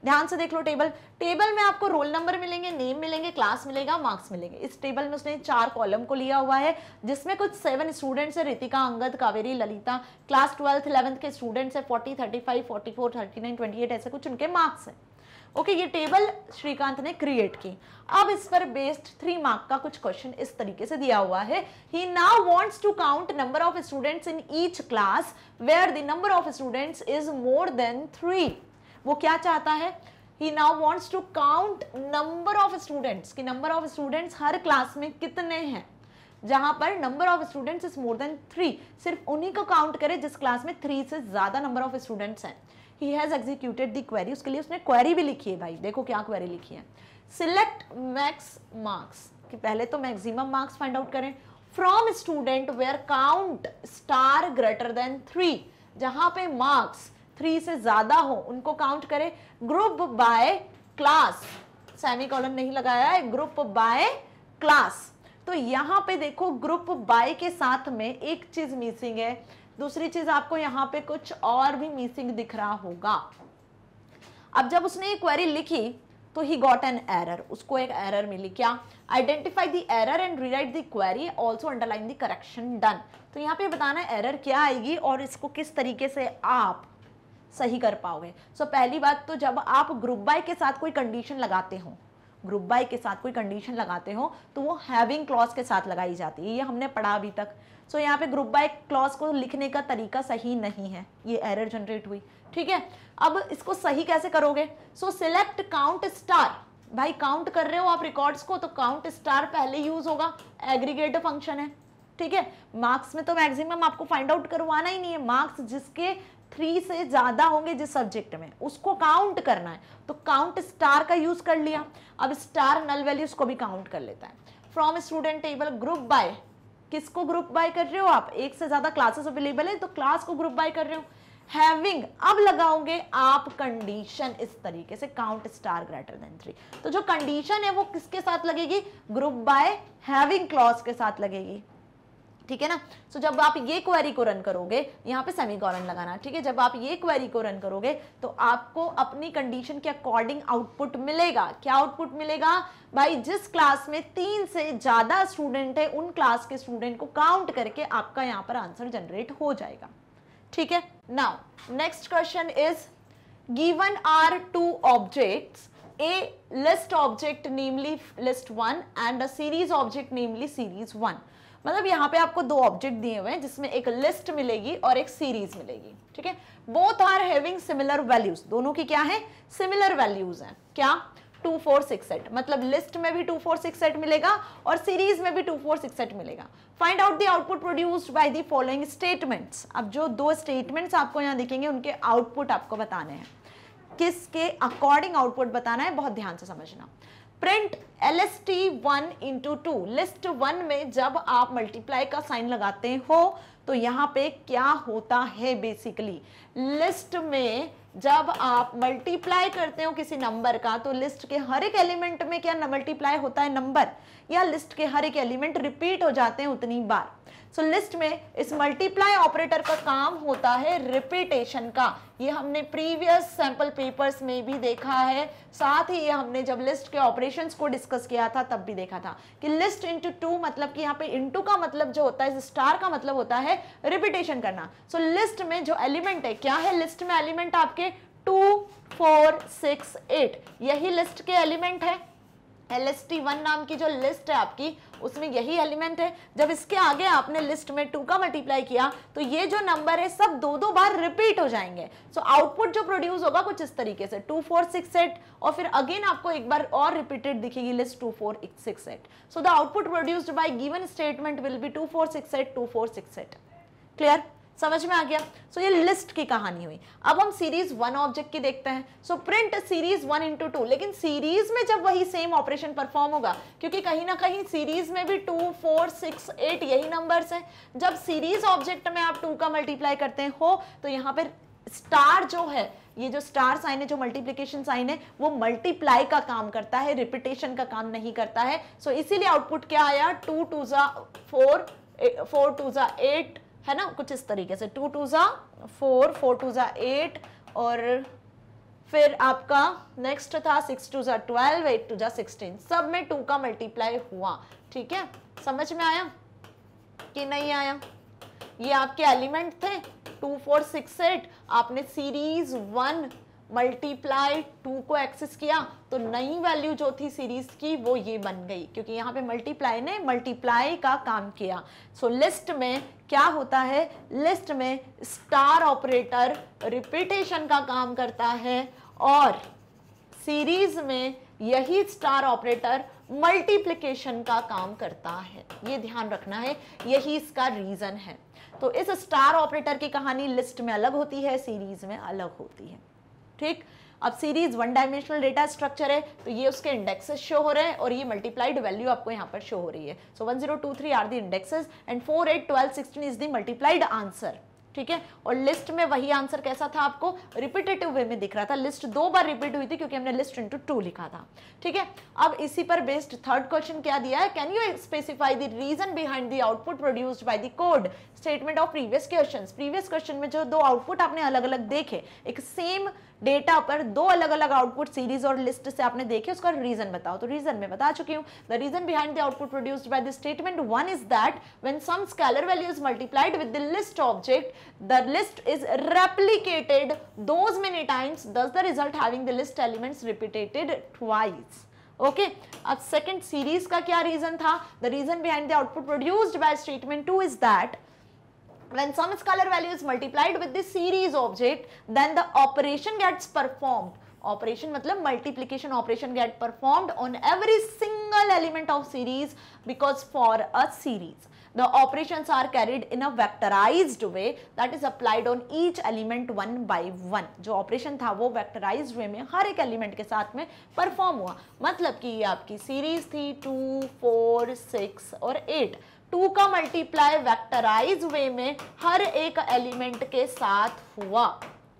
ध्यान से देख लो टेबल, टेबल में आपको रोल नंबर मिलेंगे, नेम मिलेंगे, क्लास मिलेगा, मार्क्स मिलेंगे। इस टेबल में उसने 4 कॉलम को लिया हुआ है जिसमें कुछ 7 स्टूडेंट्स है, Ritika, Angad, Kaveri, Lalita, class 12th 11th के स्टूडेंट्स है, 40 35 44 39 28 ऐसे कुछ उनके मार्क्स है, ओके। ये टेबल श्रीकांत ने क्रिएट की। अब इस पर बेस्ड 3 मार्क का कुछ क्वेश्चन इस तरीके से दिया हुआ है, he now wants to count number of students in each class where the number of students is more than 3। वो क्या चाहता है, he now wants to count number of students, कि नंबर ऑफ स्टूडेंट्स हर क्लास में कितने हैं, जहां पर number of students is more than 3, सिर्फ उन्हीं को काउंट करे जिस क्लास में 3 से ज्यादा नंबर ऑफ स्टूडेंट्स हैं। He has executed the query, उसके लिए उसने क्वेरी भी लिखी है। भाई देखो क्या क्वेरी लिखी है, सिलेक्ट मैक्स मार्क्स, कि पहले तो मैक्सिमम मार्क्स फाइंड आउट करें from student where count star greater than 3, जहां पे मार्क्स 3 से ज्यादा हो उनको काउंट करें। ग्रुप बाय क्लास, सेमीकोलन नहीं लगाया है, ग्रुप बाय क्लास। तो यहाँ पे देखो ग्रुप बाय के साथ में एक चीज मिसिंग है, दूसरी चीज आपको यहाँ पे कुछ और भी मिसिंग दिख रहा होगा। अब जब उसने ये क्वेरी लिखी तो ही गॉट एन एरर, उसको एक एरर मिली। क्या, identify the error and rewrite the query, also underline the correction done. तो यहाँ पे बताना एरर क्या आएगी और इसको किस तरीके से आप सही कर पाओगे। सो पहली बात तो जब आप ग्रुप बाय के साथ कोई कंडीशन लगाते हो, ग्रुप बाय के साथ कोई कंडीशन लगाते हो तो वो हैविंग क्लॉज के साथ लगाई जाती है, ये हमने पढ़ा अभी तक। सो यहाँ पे ग्रुप बाय क्लॉज को लिखने का तरीका सही नहीं है, ये एरर जनरेट हुई, ठीक है। अब इसको सही कैसे करोगे? सो सिलेक्ट काउंट स्टार, भाई काउंट कर रहे हो आप रिकॉर्ड्स को तो काउंट स्टार पहले यूज होगा, एग्रीगेट फंक्शन है, ठीक है। मार्क्स में तो मैक्सिमम आपको फाइंड आउट करवाना ही नहीं है, मार्क्स जिसके 3 से ज़्यादा होंगे जिस सब्जेक्ट में उसको काउंट करना है, तो काउंट स्टार का यूज़ कर लिया। अब स्टार नल वैल्यू उसको भी काउंट कर लेता है। From student table group by, किसको ग्रुप बाय कर रहे हो आप? एक से ज़्यादा क्लासेस अवेलेबल है तो क्लास को ग्रुप बाय कर रहे हो। हैविंग, अब लगाओगे आप कंडीशन इस तरीके से, काउंट स्टार ग्रेटर देन 3। तो जो कंडीशन है वो किसके साथ लगेगी? ग्रुप बाय हैविंग क्लॉज के साथ लगेगी, ठीक है ना। सो जब आप ये क्वेरी को रन करोगे, यहाँ पे सेमीकॉलन लगाना, ठीक है। जब आप ये क्वेरी को रन करोगे तो आपको अपनी कंडीशन के अकॉर्डिंग आउटपुट मिलेगा। क्या आउटपुट मिलेगा? भाई जिस क्लास में 3 से ज़्यादा स्टूडेंट है उन क्लास के स्टूडेंट को काउंट करके आपका यहाँ पर आंसर जनरेट हो जाएगा, ठीक है। Now next question is given are 2 objects, a list object namely list 1 and a series object namely series 1। मतलब यहाँ पे आपको 2 ऑब्जेक्ट दिए हुए हैं जिसमें एक लिस्ट मिलेगी और एक सीरीज मिलेगी, ठीक है। Both are having similar values, दोनों की क्या है? सिमिलर वैल्यूज हैं। क्या? 2, 4, 6, 8, मतलब लिस्ट में भी 2, 4, 6, 8 मिलेगा और सीरीज में भी 2, 4, 6, 8 मिलेगा। Find out the output produced by the following statements. अब जो 2 स्टेटमेंट्स आपको यहाँ दिखेंगे उनके आउटपुट आपको बताने हैं, किसके अकॉर्डिंग आउटपुट बताना है, बहुत ध्यान से समझना। प्रिंट LST 1 into 2, लिस्ट 1 में जब आप मल्टीप्लाई का साइन लगाते हो तो यहाँ पे क्या होता है? बेसिकली लिस्ट में जब आप मल्टीप्लाई करते हो किसी नंबर का तो लिस्ट के हर एक एलिमेंट में क्या मल्टीप्लाई होता है? नंबर, या लिस्ट के हर एक एलिमेंट रिपीट हो जाते हैं उतनी बार। सो लिस्ट में इस मल्टीप्लाई ऑपरेटर का काम होता है रिपीटेशन का। ये हमने प्रीवियस सैंपल पेपर्स में भी देखा है, साथ ही ये हमने जब लिस्ट के ऑपरेशंस को डिस्कस किया था तब भी देखा था कि लिस्ट इंटू 2 मतलब कि यहाँ पे इंटू का मतलब जो होता है, स्टार का मतलब होता है रिपीटेशन करना। सो लिस्ट में जो एलिमेंट है, क्या है लिस्ट में एलिमेंट आपके? 2, 4, 6, 8, यही लिस्ट के एलिमेंट है। LST 1 नाम की जो लिस्ट है आपकी उसमें यही एलिमेंट है। जब इसके आगे आपने लिस्ट में 2 का मल्टीप्लाई किया तो ये जो नंबर है सब 2-2 बार रिपीट हो जाएंगे। सो आउटपुट जो प्रोड्यूस होगा कुछ इस तरीके से 2, 4, 6, 8 और फिर अगेन आपको एक बार और रिपीटेड दिखेगी list 2, 4, 6, 8। So the output produced by given statement will be 2, 4, 6, 8, 2, 4, 6, 8। Clear? समझ में आ गया? सो ये लिस्ट की कहानी हुई। अब हम सीरीज 1 ऑब्जेक्ट की देखते हैं। सो प्रिंट सीरीज 1 into 2, लेकिन सीरीज में जब वही सेम ऑपरेशन परफॉर्म होगा, क्योंकि कहीं ना कहीं सीरीज में भी 2, 4, 6, 8 यही नंबर्स हैं। जब सीरीज ऑब्जेक्ट में आप 2 का मल्टीप्लाई करते हो तो यहाँ पर स्टार जो है, ये जो स्टार साइन है, जो मल्टीप्लिकेशन साइन है, वो मल्टीप्लाई का काम करता है, रिपीटेशन का काम नहीं करता है। सो इसीलिए आउटपुट क्या आया? 2 to the 4, 4 to the 8 है ना, कुछ इस तरीके से 2 to the 4, 4 to the 8 और फिर आपका नेक्स्ट था 6 to the 12, 8 to the 16। सब में 2 का मल्टीप्लाई हुआ, ठीक है। समझ में आया कि नहीं आया? ये आपके एलिमेंट थे 2, 4, 6, 8। आपने सीरीज 1 मल्टीप्लाई 2 को एक्सेस किया तो नई वैल्यू जो थी सीरीज की वो ये बन गई, क्योंकि यहाँ पे मल्टीप्लाई ने मल्टीप्लाई का काम किया। सो लिस्ट में क्या होता है? लिस्ट में स्टार ऑपरेटर रिपीटेशन का काम करता है और सीरीज में यही स्टार ऑपरेटर मल्टीप्लिकेशन का काम करता है। ये ध्यान रखना है, यही इसका रीज़न है। तो इस स्टार ऑपरेटर की कहानी लिस्ट में अलग होती है, सीरीज में अलग होती है, ठीक। अब सीरीज 1 डायमेंशनल डेटा स्ट्रक्चर है तो ये उसके इंडेक्सेस शो हो रहे हैं और ये मल्टीप्लाइड वैल्यू आपको यहाँ पर शो हो रही है। So 1023 are the indexes and 4, 8, 12, 16 is the multiplied answer, ठीक है। और लिस्ट में वही आंसर कैसा था? आपको रिपीटेटिव वे में दिख रहा था। लिस्ट 2 बार रिपीट हुई थी क्योंकि हमने लिस्ट इंटू 2 लिखा था, ठीक है। अब इसी पर बेस्ड थर्ड क्वेश्चन क्या दिया है? Can you specify the reason behind the output produced by the code statement of previous question. Previous question में जो 2 आउटपुट आपने अलग अलग देखे, एक सेम डेटा पर दो अलग अलग आउटपुट सीरीज और लिस्ट से आपने देखे, उसका रीजन बताओ। तो रीजन में बता चुकी हूँ, the reason behind the output produced by this statement one is that when some scalar value is multiplied with the list object the list is replicated those many times thus the result having the list elements repeated twice. Okay, अब second series का क्या reason था? The reason behind the output produced by statement two is that when some scalar value is multiplied with the series object then the operation gets performed, operation मतलब multiplication operation get performed on every single element of series because for a series the operations are carried in a vectorized way that is applied on each element one by one। जो operation था वो vectorized way में हर एक element के साथ में perform हुआ, मतलब कि ये आपकी series थी 2, 4, 6 और 8, 2 का मल्टीप्लाई वेक्टराइज वे में हर एक एलिमेंट के साथ हुआ।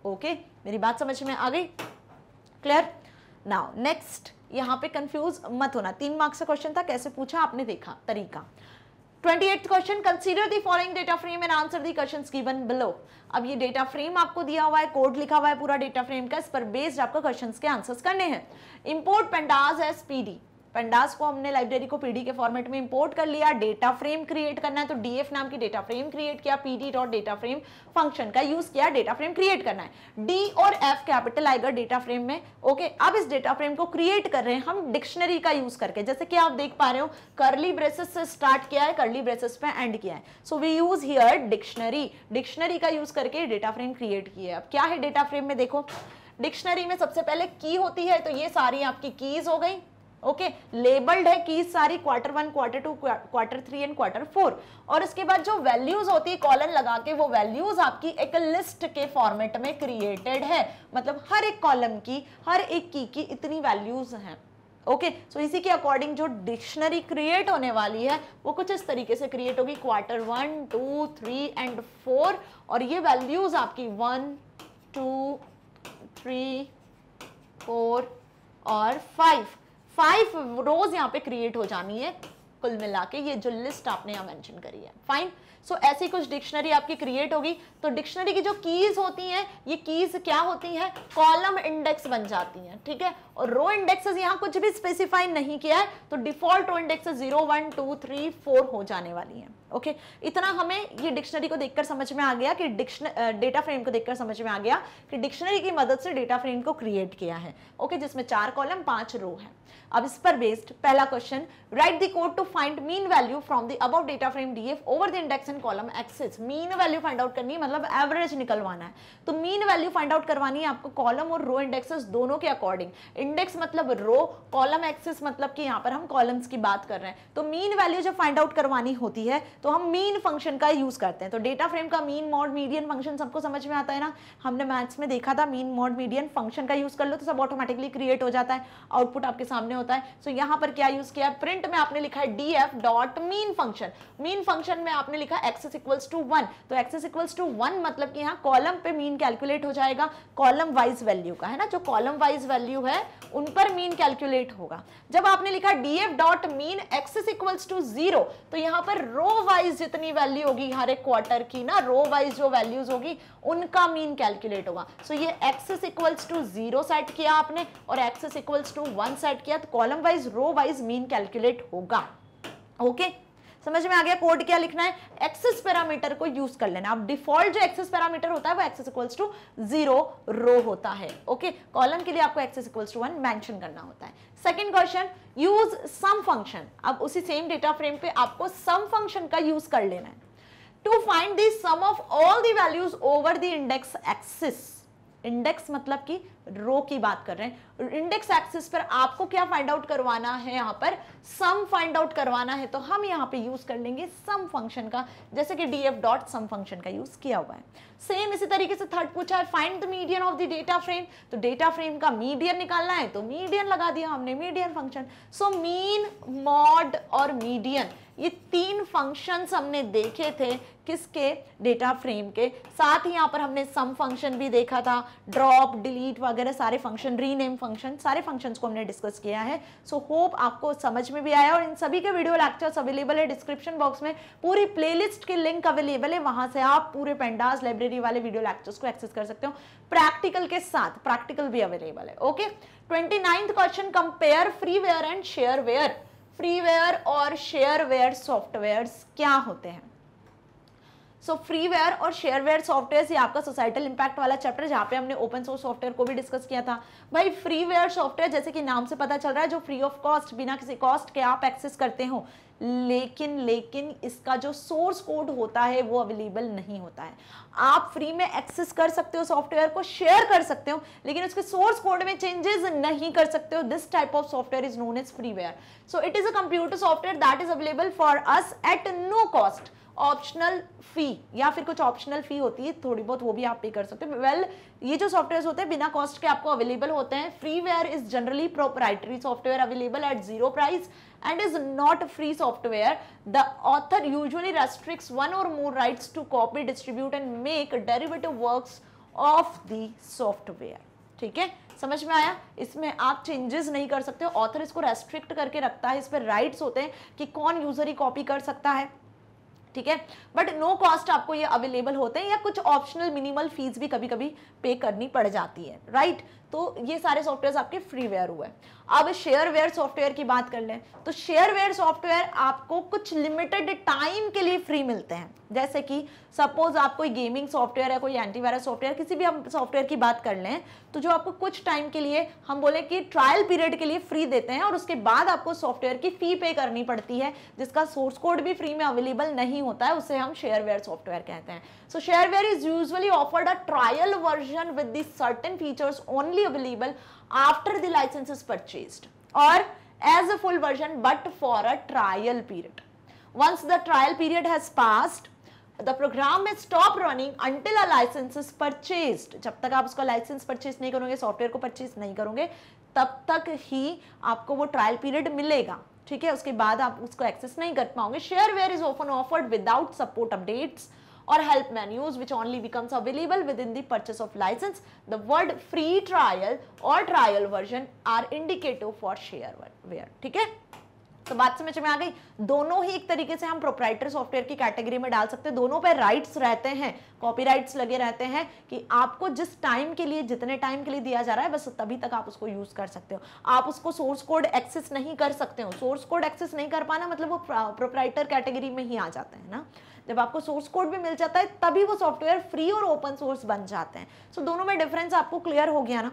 ओके, मेरी बात समझ में आ गई? क्लियर? नाउ नेक्स्ट, यहाँ पे कंफ्यूज मत होना, 3 मार्क्स का क्वेश्चन था, कैसे पूछा आपने देखा तरीका। 28th question, consider the following data frame and answer the questions given below. अब ये डेटा फ्रेम आपको दिया हुआ है, कोड लिखा हुआ है पूरा डेटा फ्रेम का, इस पर बेस्ड आपको क्वेश्चंस के आंसर्स करने हैं। Import pandas as PD, pandas को हमने लाइब्रेरी को पीडी के फॉर्मेट में इंपोर्ट कर लिया। डेटा फ्रेम क्रिएट करना है तो डीएफ नाम की डेटा फ्रेम क्रिएट किया, PD dot data frame function का यूज किया, डेटा फ्रेम क्रिएट करना है। डी और एफ कैपिटल आएगा डेटा फ्रेम में। ओके, अब इस डेटा फ्रेम को क्रिएट कर रहे हैं हम डिक्शनरी का यूज करके, जैसे कि आप देख पा रहे हो कर्ली ब्रेसेस से स्टार्ट किया है, कर्ली ब्रेसेस पे एंड किया है। So we use here dictionary, dictionary का यूज करके डेटा फ्रेम क्रिएट किया है। अब क्या है डेटा फ्रेम में देखो, डिक्शनरी में सबसे पहले की होती है, तो ये सारी आपकी कीज हो गई। ओके, लेबल्ड है कीज सारी Q1, Q2, Q3 and Q4, और इसके बाद जो वैल्यूज होती है कॉलन लगा के वो वैल्यूज आपकी एक लिस्ट के फॉर्मेट में क्रिएटेड है, मतलब हर एक कॉलम की हर एक की इतनी वैल्यूज हैं। ओके, सो इसी के अकॉर्डिंग जो डिक्शनरी क्रिएट होने वाली है वो कुछ इस तरीके से क्रिएट होगी, Q1, Q2, Q3 and Q4, और ये वैल्यूज आपकी 1, 2, 3, 4 और 5 रोज यहाँ पे क्रिएट हो जानी है कुल मिला के, ये जो लिस्ट आपने यहाँ मेंशन करी है। फाइन, सो ऐसी कुछ डिक्शनरी आपकी क्रिएट होगी। तो डिक्शनरी की जो कीज होती हैं, ये कीज क्या होती हैं? कॉलम इंडेक्स बन जाती हैं, ठीक है। और रो इंडेक्सेस यहाँ कुछ भी स्पेसिफाई नहीं किया है, तो डिफॉल्ट रो इंडेक्सेस 0, 1, 2, 3, 4 हो जाने वाली हैं। ओके, इतना हमें ये डिक्शनरी को देखकर समझ में आ गया कि डेटा फ्रेम को देखकर समझ में आ गया कि डिक्शनरी की मदद से डेटा फ्रेम को क्रिएट किया है। ओके, जिसमें 4 कॉलम 5 रो है। अब इस पर बेस्ड पहला question, write the code to find mean value from the above data frame DF over the index and column access. Mean value find out करनी है, मतलब एवरेज निकलवाना है। तो मीन वैल्यू फाइंड आउट करवानी है आपको कॉलम और रो इंडेक्सेस दोनों के अकॉर्डिंग। इंडेक्स मतलब रो, कॉलम एक्सेस मतलब कि यहाँ पर हम कॉलम्स की बात कर रहे हैं। तो मीन वैल्यू जब फाइंड आउट करवानी होती है तो हम मीन फंक्शन का यूज करते हैं। तो डेटा फ्रेम का मीन मॉड मीडियन फंक्शन सबको समझ में आता है ना, हमने मैथ्स में देखा था। मीन मॉड मीडियन फंक्शन का यूज कर लो तो सब ऑटोमेटिकली क्रिएट हो जाता है, आउटपुट आपके सामने होता है। सो यहाँ पर क्या यूज किया है, प्रिंट में आपने लिखा है df dot mean function. Mean function में आपने लिखा एक्सेस इक्वल्स टू 1, तो एक्सेस इक्वल्स टू 1 मतलब कि यहाँ कॉलम पे मीन कैलकुलेट हो जाएगा, कॉलम वाइज वैल्यू का है ना, जो कॉलम वाइज वैल्यू है उन पर मीन कैलकुलेट होगा। जब आपने लिखा df dot mean axis equals to 0, तो यहाँ पर रो वाइज जितनी वैल्यू होगी हर एक क्वार्टर की ना, रो वाइज जो वैल्यूज होगी उनका मीन कैलकुलेट होगा। सो ये एक्सेस इक्वल्स टू 0 सेट किया आपने और एक्सेस इक्वल्स टू 1 सेट किया, तो column wise row wise mean calculate होगा। ओके, समझ में आ गया कोड क्या लिखना है? एक्सेस पैरामीटर को यूज कर लेना। अब डिफॉल्ट जो एक्सेस पैरामीटर होता है वो एक्सेस इक्वल्स टू 0 रो होता है। ओके, कॉलम के लिए आपको एक्सेस इक्वल्स टू 1 मेंशन करना होता है। Second question, use sum function. अब उसी सेम डेटा फ्रेम पे आपको सम फंक्शन का यूज कर लेना है। To find the sum of all the values over the index axis. Index मतलब कि रो की बात कर रहे हैं, इंडेक्स एक्सिस पर आपको क्या फाइंड आउट करवाना है, यहाँ पर सम फाइंड आउट करवाना है। तो हम यहाँ पे यूज कर लेंगे सम फंक्शन का, जैसे कि df डॉट सम फंक्शन का यूज किया हुआ है। सेम इसी तरीके से थर्ड पूछा है, find the median of the data frame. तो डेटा फ्रेम का मीडियन निकालना है तो मीडियन लगा दिया हमने, median function. So mean, mode और मीडियन, ये 3 फंक्शंस हमने देखे थे किसके, डेटा फ्रेम के। साथ ही यहाँ पर हमने सम फंक्शन भी देखा था, ड्रॉप, डिलीट वगैरह सारे फंक्शन, रीनेम फंक्शन, सारे फंक्शंस को हमने डिस्कस किया है। सो होप आपको समझ में भी आया, और इन सभी के वीडियो लेक्चर्स अवेलेबल है डिस्क्रिप्शन बॉक्स में, पूरी प्लेलिस्ट की लिंक अवेलेबल है, वहां से आप पूरे पेंडास लाइब्रेरी वाले वीडियो लेक्चर्स को एक्सेस कर सकते हो, प्रैक्टिकल के साथ, प्रैक्टिकल भी अवेलेबल है। ओके, 29वां question, compare freeware and shareware. Freeware और शेयरवेयर सॉफ्टवेयर्स क्या होते हैं? सो फ्रीवेयर और शेयरवेयर सॉफ्टवेयर, ये आपका सोसाइटल इंपैक्ट वाला चैप्टर, जहाँ पे हमने ओपन सोर्स सॉफ्टवेयर को भी डिस्कस किया था। भाई फ्रीवेयर सॉफ्टवेयर जैसे कि नाम से पता चल रहा है, जो फ्री ऑफ कॉस्ट, बिना किसी कॉस्ट के आप एक्सेस करते हो, लेकिन इसका जो सोर्स कोड होता है वो अवेलेबल नहीं होता है। आप फ्री में एक्सेस कर सकते हो सॉफ्टवेयर को, शेयर कर सकते हो, लेकिन उसके सोर्स कोड में चेंजेस नहीं कर सकते हो। This type of software is known as freeware. So it is a computer software that is available for us at no cost, optional fee, या फिर कुछ ऑप्शनल फी होती है थोड़ी बहुत, वो भी आप पे कर सकते हो। वेल, ये जो सॉफ्टवेयर होते हैं बिना कॉस्ट के आपको अवेलेबल होते हैं। Freeware is generally proprietary software available at zero price and is not free software. The author usually restricts one or more rights to copy, distribute and make derivative works of the software. ठीक है, समझ में आया? इसमें आप changes नहीं कर सकते हो, ऑथर इसको रेस्ट्रिक्ट करके रखता है, इस पर राइट्स होते हैं कि कौन यूजर ही कॉपी कर सकता है, ठीक है। बट नो कॉस्ट आपको ये अवेलेबल होते हैं, या कुछ ऑप्शनल मिनिमल फीस भी कभी कभी पे करनी पड़ जाती है, राइट। तो ये सारे सॉफ्टवेयर आपके फ्रीवेयर हुए। अब शेयरवेयर सॉफ्टवेयर की बात कर लें तो शेयरवेयर सॉफ्टवेयर आपको कुछ लिमिटेड टाइम के लिए फ्री मिलते हैं। जैसे कि सपोज आप कोई गेमिंग सॉफ्टवेयर है, कोई एंटीवायरस सॉफ्टवेयर, किसी भी हम सॉफ्टवेयर की बात कर लें, तो जो आपको कुछ टाइम के लिए, हम बोले कि ट्रायल पीरियड के लिए फ्री देते हैं, और उसके बाद आपको सॉफ्टवेयर की फी पे करनी पड़ती है, जिसका सोर्स कोड भी फ्री में अवेलेबल नहीं होता है, उसे हम शेयरवेयर सॉफ्टवेयर कहते हैं। So shareware is usually offered a trial version with the certain features only available after the licence is purchased और as a full version but for a trial period. Once the trial period has passed, The program may stop running until a license is purchased. जब तक आप उसका licence purchase नहीं करोगे, software को purchase नहीं करोगे, तब तक ही आपको वो ट्रायल पीरियड मिलेगा, ठीक है। उसके बाद आप उसको एक्सेस नहीं कर पाओगे। Shareware is often offered without support updates और help menus which only becomes available with in the purchase of licence. The word free trial और trial version are indicative for shareware, ठीक है। तो बात समझ में आ गई। दोनों ही एक तरीके से हम प्रोप्राइटर सॉफ्टवेयर की कैटेगरी में डाल सकते हैं, दोनों पे राइट्स रहते हैं, कॉपीराइट्स लगे रहते हैं कि आपको जिस टाइम के लिए, जितने टाइम के लिए दिया जा रहा है, बस तभी तक आप उसको यूज कर सकते हो, आप उसको सोर्स कोड एक्सेस नहीं कर सकते हो। सोर्स कोड एक्सेस नहीं कर पाना मतलब वो प्रोप्राइटर कैटेगरी में ही आ जाते हैं ना। जब आपको सोर्स कोड भी मिल जाता है तभी वो सॉफ्टवेयर फ्री और ओपन सोर्स बन जाते हैं। सो दोनों में डिफरेंस आपको क्लियर हो गया ना।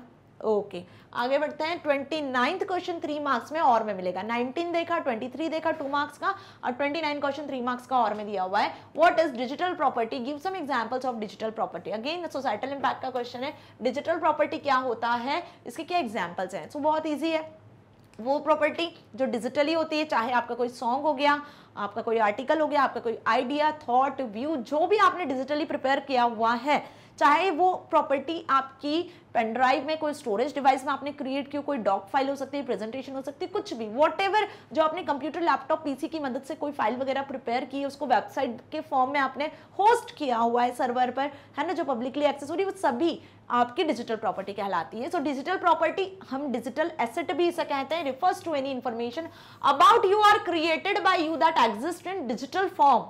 ओके आगे बढ़ते हैं। 29वां क्वेश्चन 3 मार्क्स में और में मिलेगा। 19 देखा, 23 देखा 2 मार्क्स का, और 29 क्वेश्चन 3 मार्क्स का और में दिया हुआ है। What is digital property, give some examples of digital property. Again societal impact का क्वेश्चन है। डिजिटल प्रॉपर्टी क्या होता है, इसके क्या एग्जाम्पल्स हैं। सो बहुत ईजी है, वो प्रॉपर्टी जो डिजिटली होती है, चाहे आपका कोई सॉन्ग हो गया, आपका कोई आर्टिकल हो गया, आपका कोई आइडिया, थॉट, व्यू, जो भी आपने डिजिटली प्रिपेयर किया हुआ है, चाहे वो प्रॉपर्टी आपकी पेनड्राइव में, कोई स्टोरेज डिवाइस में आपने क्रिएट किया, कोई डॉक फाइल हो सकती है, प्रेजेंटेशन हो सकती है, कुछ भी, व्हाटएवर जो आपने कंप्यूटर, लैपटॉप, पीसी की मदद से कोई फाइल वगैरह प्रिपेयर की, उसको वेबसाइट के फॉर्म में आपने होस्ट किया हुआ है सर्वर पर, है ना, जो पब्लिकली एक्सेस हो रही है, वो सभी आपकी डिजिटल प्रॉपर्टी कहलाती है। सो डिजिटल प्रॉपर्टी, हम डिजिटल एसेट भी इसे कहते हैं। Refers to any information about you are created by you that exist in digital form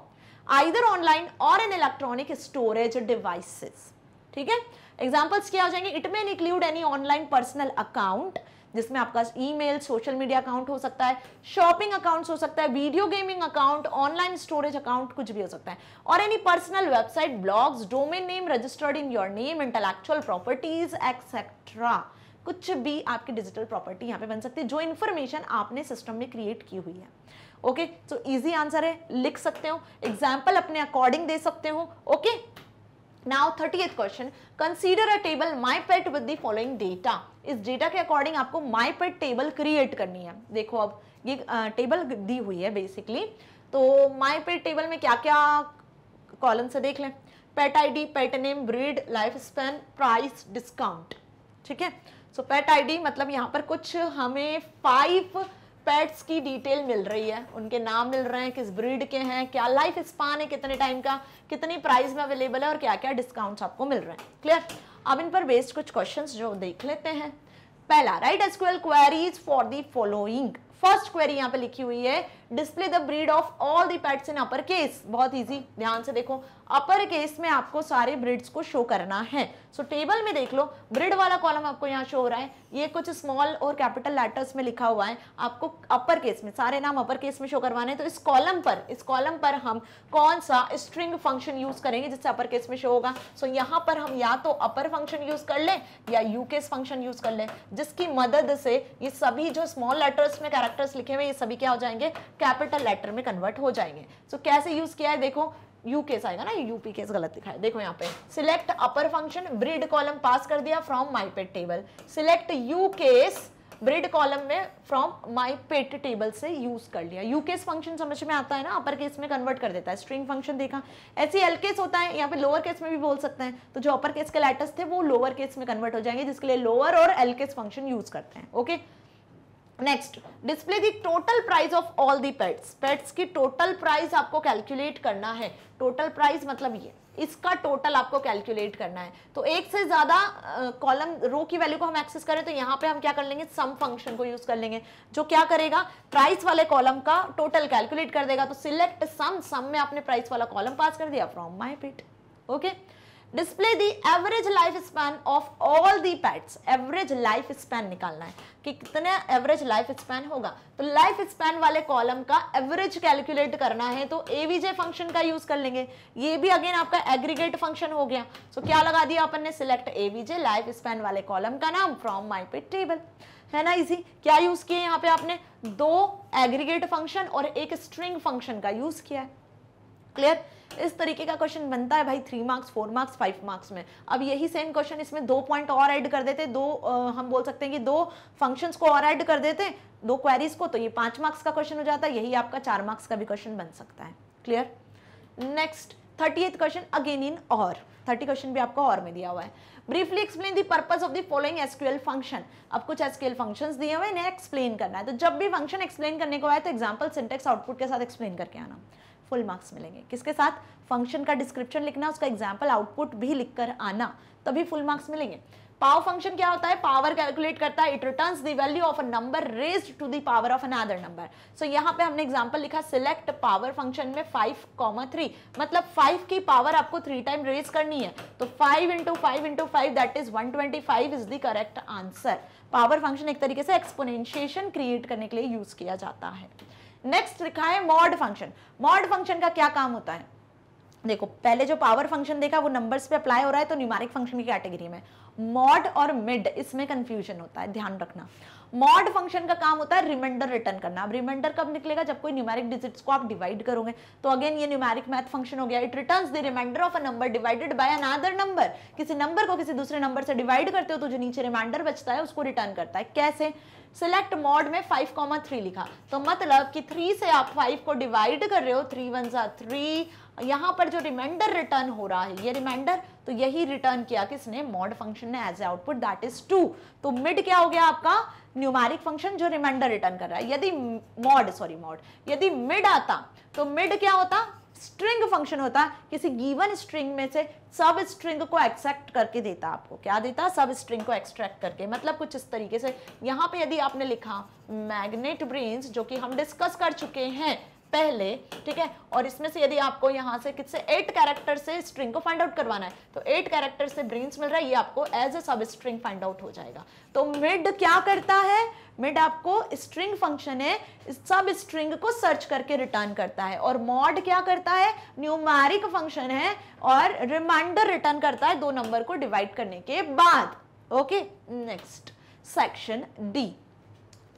either online और इन इलेक्ट्रॉनिक स्टोरेज डिवाइसेस, ठीक है। एग्जाम्पल्स क्या हो जाएंगे, इट में include any online personal account, जिसमें आपका ईमेल, सोशल मीडिया अकाउंट हो सकता है, शॉपिंग अकाउंट हो सकता है, video gaming account, online storage account, कुछ भी हो सकता है, और any personal website, blogs, domain name registered in your name, intellectual properties etcetera, कुछ भी आपकी डिजिटल प्रॉपर्टी यहाँ पे बन सकती है, जो इन्फॉर्मेशन आपने सिस्टम में क्रिएट की हुई है। ओके, सो ईजी आंसर है, लिख सकते हो, एग्जाम्पल अपने अकॉर्डिंग दे सकते हो। Okay Now 30th question, consider a table my pet with the following data. इस डेटा के अकॉर्डिंग आपको my pet टेबल क्रिएट करनी है। देखो अब ये टेबल दी हुई है बेसिकली, तो my pet टेबल में क्या क्या कॉलम से देख लें, pet ID, pet name, breed, life span, price, discount, ठीक है। सो पेट आईडी मतलब यहाँ पर कुछ हमें 5 पेट्स की डिटेल मिल रही है, उनके नाम मिल रहे हैं, किस ब्रीड के हैं, क्या लाइफ स्पान है, कितने टाइम का, कितने प्राइस में अवेलेबल है, और क्या क्या डिस्काउंट्स आपको मिल रहे हैं। क्लियर। अब इन पर बेस्ड कुछ क्वेश्चंस जो देख लेते हैं। पहला right SQL queries for the following. First query यहाँ पे लिखी हुई है display the breed of all the pets in upper case. बहुत इजी, ध्यान से देखो, अपर केस में आपको सारे ब्रीड्स को शो करना है। सो टेबल में देख लो, ब्रीड वाला कॉलम आपको यहाँ शो हो रहा है, ये कुछ स्मॉल और कैपिटल लेटर्स में लिखा हुआ है। आपको अपर केस में सारे नाम अपर केस में शो करवाने हैं, तो इस कॉलम पर हम कौन सा स्ट्रिंग फंक्शन यूज करेंगे जिससे अपर केस में शो होगा। सो यहाँ पर हम या तो अपर फंक्शन यूज कर लें या यूकेस फंक्शन यूज कर लें, जिसकी मदद से ये सभी जो स्मॉल लेटर्स में कैरेक्टर्स लिखे हुए ये सभी क्या हो जाएंगे, कैपिटल लेटर में कन्वर्ट हो जाएंगे। सो कैसे यूज किया है देखो, यू केस आएगा ना, यू पी केस गलत दिखाया। देखो यहाँ पे select upper function breed column pass कर दिया from my pet table, select U case breed column में फ्रॉम माई पेट टेबल से यूज कर लिया। यू केस फंक्शन समझ में आता है ना, अपर केस में कन्वर्ट कर देता है, स्ट्रिंग फंक्शन देखा। ऐसे एल केस होता है, यहाँ पे लोअर केस में भी बोल सकते हैं, तो जो अपर केस के लेटर्स थे वो लोअर केस में कन्वर्ट हो जाएंगे, जिसके लिए लोअर और एल केस फंक्शन यूज करते हैं। Okay next, display the total price of all the pets. Pets की टोटल प्राइस आपको कैलकुलेट करना है। टोटल प्राइस मतलब ये, इसका टोटल आपको कैलकुलेट करना है। तो एक से ज़्यादा कॉलम रो की वैल्यू को हम एक्सेस करें तो यहाँ पे हम क्या कर लेंगे, सम फंक्शन को यूज़ कर लेंगे, जो क्या करेगा प्राइस वाले कॉलम का टोटल कैलकुलेट कर देगा। तो सिलेक्ट सम में आपने प्राइस वाला कॉलम पास कर दिया from my pet. Okay, display the average life span of all the pets. Average life span निकालना है कि कितना एवरेज लाइफ स्पैन होगा, तो लाइफ स्पैन वाले कॉलम का एवरेज कैलकुलेट करना है, तो एवीजे फंक्शन का यूज कर लेंगे। ये भी अगेन आपका एग्रीगेट फंक्शन हो गया। सो क्या लगा दिया अपन ने, सिलेक्ट एवीजे लाइफ स्पैन वाले कॉलम का नाम फ्रॉम माई पेट टेबल, है ना इजी। क्या यूज किए यहाँ पे आपने, दो एग्रीगेट फंक्शन और एक स्ट्रिंग फंक्शन का यूज किया है। क्लियर, इस तरीके का क्वेश्चन बनता है भाई 3 मार्क्स 4 मार्क्स 5 मार्क्स में। अब यही सेम क्वेश्चन इसमें 2 पॉइंट और ऐड कर देते, हम बोल सकते हैं कि 2 फंक्शंस को और ऐड कर देते, 2 क्वेरीज को, तो ये 5 मार्क्स का क्वेश्चन हो जाता है। यही आपका 4 मार्क्स का भी क्वेश्चन बन सकता है। Clear, next 38 question again in और 30 क्वेश्चन भी आपको और में दिया हुआ है। Briefly explain the purpose of the following SQL function. अब कुछ एसक्यूएल फंक्शंस दिए हुए हैं, इन्हें एक्सप्लेन करना है। तो जब भी फंक्शन एक्सप्लेन करने को आए तो एग्जांपल सिंटैक्स आउटपुट के साथ एक्सप्लेन करके आना, फुल मार्क्स मिलेंगे। किसके साथ, फंक्शन का डिस्क्रिप्शन लिखना, उसका एग्जाम्पल आउटपुट भी लिखकर आना, तभी फुल मार्क्स मिलेंगे। पाव फंक्शन क्या होता है, पावर कैलकुलेट करता है। It returns the value of a number raised to the power of another number. So यहाँ पे हमने एग्जांपल लिखा सिलेक्ट पावर फंक्शन में 5, 3, मतलब 5 की पावर आपको 3 टाइम रेज करनी है, तो 5 × 5 × 5 that is 125 is the correct answer. Power function एक तरीके से एक्सपोनेंशिएशन क्रिएट करने के लिए यूज किया जाता है। नेक्स्ट लिखा है मॉड फंक्शन। मॉड फंक्शन का क्या काम होता है, देखो पहले जो पावर फंक्शन देखा वो नंबर्स पे अप्लाई हो रहा है, तो न्यूमेरिक फंक्शन की कैटेगरी में मॉड और मिड, इसमें कंफ्यूजन होता है, ध्यान रखना। मॉड फंक्शन का काम होता है रिमाइंडर रिटर्न करना। अब रिमाइंडर कब निकलेगा, जब कोई न्यूमेरिक डिजिट्स को आप डिवाइड करोगे, तो अगेन ये न्यूमेरिक मैथ फंक्शन हो गया। It returns the reminder of a number divided by another number. किसी नंबर को किसी दूसरे नंबर से डिवाइड करते हो तो जो नीचे रिमाइंडर बचता है उसको रिटर्न करता है। कैसे, सिलेक्ट मॉड में 5, 3 लिखा, तो मतलब कि 3 से आप 5 को डिवाइड कर रहे हो, 3 × 1 = 3। यहाँ पर जो रिमाइंडर रिटर्न हो रहा है ये रिमाइंडर, तो यही रिटर्न किया किसने, मॉड फंक्शन ने as A output, that is 2। तो मिड क्या हो गया आपका, न्यूमेरिक फंक्शन जो रिमाइंडर रिटर्न कर रहा है। यदि मिड आता तो मिड क्या होता, स्ट्रिंग फंक्शन होता, किसी गिवन स्ट्रिंग में से सब स्ट्रिंग को एक्सट्रैक्ट करके देता, आपको क्या देता, सब स्ट्रिंग को एक्सट्रैक्ट करके, मतलब कुछ इस तरीके से। यहाँ पे यदि आपने लिखा मैग्नेट ब्रेन्स, जो कि हम डिस्कस कर चुके हैं पहले, ठीक है, और इसमें से यदि आपको यहाँ से किससे 8 कैरेक्टर से स्ट्रिंग को फाइंड आउट करवाना है, तो 8 कैरेक्टर से ब्रेन्स मिल रहा है, ये आपको एज ए सब स्ट्रिंग फाइंड आउट हो जाएगा। तो मिड क्या करता है, मिड आपको स्ट्रिंग फंक्शन है, सब स्ट्रिंग को सर्च करके रिटर्न करता है, और मॉड क्या करता है, न्यूमेरिक फंक्शन है और रिमाइंडर रिटर्न करता है 2 नंबर को डिवाइड करने के बाद। Okay, next section D,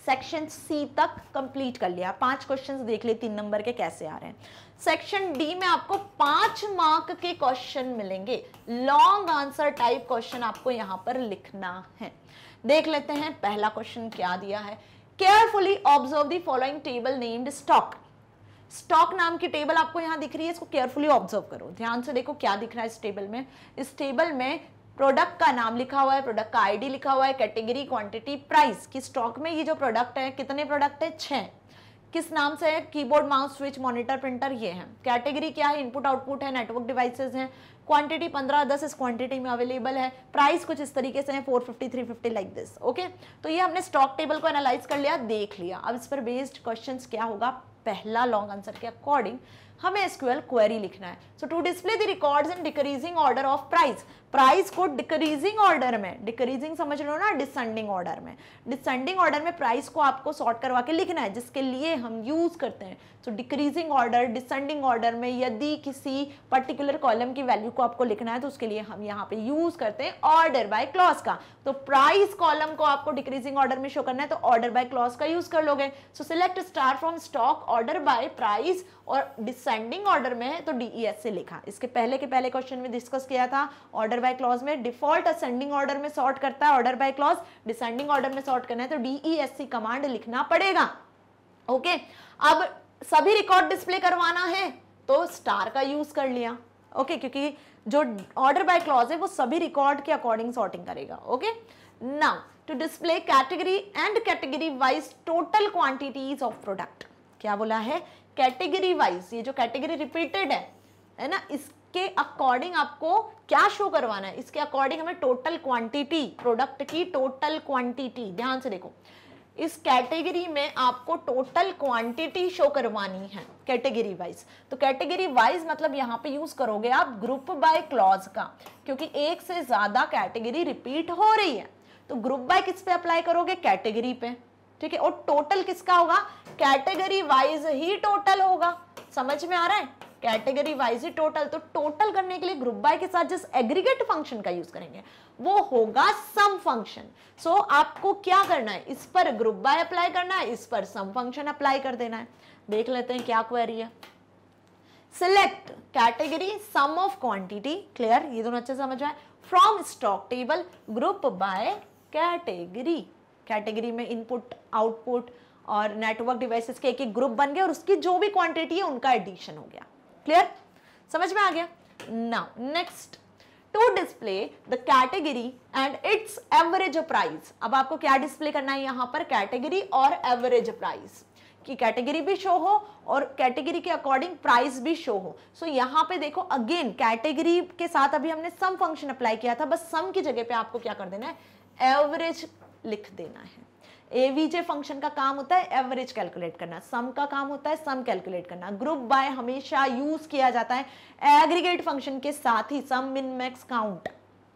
section C तक कंप्लीट कर लिया। 5 क्वेश्चंस देख ले 3 नंबर के कैसे आ रहे हैं। सेक्शन डी में आपको 5 मार्क के क्वेश्चन मिलेंगे, लॉन्ग आंसर टाइप क्वेश्चन आपको यहां पर लिखना है। देख लेते हैं पहला क्वेश्चन क्या दिया है, carefully observe the following table named stock. Stock नाम की टेबल आपको यहां दिख रही है, इसको केयरफुली ऑब्जर्व करो, ध्यान से देखो क्या दिख रहा है इस टेबल में। इस टेबल में प्रोडक्ट का नाम लिखा हुआ है, प्रोडक्ट का आईडी लिखा हुआ है, कैटेगरी, क्वांटिटी, प्राइस, कि स्टॉक में ये जो प्रोडक्ट है कितने प्रोडक्ट है, 6। किस नाम से है, keyboard mouse switch monitor printer ये हैं। कैटेगरी क्या है, इनपुट आउटपुट है, नेटवर्क डिवाइसेस हैं। क्वांटिटी 15-10 इस क्वांटिटी में अवेलेबल है। प्राइस कुछ इस तरीके से है 450, 350 लाइक दिस। ओके, तो ये हमने स्टॉक टेबल को एनालाइज कर लिया, देख लिया। अब इस पर बेस्ड क्वेश्चन क्या होगा, पहला लॉन्ग आंसर के अकॉर्डिंग हमें एसक्यूएल क्वेरी लिखना है। So to display the records in decreasing order of price, price को डिक्रीजिंग ऑर्डर में, डिक्रीजिंग समझ रहे हो ना, डिसेंडिंग ऑर्डर में, डिसेंडिंग ऑर्डर में प्राइस को आपको सॉर्ट करवा के लिखना है, जिसके लिए हम यूज करते हैं। So decreasing order descending order में यदि किसी पर्टिकुलर कॉलम की वैल्यू को आपको लिखना है तो उसके लिए हम यहाँ पे यूज करते हैं ऑर्डर बाय क्लॉज का। तो प्राइस कॉलम को आपको डिक्रीजिंग ऑर्डर में शो करना है तो ऑर्डर बाय क्लॉज का यूज कर लोगे। So select star from stock order by price, और डिसेंडिंग ऑर्डर में है तो डीईएस से लिखा। इसके पहले के पहले क्वेश्चन में डिस्कस किया था, ऑर्डर बाय क्लॉज में डिफॉल्ट असेंडिंग ऑर्डर में सॉर्ट करता है order by clause, descending order में सॉर्ट करना है तो डीईएससी कमांड लिखना पड़ेगा। ओके, अब सभी रिकॉर्ड डिस्प्ले करवाना है तो स्टार का यूज कर लिया। ओके, क्योंकि जो ऑर्डर बाय क्लॉज है वो सभी रिकॉर्ड के अकॉर्डिंग सॉर्टिंग करेगा। Okay, now to display category and category wise total quantities of product, क्या बोला है, कैटेगरी वाइज, ये जो कैटेगरी रिपीटेड है ना, इसके अकॉर्डिंग आपको क्या शो करवाना है, इसके अकॉर्डिंग हमें टोटल क्वांटिटी, प्रोडक्ट की टोटल क्वांटिटी, ध्यान से देखो, इस कैटेगरी में आपको टोटल क्वांटिटी शो करवानी है कैटेगरी वाइज। तो कैटेगरी वाइज मतलब यहाँ पे यूज करोगे आप ग्रुप बाय क्लॉज का, क्योंकि एक से ज्यादा कैटेगरी रिपीट हो रही है तो ग्रुप बाय किस पे अप्लाई करोगे, कैटेगरी पे, ठीक है। और टोटल किसका होगा, कैटेगरी वाइज ही टोटल होगा, समझ में आ रहा है, कैटेगरी वाइज ही टोटल। तो टोटल करने के लिए ग्रुप बाय के साथ जिस एग्रीगेट फंक्शन का यूज करेंगे वो होगा सम फंक्शन। सो आपको क्या करना है, इस पर ग्रुप बाय अप्लाई करना है, इस पर सम फंक्शन अप्लाई कर देना है। देख लेते हैं क्या क्वेरी है। Select category sum of quantity, clear, ये दोनों अच्छे समझ आए, from stock table group by category. Category में इनपुट आउटपुट और नेटवर्क डिवाइसेस के एक एक ग्रुप बन गए और उसकी जो भी क्वांटिटी है उनका एडिशन हो गया। क्लियर, समझ में आ गया। Now next to display the category and its average price. अब आपको क्या डिस्प्ले करना है यहाँ पर, कैटेगरी और एवरेज प्राइस, कि कैटेगरी भी शो हो और कैटेगरी के अकॉर्डिंग प्राइस भी शो हो। सो यहाँ पे देखो अगेन कैटेगरी के साथ अभी हमने सम फंक्शन अप्लाई किया था, बस सम की जगह पे आपको क्या कर देना है, एवरेज लिख देना है। एवीजे फंक्शन का काम होता है एवरेज कैलकुलेट करना, सम का काम होता है सम कैलकुलेट करना। ग्रुप बाय हमेशा यूज किया जाता है एग्रीगेट फंक्शन के साथ ही, sum min max count.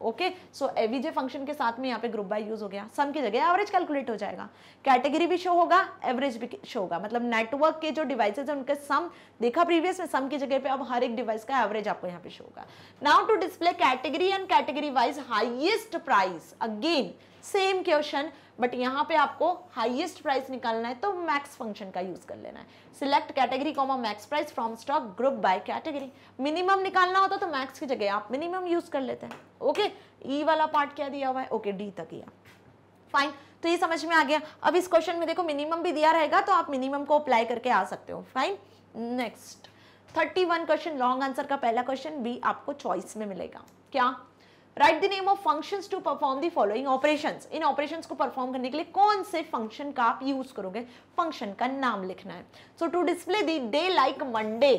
Okay, so AVG function के साथ में यहाँ पे ग्रुप बाय यूज हो गया, सम की जगह एवरेज कैलकुलेट हो जाएगा, कैटेगरी भी शो होगा एवरेज भी शो होगा, मतलब नेटवर्क के जो डिवाइसेज हैं उनके सम देखा प्रीवियस में, सम की जगह पे अब हर एक डिवाइस का एवरेज आपको यहाँ पे शो होगा। Now to display category and category wise highest price, again same question but यहाँ पे आपको हाईएस्ट प्राइस निकालना है तो मैक्स फंक्शन का यूज कर लेना है। Select category comma max price from stock group by category, minimum निकालना होता तो मैक्स की जगह आप मिनिमम यूज कर लेते हैं। ओके, ई वाला पार्ट क्या दिया हुआ है, ओके डी तक ही फाइन, तो ये समझ में आ गया। अब इस क्वेश्चन में देखो मिनिमम भी दिया रहेगा तो आप मिनिमम को अप्लाई करके आ सकते हो, fine. Next 31 question, long answer का पहला क्वेश्चन भी आपको चॉइस में मिलेगा। क्या, write the name of functions to perform the following operations, इन ऑपरेशंस को परफॉर्म करने के लिए कौन से फंक्शन का आप यूज करोगे, फंक्शन का नाम लिखना है। So to display the day like Monday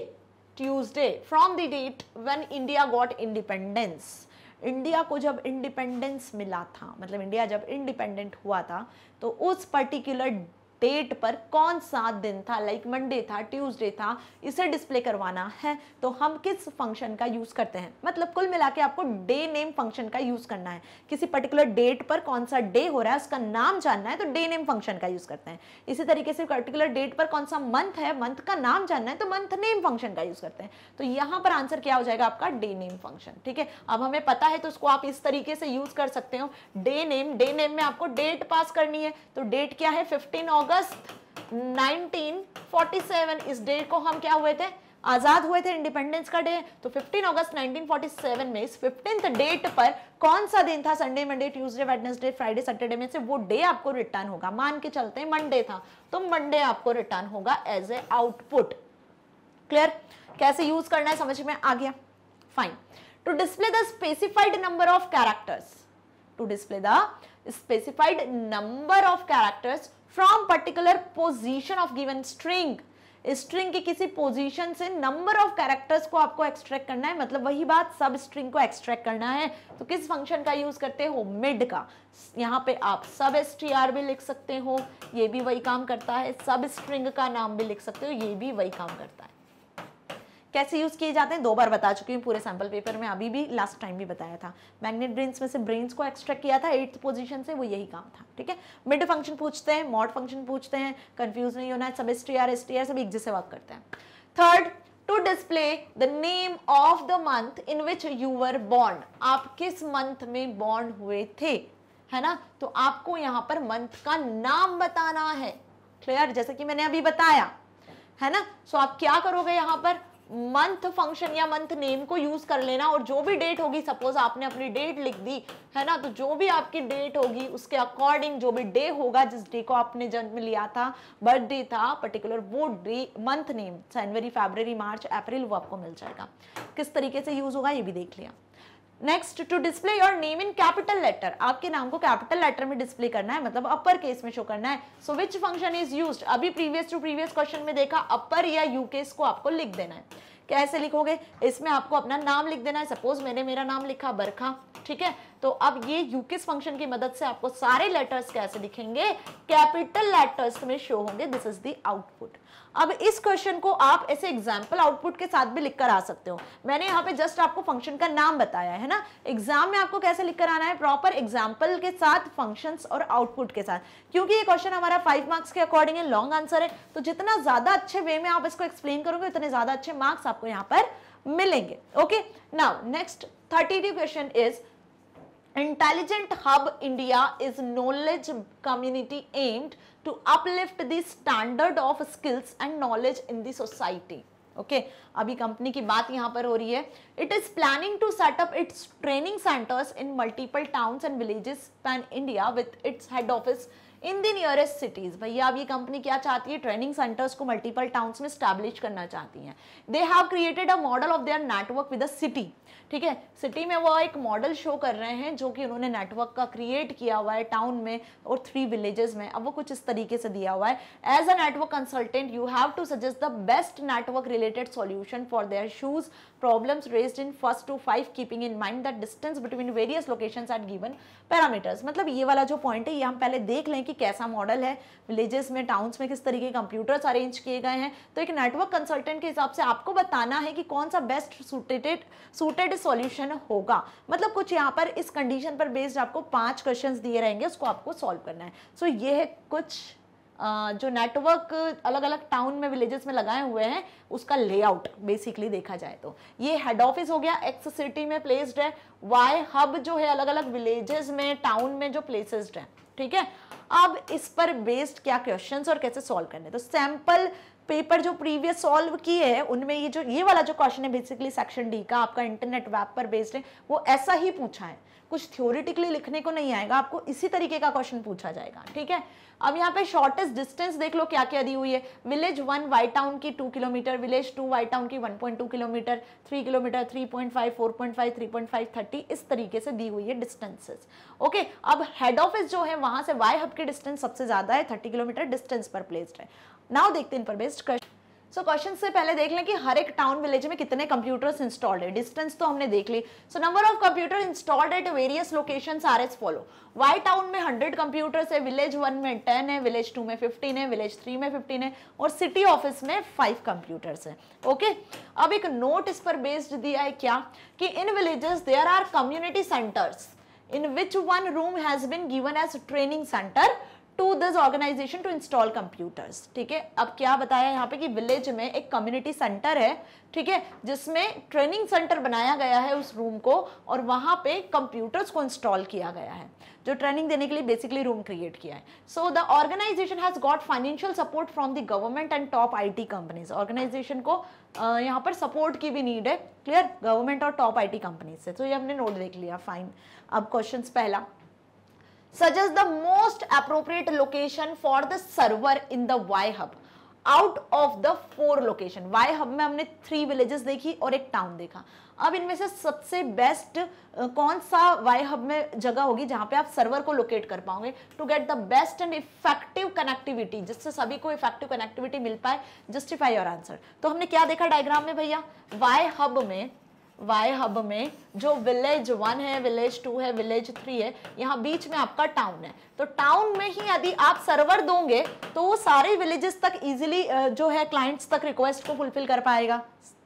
Tuesday from the date when India got independence, India को जब इंडिपेंडेंस मिला था, मतलब इंडिया जब इंडिपेंडेंट हुआ था तो उस पर्टिकुलर डेट पर कौन सा दिन था, लाइक मंडे था ट्यूसडे था, इसे डिस्प्ले करवाना है तो हम किस फंक्शन का यूज़ करते हैं, मतलब कुल मिला के आपको डे नेम फंक्शन का यूज़ करना है। किसी पर्टिकुलर डेट पर कौन सा डे हो रहा है उसका नाम जानना है तो डे नेम फंक्शन का यूज़ करते हैं। इसी तरीके से पर्टिकुलर डेट पर कौन सा मंथ है, मंथ का नाम जानना है तो मंथ नेम फंक्शन का यूज़ करते हैं। तो यहाँ पर आंसर क्या हो जाएगा आपका, डे नेम फंक्शन, ठीक है। अब हमें पता है तो उसको आप इस तरीके से यूज़ कर सकते हो, डे नेम, डे नेम में आपको डेट पास करनी है तो डेट क्या है 15 अगस्त 1947, इस डे को हम क्या हुए थे, आजाद हुए थे, इंडिपेंडेंस का डे। तो 15 अगस्त 1947 में इस 15th डेट पर कौन सा दिन था, Sunday Monday Tuesday Wednesday Friday Saturday में से वो डे आपको रिटर्न होगा, मान के चलते हैं मंडे था तो मंडे आपको रिटर्न होगा एज ए आउटपुट। क्लियर, कैसे यूज करना है समझ में आ गया, fine. To display the specified number of characters, to display the specified number of characters from particular position of given string, string की किसी पोजीशन से नंबर ऑफ कैरेक्टर्स को आपको एक्सट्रैक्ट करना है, मतलब वही बात सब स्ट्रिंग को एक्सट्रैक्ट करना है। तो किस फंक्शन का यूज करते हो? मिड का। यहाँ पे आप सब str भी लिख सकते हो, ये भी वही काम करता है, सब स्ट्रिंग का नाम भी लिख सकते हो, ये भी वही काम करता है। कैसे यूज किए जाते हैं दो बार बता चुकी हूँ पूरे सैंपल पेपर में, अभी भी लास्ट टाइम भी बताया था। मैग्नेट ब्रेन्स में से ब्रेन्स को एक्सट्रैक्ट किया था 8th पोजीशन से, वो यही काम था। ठीक है, मिड फंक्शन पूछते हैं, मॉड फंक्शन पूछते हैं, कंफ्यूज नहीं होना है, सब एसटीआर एसटीआर सब एक जैसे वर्क करते हैं। Third, to display the name of the month in which you were born, आप किस मंथ में बॉर्न हुए थे, है ना, तो आपको यहाँ पर मंथ का नाम बताना है। क्लियर, जैसे कि मैंने अभी बताया है ना। सो आप क्या करोगे यहाँ पर मंथ फंक्शन या मंथ नेम को यूज कर लेना, और जो भी डेट होगी, सपोज आपने अपनी डेट लिख दी है ना, तो जो भी आपकी डेट होगी उसके अकॉर्डिंग जो भी डे होगा, जिस डे को आपने जन्म लिया था, बर्थडे था पर्टिकुलर, वो डे मंथ नेम जनवरी फरवरी मार्च अप्रैल वो आपको मिल जाएगा। किस तरीके से यूज होगा ये भी देख लिया। Next, to display your name in capital letter, आपके नाम को कैपिटल लेटर में डिस्प्ले करना है, मतलब अपर केस में शो करना है। So which function is used, अभी प्रीवियस टू प्रीवियस क्वेश्चन में देखा, अपर या यू केस को आपको लिख देना है। कैसे लिखोगे? इसमें आपको अपना नाम लिख देना है। सपोज मैंने मेरा नाम लिखा बरखा, ठीक है, तो अब ये यू केस फंक्शन की मदद से आपको सारे लेटर्स कैसे दिखेंगे, कैपिटल लेटर्स में शो होंगे। This is the output. अब इस क्वेश्चन को आप ऐसे एग्जाम्पल आउटपुट के साथ भी लिखकर आ सकते हो। मैंने यहाँ पे जस्ट आपको फंक्शन का नाम बताया है ना, एग्जाम में आपको कैसे लिखकर आना है, प्रॉपर एग्जाम्पल के साथ, फंक्शंस और आउटपुट के साथ। क्योंकि ये क्वेश्चन हमारा 5 मार्क्स के अकॉर्डिंग है, लॉन्ग आंसर है, तो जितना ज्यादा अच्छे वे में आप इसको एक्सप्लेन करोगे उतने ज्यादा अच्छे मार्क्स आपको यहाँ पर मिलेंगे। Okay, now next 32 question is Intelligent Hub India is knowledge community aimed to uplift the standard of skills and knowledge in the society. Okay, अभी कंपनी की बात यहाँ पर हो रही है। It is planning to set up its training centers in multiple towns and villages pan India with its head office in the nearest cities. भैया अब ये कंपनी क्या चाहती है, ट्रेनिंग सेंटर्स को मल्टीपल टाउन्स में स्टैब्लिश करना चाहती हैं। They have created a model of their network with a city, ठीक है, सिटी में वो एक मॉडल शो कर रहे हैं जो कि उन्होंने नेटवर्क का क्रिएट किया हुआ है टाउन में और 3 विलेजेस में। अब वो कुछ इस तरीके से दिया हुआ है, as a network consultant you have to suggest the best network related solution for their shoes problems raised in 1 to 5 keeping in mind that distance between various locations at given parameters. मतलब ये वाला जो point है ये हम पहले देख लें कि कैसा मॉडल है, विलेजेस में टाउन्स में किस तरीके कंप्यूटर्स अरेंज किए गए हैं। तो एक नेटवर्क कंसल्टेंट के हिसाब से आपको बताना है कि कौन सा बेस्ट सूटेड सॉल्यूशन होगा। मतलब कुछ यहाँ पर इस कंडीशन पर बेस्ड आपको 5 क्वेश्चंस दिए रहेंगे, उसको आपको सॉल्व करना है। सो ये है कुछ जो नेटवर्क अलग अलग टाउन में विलेजेस में लगाए हुए हैं उसका लेआउट बेसिकली देखा जाए तो। ये हेड ऑफिस हो गया, एक्स सिटी में प्लेस्ड है, वाई हब जो है अलग अलग विलेजेस में टाउन में जो प्लेसेस्ड है, ठीक है। अब इस पर बेस्ड क्या क्वेश्चंस और कैसे सॉल्व करने, तो सैंपल पेपर जो प्रीवियस सॉल्व किए हैं उनमें ये वाला जो क्वेश्चन है बेसिकली सेक्शन डी का आपका इंटरनेट वेब पर बेस्ड है, वो ऐसा ही पूछा है, कुछ थ्योरेटिकली लिखने को नहीं आएगा, आपको इसी तरीके का क्वेश्चन पूछा जाएगा, ठीक है। अब यहाँ पे शॉर्टेस्ट डिस्टेंस देख लो क्या क्या दी हुई है। विलेज 1 वाई टाउन की 2 किलोमीटर, विलेज 2 वाई टाउन की 1.2 किलोमीटर, 3 किलोमीटर, 3.5, 4.5, 3.5, 30 इस तरीके से दी हुई है डिस्टेंसेस। ओके, अब हेड ऑफिस जो है वहां से वाई हब की डिस्टेंस सबसे ज्यादा है, 30 किलोमीटर डिस्टेंस पर प्लेस्ड है। नाउ देखते हैं इन पर बेस्ड क्वेश्चन। सो क्वेश्चन से पहले देख लें कि हर एक टाउन विलेज में कितने कंप्यूटर्स इंस्टॉल्ड है। डिस्टेंस तो हमने देख ली। So number of computer installed at various locations are as follow. Y town में 100 कंप्यूटर्स है, विलेज 1 में 10 है, विलेज 2 में 15 है, विलेज 3 में 15 है और सिटी ऑफिस में 5 कंप्यूटर्स है। ओके, अब एक नोट इस पर बेस्ड दिया है क्या कि in villages there are community centres in which one room has been given as training centre to this organisation to install computers, ठीक है। अब क्या बताया यहाँ पे कि विलेज में एक कम्युनिटी सेंटर है, ठीक है, जिसमें ट्रेनिंग सेंटर बनाया गया है उस रूम को और वहाँ पे कंप्यूटर्स को इंस्टॉल किया गया है, जो ट्रेनिंग देने के लिए बेसिकली रूम क्रिएट किया है। So the organisation has got financial support from the government and top IT companies. Organisation को यहाँ पर सपोर्ट की भी नीड है, क्लियर, गवर्नमेंट और टॉप IT कंपनीज से। तो ये हमने नोट देख लिया, फाइन। अब क्वेश्चन पहला, suggest the most appropriate location for the server in the Y hub। Out of the 4 location. Y hub में हमने 3 विलेजेस देखी और एक टाउन देखा। अब इनमें से सबसे बेस्ट कौन सा वाई हब में जगह होगी जहां पे आप सर्वर को लोकेट कर पाओगे to get the best and effective connectivity, जिससे सभी को इफेक्टिव कनेक्टिविटी मिल पाए। Justify your answer. तो हमने क्या देखा डायग्राम में भैया? वाई हब में जो विलेज 1 है, विलेज 2 है, विलेज 3 है, यहाँ बीच में आपका टाउन है। तो टाउन में ही यदि आप सर्वर दोगे तो वो सारे विलेजेस तक इजीली जो है क्लाइंट्स तक रिक्वेस्ट को फुलफिल कर पाएगा,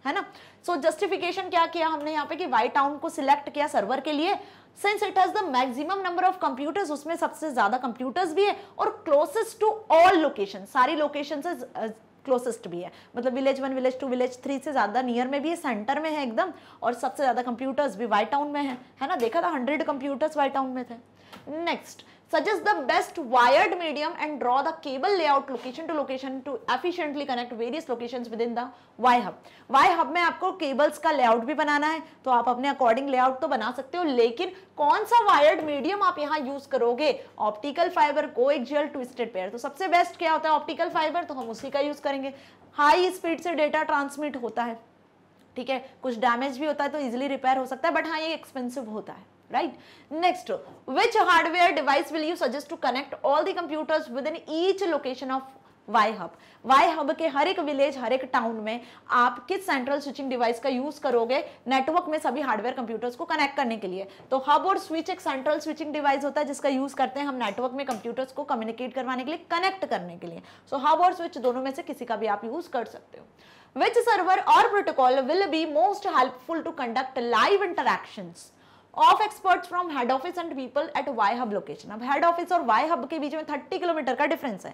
है ना। सो जस्टिफिकेशन क्या किया हमने यहाँ पे कि वाई टाउन को सिलेक्ट किया सर्वर के लिए, since it has the maximum number of computers, उसमें सबसे ज्यादा कंप्यूटर्स भी है और क्लोजेस्ट टू ऑल लोकेशन, सारी लोकेशन से क्लोजेस्ट भी है, मतलब विलेज 1, विलेज 2, विलेज 3 से ज़्यादा नियर में भी है, सेंटर में है एकदम, और सबसे ज़्यादा कंप्यूटर्स भी वाई टाउन में है, है ना। देखा था 100 कंप्यूटर्स वाई टाउन में थे। Next, suggest the best wired medium and draw the cable layout location to location to efficiently connect various locations within the Y hub। Y hub में आपको केबल्स का लेआउट भी बनाना है, तो आप अपने अकॉर्डिंग लेआउट तो बना सकते हो, लेकिन कौन सा वायर्ड मीडियम आप यहाँ यूज करोगे? Optical fibre, coaxial, twisted pair. तो सबसे बेस्ट क्या होता है? ऑप्टिकल फाइबर, तो हम उसी का यूज करेंगे। हाई स्पीड से डेटा ट्रांसमिट होता है, ठीक है, कुछ डैमेज भी होता है तो इजिली रिपेयर हो सकता है, बट हाँ ये एक्सपेंसिव होता है, right. Next, which hardware device will you suggest to connect all the computers with in each location of Y hub? Y hub के हर एक विलेज, हर एक टाउन में आप किस सेंट्रल स्विचिंग डिवाइस का यूज करोगे नेटवर्क में सभी हार्डवेयर कंप्यूटर्स को कनेक्ट करने के लिए? तो हब और स्विच एक सेंट्रल स्विचिंग डिवाइस होता है जिसका यूज करते हैं हम नेटवर्क में कंप्यूटर्स को कम्युनिकेट करवाने के लिए, कनेक्ट करने के लिए। सो हब और स्विच दोनों में से किसी का भी आप यूज कर सकते हो। विच सर्वर और protocol will be most helpful to conduct live interactions of experts from head office and people at Y hub location? अब हेड ऑफिस और वाई हब के बीच में 30 किलोमीटर का डिफरेंस है।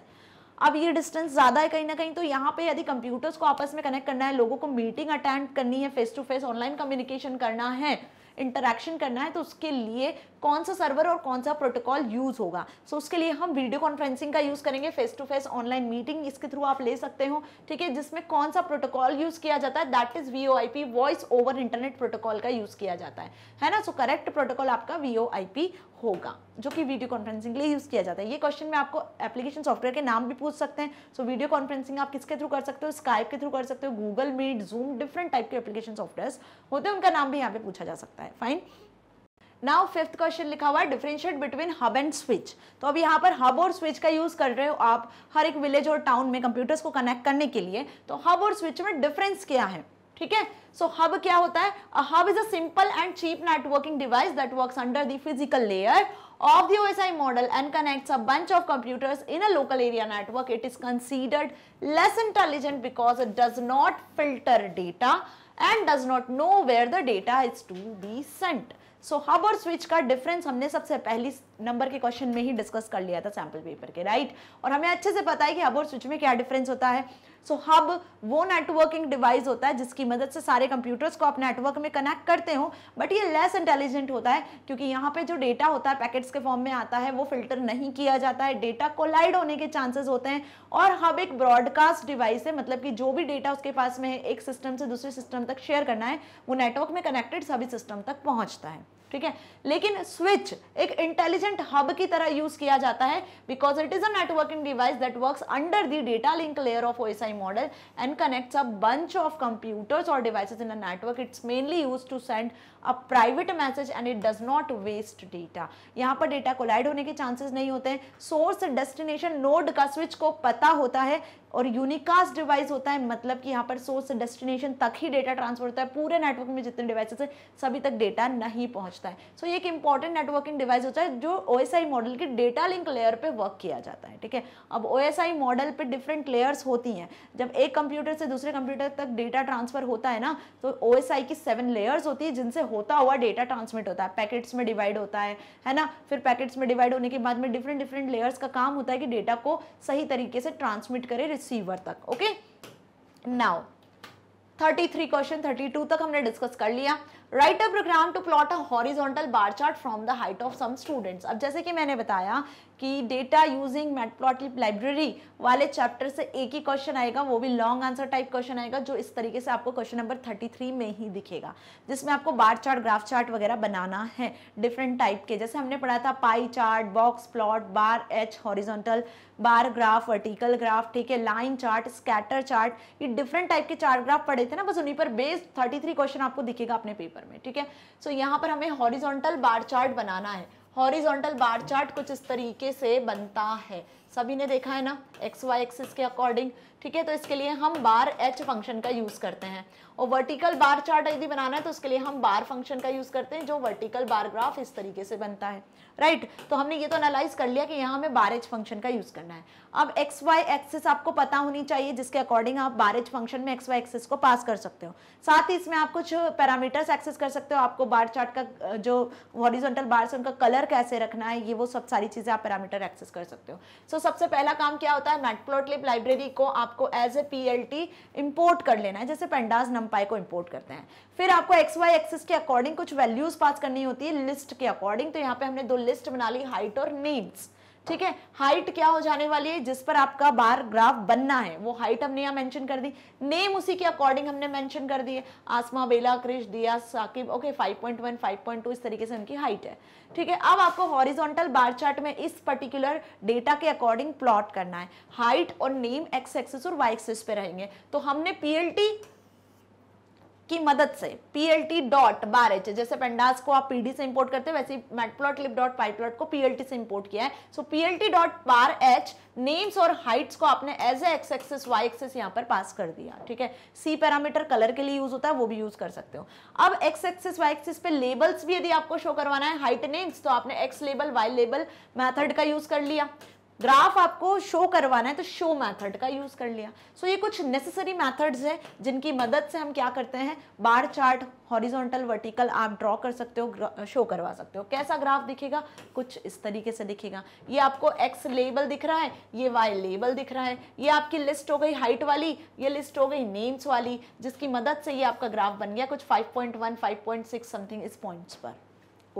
अब ये डिस्टेंस ज़्यादा है कहीं ना कहीं, तो यहाँ पे यदि कंप्यूटर्स को आपस में कनेक्ट करना है, लोगों को मीटिंग अटेंड करनी है, face to face online communication करना है, इंटरैक्शन करना है, तो उसके लिए कौन सा सर्वर और कौन सा प्रोटोकॉल यूज़ होगा? सो उसके लिए हम वीडियो कॉन्फ्रेंसिंग का यूज़ करेंगे। Face to face online meeting इसके थ्रू आप ले सकते हो, ठीक है, जिसमें कौन सा प्रोटोकॉल यूज़ किया जाता है? That is VOIP, voice over internet protocol का यूज़ किया जाता है ना। सो करेक्ट प्रोटोकॉल आपका VOIP होगा, जो कि वीडियो कॉन्फ्रेंसिंग के लिए यूज़ किया जाता है। ये क्वेश्चन में आपको एप्लीकेशन सॉफ्टवेयर के नाम भी पूछ सकते हैं। सो वीडियो कॉन्फ्रेंसिंग आप किसके थ्रू कर सकते हो? स्काइप के थ्रू कर सकते हो, Google Meet, Zoom, different type के एप्लीकेशन सॉफ्टवेयर्स होते हैं, उनका नाम भी यहाँ पे पूछा जा सकता है। फाइन। नाउ 5th क्वेश्चन लिखा हुआ है differentiate between hub and switch. तो अब यहाँ पर हब और स्विच का यूज़ कर रहे हो आप हर एक विलेज और टाउन में कंप्यूटर्स को कनेक्ट करने के लिए, तो हब और स्विच में डिफरेंस क्या है? ठीक है, सो हब क्या होता है? Hub is a simple and cheap networking device that works under the physical layer of the OSI model and connects a bunch of computers in a local area network. It is considered less intelligent because it does not filter data and does not know where the data is to be sent. So hub और switch का difference हमने सबसे पहली number के question में ही discuss कर लिया था सैम्पल पेपर के, राइट। और हमें अच्छे से पता है कि हब और स्विच में क्या डिफरेंस होता है। सो हब वो नेटवर्किंग डिवाइस होता है जिसकी मदद से सारे कंप्यूटर्स को आप नेटवर्क में कनेक्ट करते हो, बट ये लेस इंटेलिजेंट होता है क्योंकि यहाँ पे जो डेटा होता है पैकेट्स के फॉर्म में आता है, वो फिल्टर नहीं किया जाता है, डेटा कोलाइड होने के चांसेस होते हैं। और हब एक ब्रॉडकास्ट डिवाइस है, मतलब कि जो भी डेटा उसके पास में है, एक सिस्टम से दूसरे सिस्टम तक शेयर करना है, वो नेटवर्क में कनेक्टेड सभी सिस्टम तक पहुँचता है, ठीक है। लेकिन स्विच एक इंटेलिजेंट हब की तरह यूज किया जाता है because it is a networking device that works under the data link layer of OSI model and connects a bunch of computers और devices in a network. It's mainly use to send a private message and it does not waste data. यहाँ पर data collide होने के chances नहीं होते हैं। Source destination node का switch को पता होता है और यूनिकास्ट डिवाइस होता है, मतलब कि यहाँ पर सोर्स डेस्टिनेशन तक ही डेटा ट्रांसफर होता है, पूरे नेटवर्क में जितने डिवाइसेस हैं सभी तक डेटा नहीं पहुँचता है। सो ये एक इंपॉर्टेंट नेटवर्किंग डिवाइस होता है जो OSI मॉडल के डेटा लिंक लेयर पे वर्क किया जाता है, ठीक है। अब OSI मॉडल पे डिफरेंट लेयर्स होती हैं, जब एक कंप्यूटर से दूसरे कंप्यूटर तक डेटा ट्रांसफर होता है ना, तो OSI की 7 लेयर्स होती है जिनसे होता हुआ डेटा ट्रांसमिट होता है, पैकेट्स में डिवाइड होता है ना। फिर पैकेट्स में डिवाइड होने के बाद में डिफरेंट लेयर्स का काम होता है कि डेटा को सही तरीके से ट्रांसमिट करे रिसीवर तक, ओके। नाउ 33 क्वेश्चन 32 तक हमने डिस्कस कर लिया। Write a program to plot a horizontal bar chart from the height of some students. अब जैसे कि मैंने बताया कि डेटा यूजिंग मैटप्लॉटलिब लाइब्रेरी वाले चैप्टर से एक ही क्वेश्चन आएगा, वो भी लॉन्ग आंसर टाइप क्वेश्चन आएगा, जो इस तरीके से आपको क्वेश्चन नंबर 33 में ही दिखेगा, जिसमें आपको बार चार्ट, ग्राफ चार्ट वगैरह बनाना है डिफरेंट टाइप के। जैसे हमने पढ़ा था pie chart, box plot, bar H horizontal bar graph, vertical graph, ठीक है, लाइन चार्ट, स्कैटर चार्ट, ये डिफरेंट टाइप के चार्ट ग्राफ पढ़े थे ना, बस उन्हीं पर बेस्ड 33 क्वेश्चन आपको दिखेगा अपने पेपर में, ठीक है। सो यहाँ पर हमें हॉरिजॉन्टल बार चार्ट बनाना है। हॉरिजॉन्टल बार चार्ट कुछ इस तरीके से बनता है, सभी ने देखा है ना, एक्स वाई एक्सिस के अकॉर्डिंग, ठीक है। तो इसके लिए हम बार एच फंक्शन का यूज़ करते हैं, और वर्टिकल बार चार्ट यदि बनाना है तो उसके लिए हम बार फंक्शन का यूज़ करते हैं, जो वर्टिकल बार ग्राफ इस तरीके से बनता है, राइट। तो हमने ये तो एनालाइज कर लिया कि यहाँ हमें बार एच फंक्शन का यूज़ करना है। अब एक्स वाई एक्सिस आपको पता होनी चाहिए, जिसके अकॉर्डिंग आप बार एच फंक्शन में एक्स वाई एक्सिस को पास कर सकते हो, साथ ही इसमें आप कुछ पैरामीटर्स एक्सेस कर सकते हो, आपको बार चार्ट का जो हॉरिजॉन्टल बार्स उनका कलर कैसे रखना है, ये वो सब सारी चीज़ें आप पैरामीटर एक्सेस कर सकते हो। तो सबसे पहला काम क्या होता है, मैटप्लॉटलिब लाइब्रेरी को आपको एज ए पीएलटी इंपोर्ट कर लेना है, जैसे पेंडास नंपाई को इंपोर्ट करते हैं। फिर आपको एक्स वाई एक्सिस के अकॉर्डिंग कुछ वैल्यूज पास करनी होती है लिस्ट के अकॉर्डिंग। तो यहाँ पे हमने दो लिस्ट बना ली, हाइट और नीड्स, ठीक है। हाइट क्या हो जाने वाली है, जिस पर आपका बार ग्राफ बनना है, वो हाइट हमने यहाँ मेंशन कर दी। नेम उसी के अकॉर्डिंग हमने मेंशन कर दिए, आसमा, बेला, क्रिश, दिया, साकिब, ओके, 5.1, 5.2 इस तरीके से उनकी हाइट है, ठीक है। अब आपको हॉरिजॉन्टल बार चार्ट में इस पर्टिकुलर डेटा के अकॉर्डिंग प्लॉट करना है। हाइट और नेम एक्स एक्सिस और वाई एक्सिस पे रहेंगे। तो हमने पीएलटी की मदद से plt डॉट बार एच, जैसे पेंडास को आप pd से इंपोर्ट करते हैं, वैसे ही मैटप्लॉटलिब डॉट पाईप्लॉट को plt से इंपोर्ट किया है। So plt dot bar H, names और हाइट्स को आपने as a x axis Y axis यहाँ पर पास कर दिया, ठीक है। सी पैरामीटर कलर के लिए यूज होता है, वो भी यूज कर सकते हो। अब एक्स एक्सेस वाई एक्सेस पे लेबल्स भी यदि आपको शो करवाना है, हाइट नेम्स, तो आपने X label Y label method का यूज कर लिया। ग्राफ आपको शो करवाना है तो शो मेथड का यूज़ कर लिया। सो ये कुछ नेसेसरी मेथड्स हैं जिनकी मदद से हम क्या करते हैं, बार चार्ट हॉरिजॉन्टल वर्टिकल आप ड्रॉ कर सकते हो, शो करवा सकते हो। कैसा ग्राफ दिखेगा, कुछ इस तरीके से दिखेगा। ये आपको एक्स लेबल दिख रहा है, ये वाई लेबल दिख रहा है, ये आपकी लिस्ट हो गई हाइट वाली, ये लिस्ट हो गई नेम्स वाली, जिसकी मदद से ये आपका ग्राफ बन गया, कुछ 5.1, 5.6 समथिंग इस पॉइंट्स पर,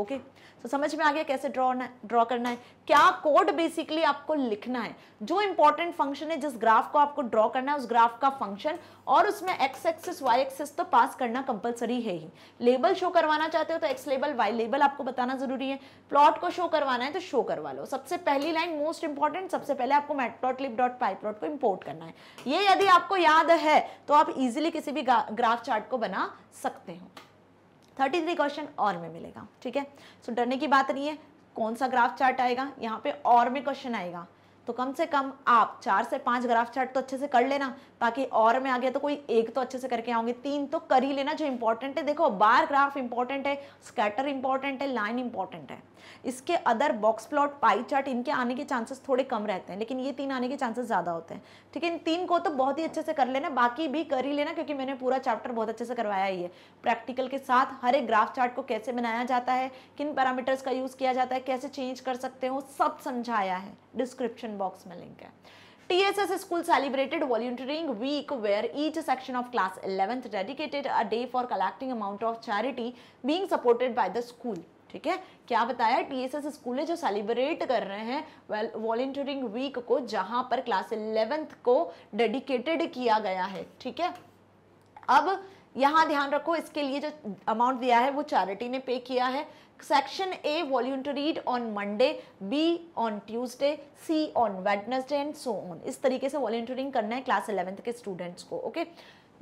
ओके। तो समझ में आ गया कैसे ड्रॉ करना है। क्या कोड बेसिकली आपको लिखना है, जो इंपॉर्टेंट फंक्शन है जिस ग्राफ को आपको ड्रॉ करना है, उस ग्राफ का फंक्शन, और उसमें एक्स एक्सिस वाई एक्सिस तो पास करना कंपलसरी है ही। लेबल शो करवाना चाहते हो तो एक्स लेबल वाई लेबल आपको बताना जरूरी है। प्लॉट को शो करवाना है तो शो करवा लो। सबसे पहली लाइन मोस्ट इंपॉर्टेंट, सबसे पहले आपको मैटप्लॉटलिब डॉट पाईप्लॉट को इम्पोर्ट करना है। ये यदि आपको याद है तो आप इजिली किसी भी ग्राफ चार्ट को बना सकते हो। 33 क्वेश्चन और में मिलेगा, ठीक है। सो डरने की बात नहीं है। कौन सा ग्राफ चार्ट आएगा, यहाँ पे और में क्वेश्चन आएगा, तो कम से कम आप 4 से 5 ग्राफ चार्ट तो अच्छे से कर लेना, ताकि और में आ गया तो कोई एक तो अच्छे से करके आओगे, 3 तो कर ही लेना जो इंपॉर्टेंट है। देखो, बार ग्राफ इंपॉर्टेंट है, स्कैटर इंपॉर्टेंट है, लाइन इंपॉर्टेंट है, इसके other box plot, pie chart, इनके आने के चांसेस थोड़े कम रहते हैं, लेकिन ये 3 आने के चांसेस ज़्यादा होते हैं, ठीक है। इन 3 को तो बहुत ही अच्छे से कर लेना, बाकी भी कर ही लेना, क्योंकि मैंने पूरा चैप्टर बहुत अच्छे से करवाया ही है। प्रैक्टिकल के साथ हर एक ग्राफ चार्ट को कैसे बनाया जाता है, किन पैरामीटर्स का यूज़ किया जाता है, कैसे चेंज कर सकते हो, सब समझाया है। डिस्क्रिप्शन बॉक्स में लिंक है। TSS School celebrated volunteering week where each section of class 11th dedicated a day for collecting amount of charity being supported by the school, ठीक है। क्या बताया, TSS School है जो सेलिब्रेट कर रहे हैं वॉलंटियरिंग वीक को, जहां पर क्लास 11th को डेडिकेटेड किया गया है, ठीक है। अब यहाँ ध्यान रखो, इसके लिए जो अमाउंट दिया है वो चैरिटी ने पे किया है। Section A volunteered on Monday, B on Tuesday, C on Wednesday and so on. इस तरीके से वॉल्यूंटरिंग करना है क्लास 11th के स्टूडेंट्स को, okay.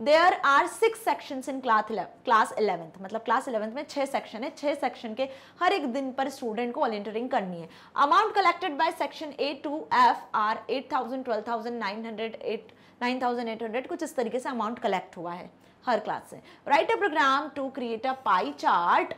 There are 6 sections in class 11th, मतलब क्लास 11th में 6 सेक्शन है, 6 सेक्शन के हर एक दिन पर स्टूडेंट को वॉल्यूंटरिंग करनी है। Amount collected by section A to F are 8,000, 12,000, 900, 9,800, कुछ इस तरीके से अमाउंट कलेक्ट हुआ है हर क्लास से। Write a program to create a pie chart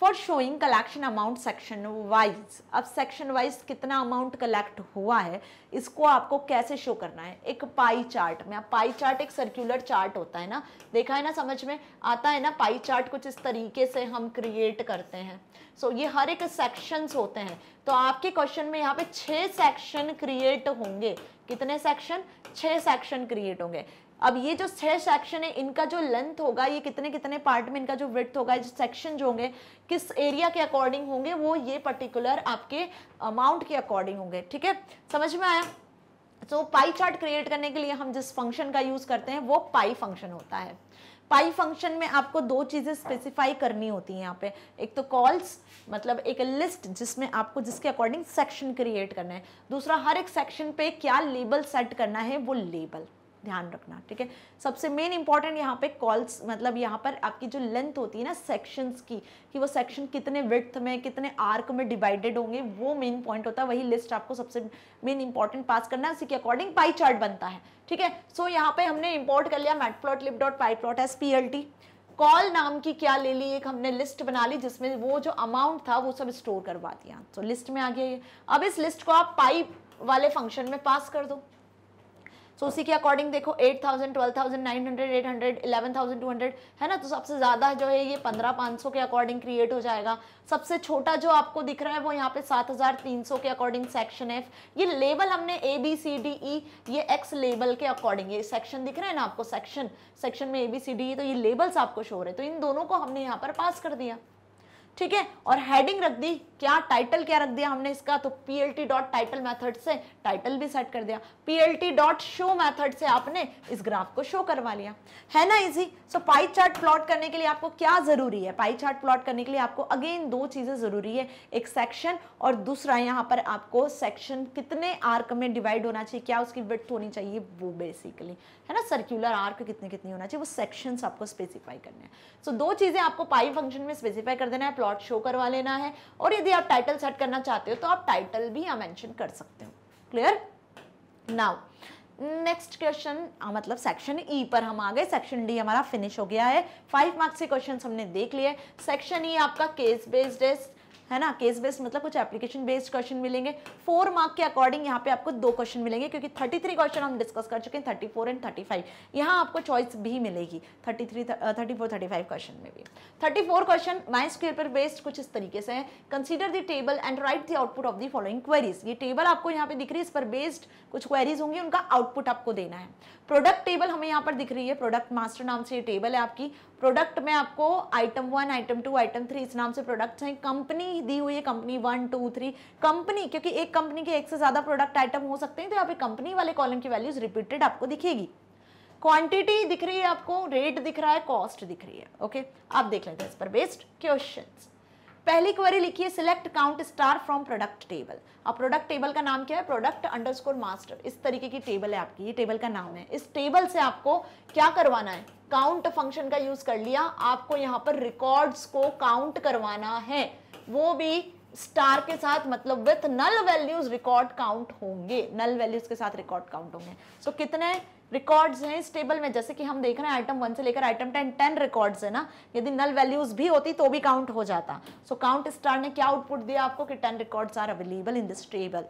for showing collection amount section wise. अब सेक्शन वाइज कितना अमाउंट कलेक्ट हुआ है, इसको आपको कैसे शो करना है एक पाई चार्ट में। अब पाई चार्ट एक सर्कुलर चार्ट होता है ना, देखा है ना, समझ में आता है ना। पाई चार्ट कुछ इस तरीके से हम क्रिएट करते हैं। सो ये हर एक सेक्शंस होते हैं, तो आपके क्वेश्चन में यहाँ पे 6 सेक्शन क्रिएट होंगे। कितने सेक्शन? 6 सेक्शन क्रिएट होंगे। अब ये जो 6 सेक्शन है इनका जो लेंथ होगा, ये कितने कितने पार्ट में इनका जो विड्थ होगा, जो सेक्शन जो होंगे किस एरिया के अकॉर्डिंग होंगे, वो ये पर्टिकुलर आपके अमाउंट के अकॉर्डिंग होंगे। ठीक है, समझ में आया। तो पाई चार्ट क्रिएट करने के लिए हम जिस फंक्शन का यूज करते हैं वो पाई फंक्शन होता है। पाई फंक्शन में आपको दो चीज़ें स्पेसिफाई करनी होती हैं यहाँ पे, एक तो कॉल्स मतलब एक लिस्ट जिसमें आपको जिसके अकॉर्डिंग सेक्शन क्रिएट करना है, दूसरा हर एक सेक्शन पे क्या लेबल सेट करना है वो लेबल ध्यान रखना। ठीक है, सबसे मेन इंपॉर्टेंट यहाँ पे कॉल्स मतलब यहाँ पर आपकी जो लेंथ होती है ना सेक्शंस की, कि वो सेक्शन कितने विड्थ में कितने आर्क में डिवाइडेड होंगे, वो मेन पॉइंट होता है। वही लिस्ट आपको सबसे मेन इंपॉर्टेंट पास करना है, उसी के अकॉर्डिंग पाई चार्ट बनता है। ठीक है, सो यहाँ पे हमने इंपोर्ट कर लिया matplotlib.pyplot.plt। कॉल नाम की क्या ले ली, एक हमने लिस्ट बना ली जिसमें वो जो अमाउंट था वो सब स्टोर करवा दिया, तो लिस्ट में आ गया ये। अब इस लिस्ट को आप पाई वाले फंक्शन में पास कर दो, तो उसी के अकॉर्डिंग देखो 8000, 12000, 900, 800, 11200 है ना। तो सबसे ज़्यादा जो है ये 15500 के अकॉर्डिंग क्रिएट हो जाएगा। सबसे छोटा जो आपको दिख रहा है वो यहाँ पे 7300 के अकॉर्डिंग सेक्शन है। ये लेवल हमने ABCDE, ये X लेवल के अकॉर्डिंग ये सेक्शन दिख रहा है ना आपको, सेक्शन में ABCDE, तो ये लेवल्स आपको शो हो रहे, तो इन दोनों को हमने यहाँ पर पास कर दिया। ठीक है, और हेडिंग रख दी, क्या टाइटल क्या रख दिया हमने इसका, तो plt.title मेथड से टाइटल भी सेट कर दिया, plt.show मेथड से आपने इस ग्राफ को शो करवा लिया, है ना easy. So pie chart plot करने के लिए आपको क्या जरूरी है, पाई चार्ट प्लॉट करने के लिए आपको अगेन दो चीजें जरूरी है, एक सेक्शन और दूसरा यहाँ पर आपको सेक्शन कितने आर्क में डिवाइड होना चाहिए, क्या उसकी विड्थ होनी चाहिए वो, बेसिकली है ना सर्क्यूलर आर्क कितने कितनी होना चाहिए, वो सेक्शन आपको स्पेसिफाई करना है। सो दो चीजें आपको पाई फंक्शन में स्पेसिफाई कर देना है, प्लॉट शो करवा लेना है, और यदि आप टाइटल सेट करना चाहते हो तो आप टाइटल भी यहाँ मेंशन कर सकते हो। क्लियर। नाउ नेक्स्ट क्वेश्चन मतलब सेक्शन ई पर हम आ गए, सेक्शन डी हमारा फिनिश हो गया है, 5 मार्क्स के क्वेश्चन हमने देख लिए। सेक्शन ई आपका केस बेस्ड है ना, केस बेस्ड मतलब कुछ एप्लीकेशन बेस्ड क्वेश्चन मिलेंगे। 4 मार्क के अकॉर्डिंग यहाँ पे आपको 2 क्वेश्चन मिलेंगे, क्योंकि 33 क्वेश्चन हम डिस्कस कर चुके हैं, 34 एंड 35, यहाँ आपको चॉइस भी मिलेगी 33, 34, 35 क्वेश्चन में भी। 34 क्वेश्चन MySQL पर बेस्ड कुछ इस तरीके से है, consider the table and write the output of the following queries. ये टेबल आपको यहाँ पे दिख रही है, इस पर बेस्ड कुछ क्वेरीज होंगी, उनका आउटपुट आपको देना है। प्रोडक्ट टेबल हमें यहाँ पर दिख रही है, प्रोडक्ट मास्टर नाम से ये टेबल है आपकी, प्रोडक्ट में आपको आइटम 1, आइटम 2, आइटम 3 इस नाम से प्रोडक्ट्स हैं। कंपनी दी हुई है, कंपनी 1, 2, 3 कंपनी, क्योंकि एक कंपनी के एक से ज़्यादा प्रोडक्ट आइटम हो सकते हैं, तो यहाँ पे कंपनी वाले कॉलम की वैल्यूज रिपीटेड आपको दिखेगी। क्वांटिटी दिख रही है आपको, रेट दिख रहा है, कॉस्ट दिख रही है। ओके, आप देख लेते हैं इस पर बेस्ड क्वेश्चन। पहली क्वेरी लिखिए, select count star from product table. अब प्रोडक्ट टेबल का नाम क्या है, प्रोडक्ट अंडरस्कोर मास्टर, इस तरीके की टेबल है आपकी, ये टेबल का नाम है। इस टेबल से आपको क्या करवाना है, काउंट फंक्शन का यूज कर लिया, आपको यहाँ पर रिकॉर्ड्स को काउंट करवाना है, वो भी स्टार के साथ, मतलब with null values record count होंगे, नल वैल्यूज के साथ रिकॉर्ड काउंट होंगे। सो कितने रिकॉर्ड्स हैं इस टेबल में, जैसे कि हम देख रहे हैं आइटम 1 से लेकर आइटम 10, 10 रिकॉर्ड्स है ना, यदि नल वैल्यूज भी होती तो भी काउंट हो जाता। सो काउंट स्टार ने क्या आउटपुट दिया आपको, कि 10 records are available in this table.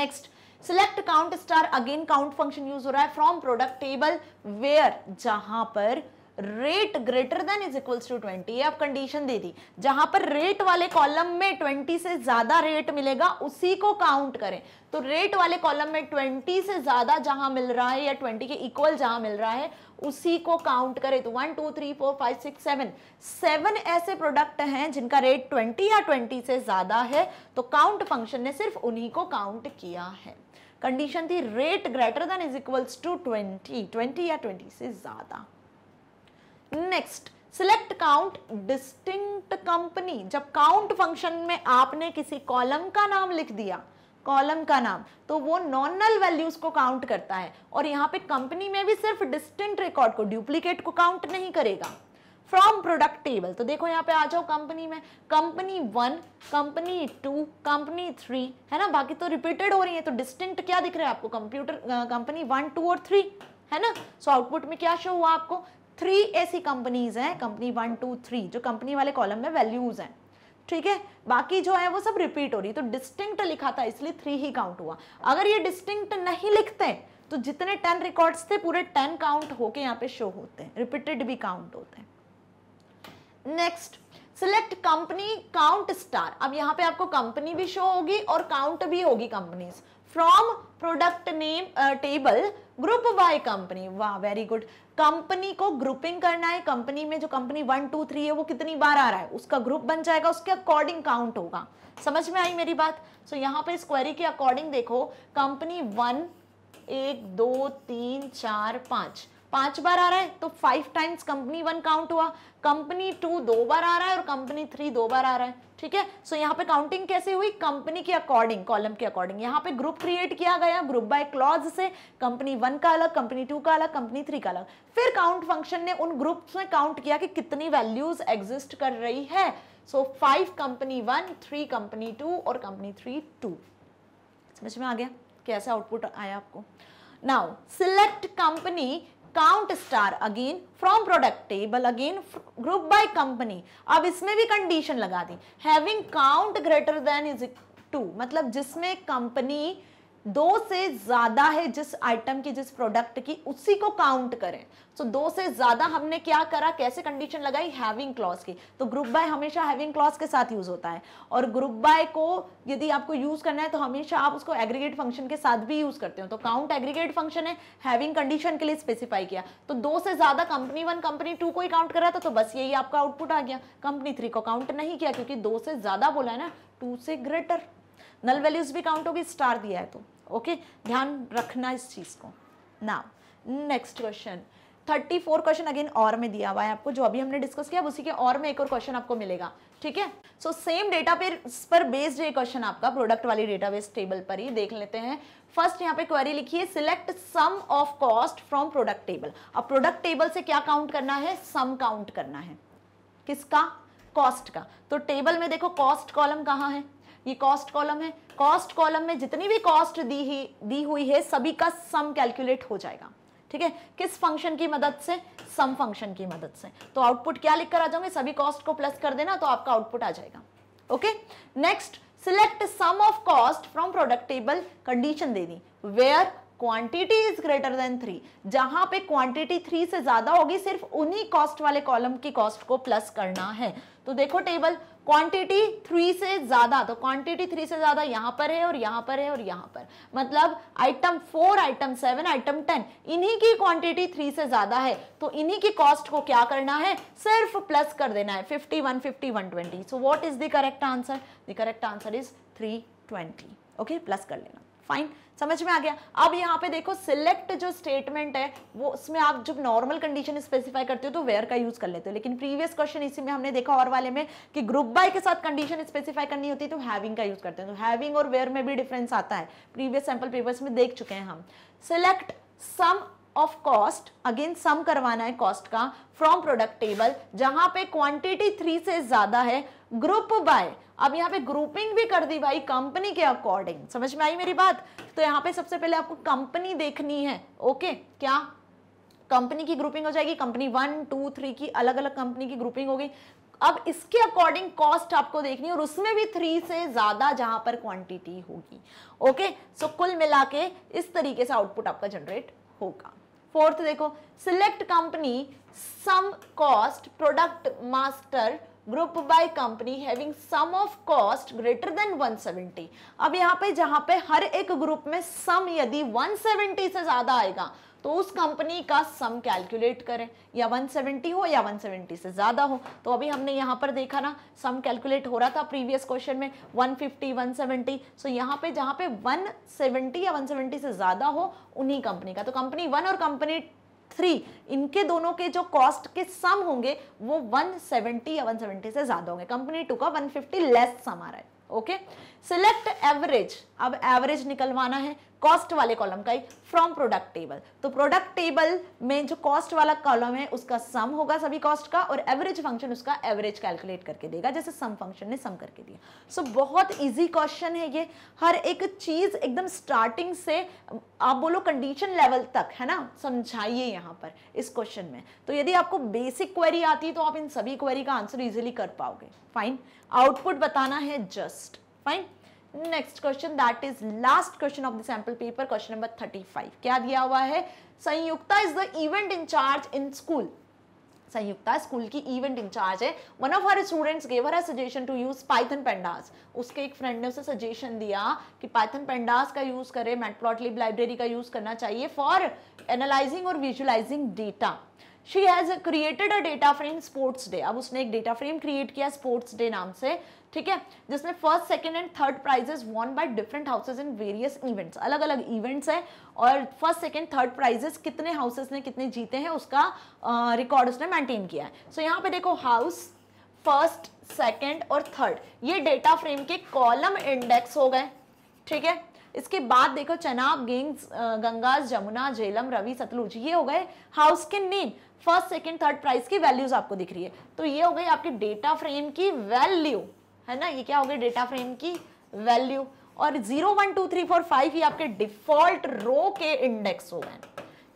Next, select count star, again count function use हो रहा है, फ्रॉम प्रोडक्ट टेबल वेयर, जहां पर rate greater than is equals to 20, ये आप कंडीशन दे दी, जहां पर रेट वाले कॉलम में 20 से ज्यादा रेट मिलेगा उसी को काउंट करें। तो रेट वाले कॉलम में 20 से ज्यादा जहां मिल रहा है या 20 के इक्वल जहां मिल रहा है उसी को काउंट करें। तो 1, 2, 3, 4, 5, 6, 7 ऐसे प्रोडक्ट हैं जिनका रेट 20 या 20 से ज्यादा है, तो काउंट फंक्शन ने सिर्फ उन्हीं को काउंट किया है। कंडीशन थी rate greater than is equals to 20 या 20 से ज्यादा। Next, select count distinct company, जब काउंट फंक्शन में आपने किसी कॉलम का नाम लिख दिया, कॉलम का नाम, तो वो नॉनल वैल्यूज को काउंट करता है, और यहाँ पे कंपनी में भी सिर्फ डिस्टिंक्ट रिकॉर्ड को, डुप्लीकेट को काउंट नहीं करेगा। फ्रॉम प्रोडक्ट टेबल, तो देखो यहाँ पे आ जाओ कंपनी में, कंपनी 1, कंपनी 2, कंपनी 3 है ना, बाकी तो रिपीटेड हो रही है, तो डिस्टिंक्ट क्या दिख रहा है आपको, कंपनी 1, 2 और 3 है ना। सो आउटपुट में क्या शो हुआ आपको, 3 ऐसी कंपनीज हैं, कंपनी 1, 2, 3 जो कंपनी वाले कॉलम में वैल्यूज हैं, ठीक है, बाकी जो है वो सब रिपीट हो रही है। तो डिस्टिंक्ट लिखा था इसलिए 3 ही काउंट हुआ। अगर ये डिस्टिंक्ट नहीं लिखते तो जितने 10 रिकॉर्ड्स थे पूरे 10 काउंट होके यहाँ पे शो होते हैं, रिपीटेड भी काउंट होते हैं। Next, select company count star, अब यहाँ पे आपको कंपनी भी शो होगी और काउंट भी होगी companies. From product name table group by company, वाह वेरी गुड। कंपनी को ग्रुपिंग करना है, कंपनी में जो कंपनी 1 2 3 है वो कितनी बार आ रहा है उसका ग्रुप बन जाएगा, उसके अकॉर्डिंग काउंट होगा। समझ में आई मेरी बात। सो यहाँ पे इस क्वेरी के अकॉर्डिंग देखो कंपनी 1 1 2 3 4 5 5 बार आ रहा है तो 5 टाइम्स कंपनी 1 काउंट हुआ, कंपनी 2 2 बार आ रहा है और कंपनी 3 2 बार आ रहा है, ठीक है। सो यहाँ पे काउंटिंग कैसे हुई, कंपनी के अकॉर्डिंग, कॉलम के अकॉर्डिंग। यहाँ पे ग्रुप क्रिएट किया गया ग्रुप बाय क्लॉज से, कंपनी 1 का अलग, कंपनी 2 का अलग, कंपनी 3 का अलग। फिर काउंट फंक्शन ने उन ग्रुप्स में काउंट किया कि कितनी वैल्यूज एग्जिस्ट कर रही है। सो 5 कंपनी 1, 3 कंपनी 2 और कंपनी 3 2। समझ में आ गया कैसा आउटपुट आया आपको। Now select company count star again from product table, again group by company. अब इसमें भी कंडीशन लगा दी, having count greater than is 2, मतलब जिसमें कंपनी 2 से ज्यादा है, जिस आइटम की, जिस प्रोडक्ट की, उसी को काउंट करें। सो 2 से ज्यादा हमने क्या करा, कैसे कंडीशन लगाई, हैविंग क्लॉज की। तो ग्रुप बाय हमेशा हैविंग क्लॉज के साथ यूज होता है, और ग्रुप बाय को यदि आपको यूज करना है तो हमेशा आप उसको एग्रीगेट फंक्शन के साथ भी यूज करते हो। तो काउंट एग्रीगेट फंक्शन है, हैविंग कंडीशन के लिए स्पेसिफाई किया। तो 2 से ज्यादा कंपनी 1 कंपनी 2 को ही काउंट करा था तो बस यही आपका आउटपुट आ गया। कंपनी 3 को काउंट नहीं किया क्योंकि 2 से ज्यादा बोला है ना, 2 से ग्रेटर। नल वैल्यूज भी काउंट होगी, स्टार दिया है तो ओके, ध्यान रखना इस चीज को। Now next question 34 question again और में दिया हुआ है आपको, जो अभी हमने डिस्कस किया उसी के और में एक और क्वेश्चन आपको मिलेगा, ठीक है। सो सेम डेटा पर बेस्ड ये क्वेश्चन आपका प्रोडक्ट वाली डेटाबेस टेबल पर ही देख लेते हैं। फर्स्ट यहाँ पे क्वेरी लिखी है select sum of cost from product table. अब प्रोडक्ट टेबल से क्या काउंट करना है, सम काउंट करना है, किसका, कॉस्ट का। तो टेबल में देखो कॉस्ट कॉलम कहाँ है, ये कॉस्ट कॉलम है। कॉस्ट कॉलम में जितनी भी कॉस्ट दी हुई है सभी का सम कैलकुलेट हो जाएगा, ठीक है। किस फंक्शन की मदद से, सम फंक्शन की मदद से। तो आउटपुट क्या लिखकर आ जाओगे, सभी कॉस्ट को प्लस कर देना तो आपका आउटपुट आ जाएगा। Okay next select sum of cost from product table, condition दे दी where quantity is greater than 3, जहां पे क्वांटिटी 3 से ज्यादा होगी सिर्फ उन्हीं कॉस्ट वाले कॉलम की कॉस्ट को प्लस करना है। तो देखो टेबल क्वांटिटी 3 से ज्यादा, तो क्वांटिटी 3 से ज्यादा यहाँ पर है और यहाँ पर है और यहाँ पर, मतलब आइटम 4 आइटम 7 आइटम 10 इन्हीं की क्वांटिटी 3 से ज्यादा है तो इन्हीं की कॉस्ट को क्या करना है, सिर्फ प्लस कर देना है 50 150 120। So what is the correct answer, the correct answer is 320। Okay plus कर लेना, फाइन, समझ में आ गया। अब यहाँ पे देखो सिलेक्ट जो स्टेटमेंट है वो उसमें आप जब नॉर्मल कंडीशन स्पेसिफाई करते हो तो वेयर का यूज कर लेते हो, लेकिन प्रीवियस क्वेश्चन इसी में हमने देखा और वाले में कि ग्रुप बाय के साथ कंडीशन स्पेसिफाई करनी होती है तो हैविंग का यूज करते हैं। तो हैविंग और वेयर में भी डिफरेंस आता है, प्रीवियस सैम्पल पेपर्स में देख चुके हैं हम। Select sum of cost, again sum करवाना है कॉस्ट का फ्रॉम प्रोडक्ट टेबल, जहां पे क्वांटिटी 3 से ज्यादा है, ग्रुप बाय। अब यहाँ पे ग्रुपिंग भी कर दी भाई कंपनी के अकॉर्डिंग, समझ में आई मेरी बात। तो यहाँ पे सबसे पहले आपको कंपनी देखनी है, ओके क्या कंपनी की ग्रुपिंग हो जाएगी, कंपनी 1 2 3 की अलग अलग कंपनी की ग्रुपिंग होगी। अब इसके अकॉर्डिंग कॉस्ट आपको देखनी है और उसमें भी 3 से ज्यादा जहां पर क्वांटिटी होगी। ओके सो कुल मिला के इस तरीके से आउटपुट आपका जनरेट होगा। फोर्थ देखो select company sum cost product master group by company having sum of cost greater than 170। अब यहाँ पे जहाँ पे हर एक ग्रुप में सम यदि 170 से ज्यादा आएगा तो उस कंपनी का सम कैलकुलेट करें, या 170 हो या 170 से ज्यादा हो। तो अभी हमने यहाँ पर देखा ना सम कैलकुलेट हो रहा था प्रीवियस क्वेश्चन में 150 170। सो यहाँ पे जहाँ पे 170 या 170 से ज्यादा हो उन्हीं कंपनी का। तो कंपनी 1 और कंपनी 3 इनके दोनों के जो कॉस्ट के सम होंगे वो 170 या 170 से ज्यादा होंगे। कंपनी 2 का 150 लेस सम आ रहा है। ओके सिलेक्ट एवरेज, अब एवरेज निकलवाना है कॉस्ट वाले कॉलम का ही फ्रॉम प्रोडक्ट टेबल। तो प्रोडक्ट टेबल में जो कॉस्ट वाला कॉलम है उसका सम होगा सभी कॉस्ट का, और एवरेज फंक्शन उसका एवरेज कैलकुलेट करके देगा जैसे सम फंक्शन ने सम करके दिया। सो बहुत इजी क्वेश्चन है ये, हर एक चीज एकदम स्टार्टिंग से आप बोलो कंडीशन लेवल तक है ना समझाइए यहाँ पर इस क्वेश्चन में। तो यदि आपको बेसिक क्वेरी आती है तो आप इन सभी क्वेरी का आंसर इजिली कर पाओगे। फाइन, आउटपुट बताना है just, fine. Next question that is last question of the sample paper, question number 35। क्या दिया हुआ है, संयुक्ता is the event in charge in school. Sanyukta school की इवेंट इंचार्ज है। One of her students gave her a suggestion to use Python pandas. उसके एक friend ने उसे सजेशन दिया कि पाइथन पेंडास का यूज करे, मैटप्लॉटलिब लाइब्रेरी का यूज करना चाहिए फॉर एनालाइजिंग और visualising data. She has created a data frame sports day. अब उसने एक डेटा फ्रेम क्रिएट किया स्पोर्ट्स डे नाम से, ठीक है, जिसमें first second and third prizes won by different houses in various events. अलग अलग इवेंट्स हैं और फर्स्ट सेकेंड थर्ड प्राइजेस कितने हाउसेज ने कितने जीते हैं उसका रिकॉर्ड उसने मेंटेन किया है। सो यहाँ पे देखो हाउस फर्स्ट सेकेंड और थर्ड ये डेटा फ्रेम के कॉलम इंडेक्स हो गए, ठीक है। इसके बाद देखो चनाब, गेंग्स, गंगाज, जमुना, झेलम, रवि, सतलुज ये हो गए हाउस के name. First second third price की वैल्यूज आपको दिख रही है, तो ये हो गई आपके डेटा फ्रेम की वैल्यू, है ना। ये क्या हो गई? डेटा फ्रेम की वैल्यू। और 0 1 2 3 4 5 ये आपके डिफॉल्ट रो के इंडेक्स हो गए,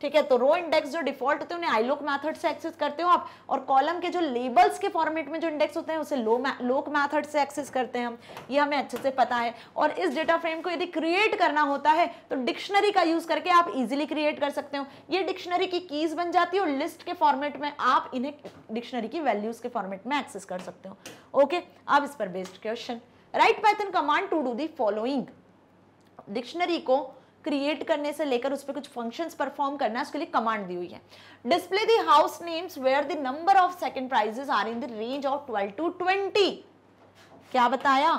ठीक है। तो रो इंडेक्स जो डिफॉल्ट होते हैं उन्हें आईलोक मैथड से एक्सेस करते हो आप, और कॉलम के जो लेबल्स के फॉर्मेट में जो इंडेक्स होते हैं उसे लोक मैथड से एक्सेस करते हैं हम, ये हमें अच्छे से पता है। और इस डेटा फ्रेम को यदि क्रिएट करना होता है तो डिक्शनरी का यूज करके आप इजिली क्रिएट कर सकते हो। ये डिक्शनरी की कीज बन जाती है और लिस्ट के फॉर्मेट में आप इन्हें डिक्शनरी की वैल्यूज के फॉर्मेट में एक्सेस कर सकते हो। ओके, अब इस पर based question, write Python command to do the following. Dictionary को क्रिएट करने से लेकर उस पर कुछ फंक्शंस परफॉर्म करना है, उसके लिए कमांड दी हुई है। Display the house names where the number of second prizes are in the range of 12 to 20। क्या बताया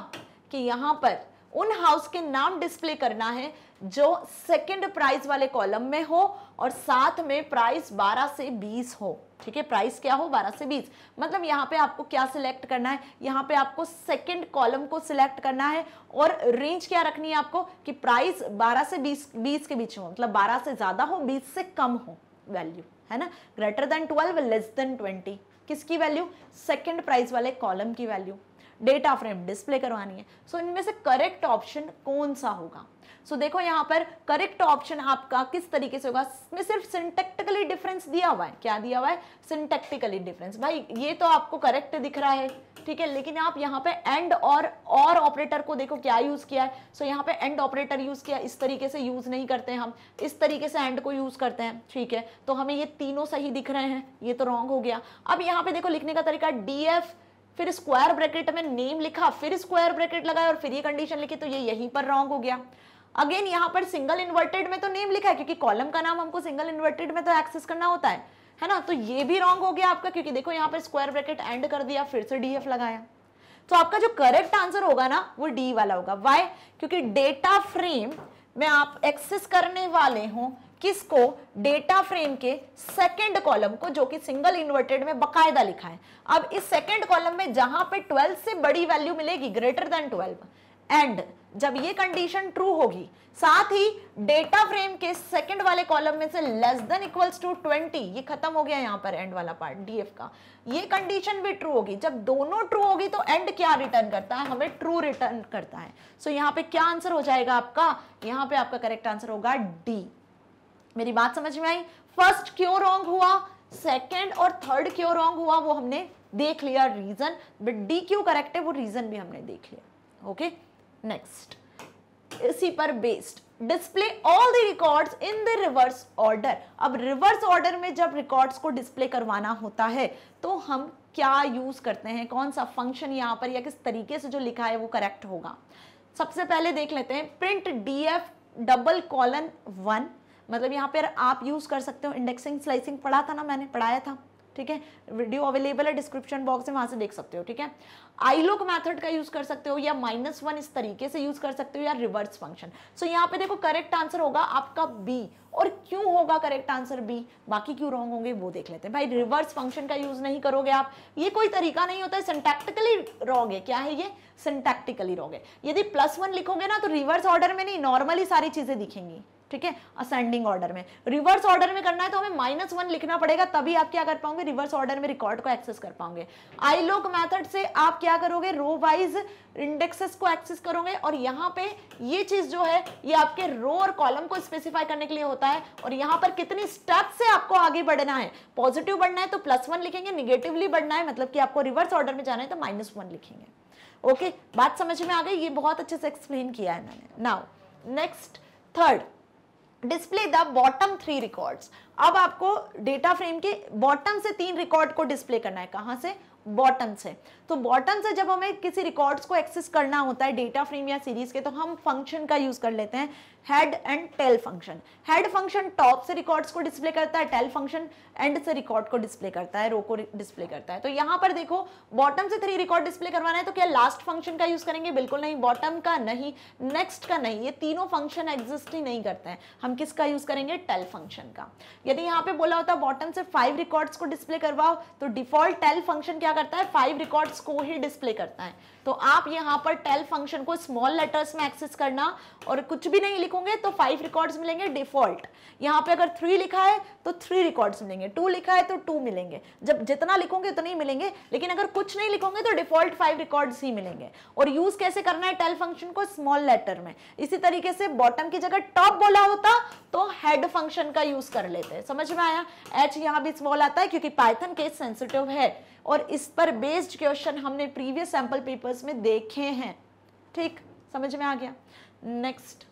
कि यहाँ पर उन हाउस के नाम डिस्प्ले करना है जो सेकंड प्राइज वाले कॉलम में हो और साथ में प्राइस 12 से 20 हो, ठीक है। प्राइस क्या हो? 12 से 20। मतलब यहाँ पे आपको क्या सिलेक्ट करना है? यहाँ पे आपको सेकंड कॉलम को सिलेक्ट करना है और रेंज क्या रखनी है आपको कि प्राइस 12 से 20 के बीच हो, मतलब 12 से ज़्यादा हो 20 से कम हो वैल्यू, है ना। ग्रेटर देन 12 लेस देन 20 किसकी वैल्यू? सेकेंड प्राइज वाले कॉलम की वैल्यू। डेटा फ्रेम डिस्प्ले करवानी है। सो इनमें से करेक्ट ऑप्शन कौन सा होगा? सो देखो यहाँ पर करेक्ट ऑप्शन आपका किस तरीके से होगा, इसमें सिर्फ सिंटैक्टिकली डिफरेंस दिया हुआ है। क्या दिया हुआ है? Syntactically difference. भाई ये तो आपको करेक्ट दिख रहा है, ठीक है, लेकिन आप यहाँ पे एंड और ऑपरेटर को देखो क्या यूज किया है। सो यहाँ पे एंड ऑपरेटर यूज किया, इस तरीके से यूज नहीं करते हम, इस तरीके से एंड को यूज करते हैं, ठीक है। तो हमें ये तीनों सही दिख रहे हैं, ये तो रॉन्ग हो गया। अब यहाँ पे देखो लिखने का तरीका, DF फिर स्क्वायर ब्रैकेट में नेम लिखा, फिर स्क्वायर ब्रैकेट लगाया और फिर ये कंडीशन लिखी, तो ये यहीं पर रॉन्ग हो गया। अगेन यहाँ पर सिंगल इन्वर्टेड में तो नेम लिखा है क्योंकि कॉलम का नाम हमको सिंगल इन्वर्टेड में तो एक्सेस करना होता है ना, तो ये भी रॉन्ग हो गया आपका क्योंकि देखो यहाँ पर स्क्वायर ब्रैकेट एंड कर दिया फिर से DF लगाया। तो आपका जो करेक्ट आंसर होगा ना वो D वाला होगा। वाई? क्योंकि डेटा फ्रेम में आप एक्सेस करने वाले हो किसको? डेटा फ्रेम के सेकंड कॉलम को जो कि सिंगल इन्वर्टेड में बकायदा लिखा है। अब इस सेकंड कॉलम में जहां पे 12 से बड़ी वैल्यू मिलेगी, ग्रेटर देन 12 एंड, जब ये कंडीशन ट्रू होगी, साथ ही डेटा फ्रेम के सेकंड वाले कॉलम में से लेस देन इक्वल्स टू 20, ये खत्म हो गया यहाँ पर एंड वाला पार्ट DF का, ये कंडीशन भी ट्रू होगी। जब दोनों ट्रू होगी तो एंड क्या रिटर्न करता है हमें? ट्रू रिटर्न करता है। सो यहाँ पे क्या आंसर हो जाएगा आपका? यहाँ पे आपका करेक्ट आंसर होगा D। मेरी बात समझ में आई? फर्स्ट क्यों रॉन्ग हुआ, सेकंड और थर्ड क्यों रॉन्ग हुआ वो हमने देख लिया रीजन, बट D क्यों करेक्ट है वो रीजन भी हमने देख लिया। ओके, नेक्स्ट, इसी पर based, display all the records in the reverse order. अब रिवर्स ऑर्डर में जब रिकॉर्ड्स को डिस्प्ले करवाना होता है तो हम क्या यूज करते हैं, कौन सा फंक्शन यहाँ पर या किस तरीके से जो लिखा है वो करेक्ट होगा? सबसे पहले देख लेते हैं प्रिंट DF डबल कॉलन 1, मतलब यहाँ पर आप यूज कर सकते हो इंडेक्सिंग स्लाइसिंग, पढ़ा था ना, मैंने पढ़ाया था, ठीक है, वीडियो अवेलेबल है डिस्क्रिप्शन बॉक्स में, वहां से देख सकते हो, ठीक है। आईलोक मेथड का यूज कर सकते हो या -1 इस तरीके से यूज कर सकते हो या रिवर्स फंक्शन। सो यहाँ पे देखो करेक्ट आंसर होगा आपका B। और क्यों होगा करेक्ट आंसर B, बाकी क्यों रॉन्ग होंगे वो देख लेते हैं। भाई रिवर्स फंक्शन का यूज नहीं करोगे आप, ये कोई तरीका नहीं होता है, सिंटैक्टिकली रॉन्ग है। क्या है ये? सिंटैक्टिकली रॉन्ग है। यदि +1 लिखोगे ना तो रिवर्स ऑर्डर में नहीं, नॉर्मली सारी चीजें दिखेंगी, ठीक है, असेंडिंग ऑर्डर में। रिवर्स ऑर्डर में करना है तो हमें -1 लिखना पड़ेगा, तभी आप क्या कर पाओगे रिवर्स ऑर्डर में रिकॉर्ड को एक्सेस कर पाओगे। आईलोक मेथड से आप क्या करोगे, रो वाइज इंडेक्सेस को एक्सेस करोगे, और यहाँ पे ये चीज जो है ये आपके रो और कॉलम को स्पेसिफाई करने के लिए होता है। और यहाँ पर कितनी स्टेप से आपको आगे बढ़ना है, पॉजिटिव बढ़ना है तो +1 लिखेंगे, निगेटिवली बढ़ना है मतलब कि आपको रिवर्स ऑर्डर में जाना है तो -1 लिखेंगे। ओके, बात समझ में आ गई? ये बहुत अच्छे से एक्सप्लेन किया है मैंने। Now next, third, display the bottom 3 records. अब आपको डेटा फ्रेम के बॉटम से 3 रिकॉर्ड को डिस्प्ले करना है। कहाँ से? बॉटम से। तो बॉटम से जब हमें किसी रिकॉर्ड्स को एक्सेस करना होता है डेटा फ्रेम या सीरीज के, तो हम फंक्शन का यूज कर लेते हैं, head and tail function. Head function top से रिकॉर्ड्स को डिस्प्ले करता है, टेल फंक्शन एंड से रिकॉर्ड को डिस्प्ले करता है, रो को डिस्प्ले करता है। तो यहाँ पर देखो बॉटम से 3 रिकॉर्ड डिस्प्ले करवाना है, तो क्या लास्ट फंक्शन का यूज करेंगे? बिल्कुल नहीं, बॉटम का नहीं, नेक्स्ट का नहीं, ये तीनों फंक्शन एग्जिस्ट ही नहीं करते हैं। हम किसका यूज करेंगे? टेल फंक्शन का। यदि यहाँ पे बोला होता बॉटम से 5 रिकॉर्ड्स को डिस्प्ले करवाओ, तो डिफॉल्ट टेल फंक्शन क्या करता है? 5 रिकॉर्ड्स को ही डिस्प्ले करता है। तो आप यहाँ पर टेल फंक्शन को स्मॉल लेटर्स में एक्सेस करना और कुछ भी नहीं लिखोगे तो 5 रिकॉर्ड्स मिलेंगे डिफॉल्ट। यहाँ पे अगर 3 लिखा है तो 3 रिकॉर्ड्स मिलेंगे, 2 लिखा है तो 2 मिलेंगे। जब जितना लिखोगे उतने ही मिलेंगे, लेकिन अगर कुछ नहीं लिखोगे तो डिफॉल्ट 5 रिकॉर्ड्स ही मिलेंगे। और यूज कैसे करना है टेल फंक्शन को? स्मॉल लेटर में। इसी तरीके से बॉटम की जगह टॉप बोला होता तो हेड फंक्शन का यूज कर लेते हैं। समझ में आया? एच यहाँ भी स्मॉल आता है क्योंकि पाइथन केस सेंसिटिव है और इस पर बेस्ड क्वेश्चन हमने प्रीवियस सैंपल पेपर्स में देखे हैं। ठीक, समझ में आ गया? नेक्स्ट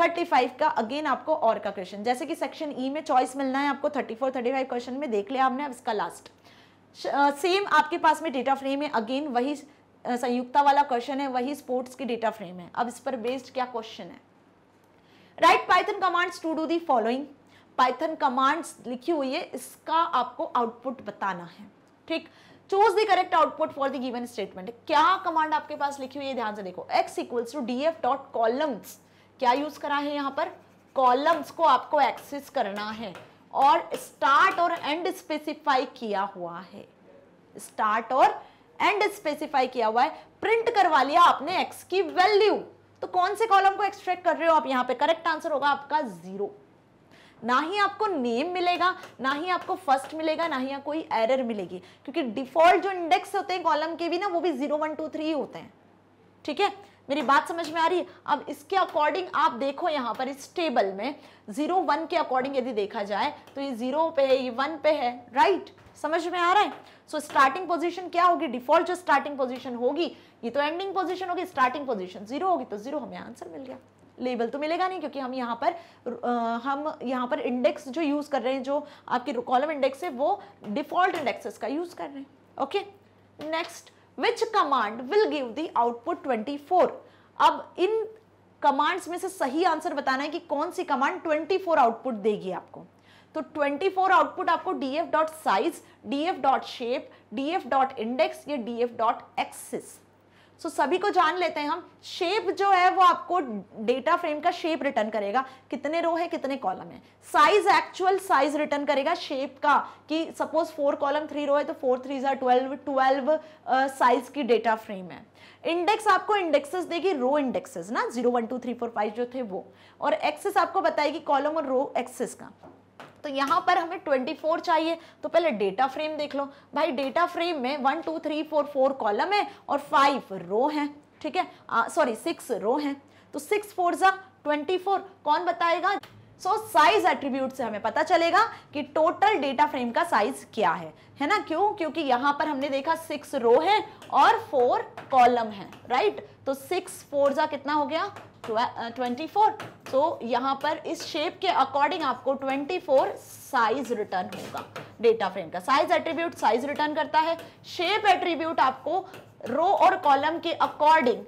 35 का अगेन आपको और का क्वेश्चन, जैसे कि सेक्शन ई में चॉइस मिलना है आपको। 34 35 क्वेश्चन में देख लिया आपने। अब इसका लास्ट सेम आपके पास में डेटा फ्रेम है, अगेन वही संयुक्ता वाला क्वेश्चन है, वही स्पोर्ट्स की डेटा फ्रेम है। अब इस पर बेस्ड क्या क्वेश्चन है? Write Python commands to do the following. Python commands लिखी हुई है, इसका आपको आउटपुट बताना है। ठीक, choose the correct output for the given statement. क्या कमांड आपके पास लिखी हुई है? ध्यान से देखो, x equals to df dot columns. क्या यूज करा है यहाँ पर? कॉलम्स को आपको एक्सेस करना है और स्टार्ट और एंड स्पेसिफाई किया हुआ है। स्टार्ट और एंड स्पेसिफाई किया हुआ है। प्रिंट करवा लिया आपने एक्स की वैल्यू, तो कौन से कॉलम को एक्सट्रैक्ट कर रहे हो आप यहाँ पे? करेक्ट आंसर होगा आपका 0। ना ही आपको नेम मिलेगा, ना ही आपको फर्स्ट मिलेगा, ना ही आपको कोई एरर मिलेगी, क्योंकि डिफॉल्ट जो इंडेक्स होते हैं कॉलम के भी ना, वो भी 0 1 2 3 होते हैं। ठीक है, मेरी बात समझ में आ रही है? अब इसके अकॉर्डिंग आप देखो यहाँ पर इस टेबल में 0 1 के अकॉर्डिंग यदि देखा जाए तो ये 0 पे है, ये 1 पे है। राइट, समझ में आ रहा है? सो स्टार्टिंग पोजीशन क्या होगी? डिफॉल्ट जो स्टार्टिंग पोजीशन होगी, ये तो एंडिंग पोजीशन होगी, स्टार्टिंग पोजीशन 0 होगी, तो 0 हमें आंसर मिल गया। लेबल तो मिलेगा नहीं क्योंकि हम यहाँ पर इंडेक्स जो यूज कर रहे हैं, जो आपके कॉलम इंडेक्स है, वो डिफॉल्ट इंडेक्सेस का यूज कर रहे हैं। Okay, next, which command will give the output 24। अब इन कमांड्स में से सही आंसर बताना है कि कौन सी कमांड 24 आउटपुट देगी आपको। तो 24 आउटपुट आपको df dot size, df dot shape, df dot index या df डॉट एक्सिस। सो सभी को जान लेते हैं हम। शेप जो है वो आपको डेटा फ्रेम का शेप रिटर्न करेगा, कितने रो है कितने कॉलम है। साइज एक्चुअल साइज रिटर्न करेगा शेप का, कि सपोज 4 कॉलम 3 रो है तो 4 3 12 12 साइज की डेटा फ्रेम है। इंडेक्स आपको इंडेक्सेस देगी, रो इंडेक्सेस ना, 0 1 2 3 4 5 जो थे वो, और एक्सेस आपको बताएगी कॉलम और रो एक्सेस का। तो यहाँ पर हमें 24 चाहिए, तो पहले डेटा फ्रेम देख लो भाई। डेटा फ्रेम में 1 2 3 4 4 कॉलम है और 5 रो हैं। ठीक है, सॉरी 6 रो हैं, तो 6 4 जा 24 कौन बताएगा? सो साइज एट्रीब्यूट से हमें पता चलेगा कि टोटल डेटा फ्रेम का साइज क्या है ना। क्यों? क्योंकि यहाँ पर हमने देखा 6 रो है और 4 कॉलम है। राइट, तो 6 4 जा कितना हो गया? 24। तो यहाँ पर इस शेप के अकॉर्डिंग आपको 24 साइज रिटर्न होगा। डेटा फ्रेम का साइज एट्रीब्यूट साइज रिटर्न करता है, शेप एट्रीब्यूट आपको रो और कॉलम के अकॉर्डिंग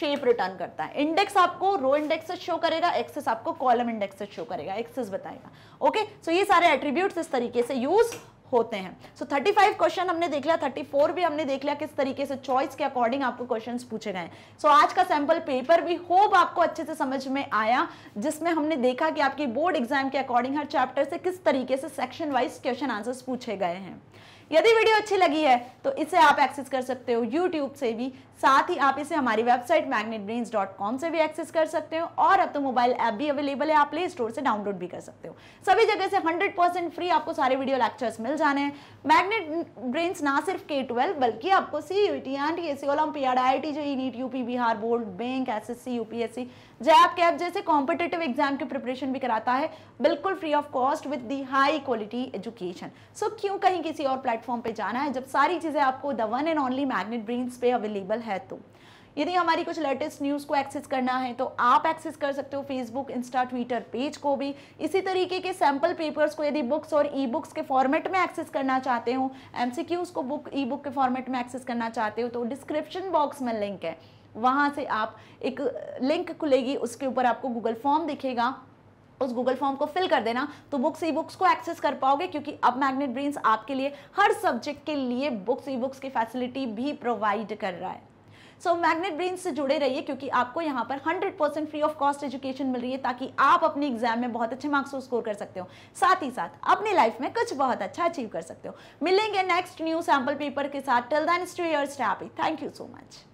शेप रिटर्न करता है, इंडेक्स आपको रो इंडेक्स शो करेगा, एक्सेस आपको कॉलम इंडेक्स शो करेगा, एक्सेस बताएगा। ओके, सो ये सारे एट्रीब्यूट्स इस तरीके से यूज होते हैं। सो 35 क्वेश्चन हमने देख लिया, 34 भी हमने देख लिया किस तरीके से चॉइस के अकॉर्डिंग आपको क्वेश्चंस पूछे गए हैं। सो आज का सैंपल पेपर भी होप आपको अच्छे से समझ में आया, जिसमें हमने देखा कि आपकी बोर्ड एग्जाम के अकॉर्डिंग हर चैप्टर से किस तरीके से सेक्शन वाइज क्वेश्चन आंसर्स पूछे गए हैं। यदि वीडियो अच्छी लगी है तो इसे आप एक्सेस कर सकते हो यूट्यूब से भी, साथ ही आप इसे हमारी वेबसाइट magnetbrains.com से भी एक्सेस कर सकते हो, और अब तो मोबाइल ऐप भी अवेलेबल है, आप प्ले स्टोर से डाउनलोड भी कर सकते हो। सभी जगह से 100% फ्री आपको सारे वीडियो लेक्चर्स मिल जाने हैं। मैग्नेट ब्रेन्स ना सिर्फ K-12 बल्कि आपको CET, IIT, JEE, NEET, UP Bihar board, bank, SSC, UPSC, जैप कैप जैसे कॉम्पिटेटिव एग्जाम की प्रिपरेशन भी कराता है, बिल्कुल free of cost with the high quality education. So क्यों कहीं किसी और प्लेटफॉर्म पे जाना है जब सारी चीजें आपको the one and only Magnet Brains पे अवेलेबल है। तो यदि हमारी कुछ लेटेस्ट न्यूज़ को एक्सेस करना है तो आप एक्सेस कर सकते हो फेसबुक, इंस्टा, ट्विटर पेज को भी। इसी तरीके के सैम्पल पेपर्स को यदि बुक्स और ई बुक्स के फॉर्मेट में एक्सेस करना चाहते हो, एमसीक्यूज़ को बुक ई बुक के फॉर्मेट में एक्सेस करना चाहते हो तो डिस्क्रिप्शन बॉक्स में लिंक है, वहाँ से आप एक लिंक खुलेगी, उसके ऊपर आपको गूगल फॉर्म दिखेगा, उस गूगल फॉर्म को फिल कर देना तो बुक्स ई बुक्स को एक्सेस कर पाओगे। क्योंकि अब मैग्नेट ब्रेन्स आपके लिए हर सब्जेक्ट के लिए बुक्स ई बुक्स की फैसिलिटी भी प्रोवाइड कर रहा है। सो मैग्नेट ब्रेन्स से जुड़े रहिए क्योंकि आपको यहाँ पर 100% फ्री ऑफ कॉस्ट एजुकेशन मिल रही है ताकि आप अपने एग्जाम में बहुत अच्छे मार्क्स स्कोर कर सकते हो, साथ ही साथ अपनी लाइफ में कुछ बहुत अच्छा अचीव कर सकते हो। मिलेंगे नेक्स्ट न्यू सैम्पल पेपर के साथ। Till then stay here, stay happy. Thank you so much.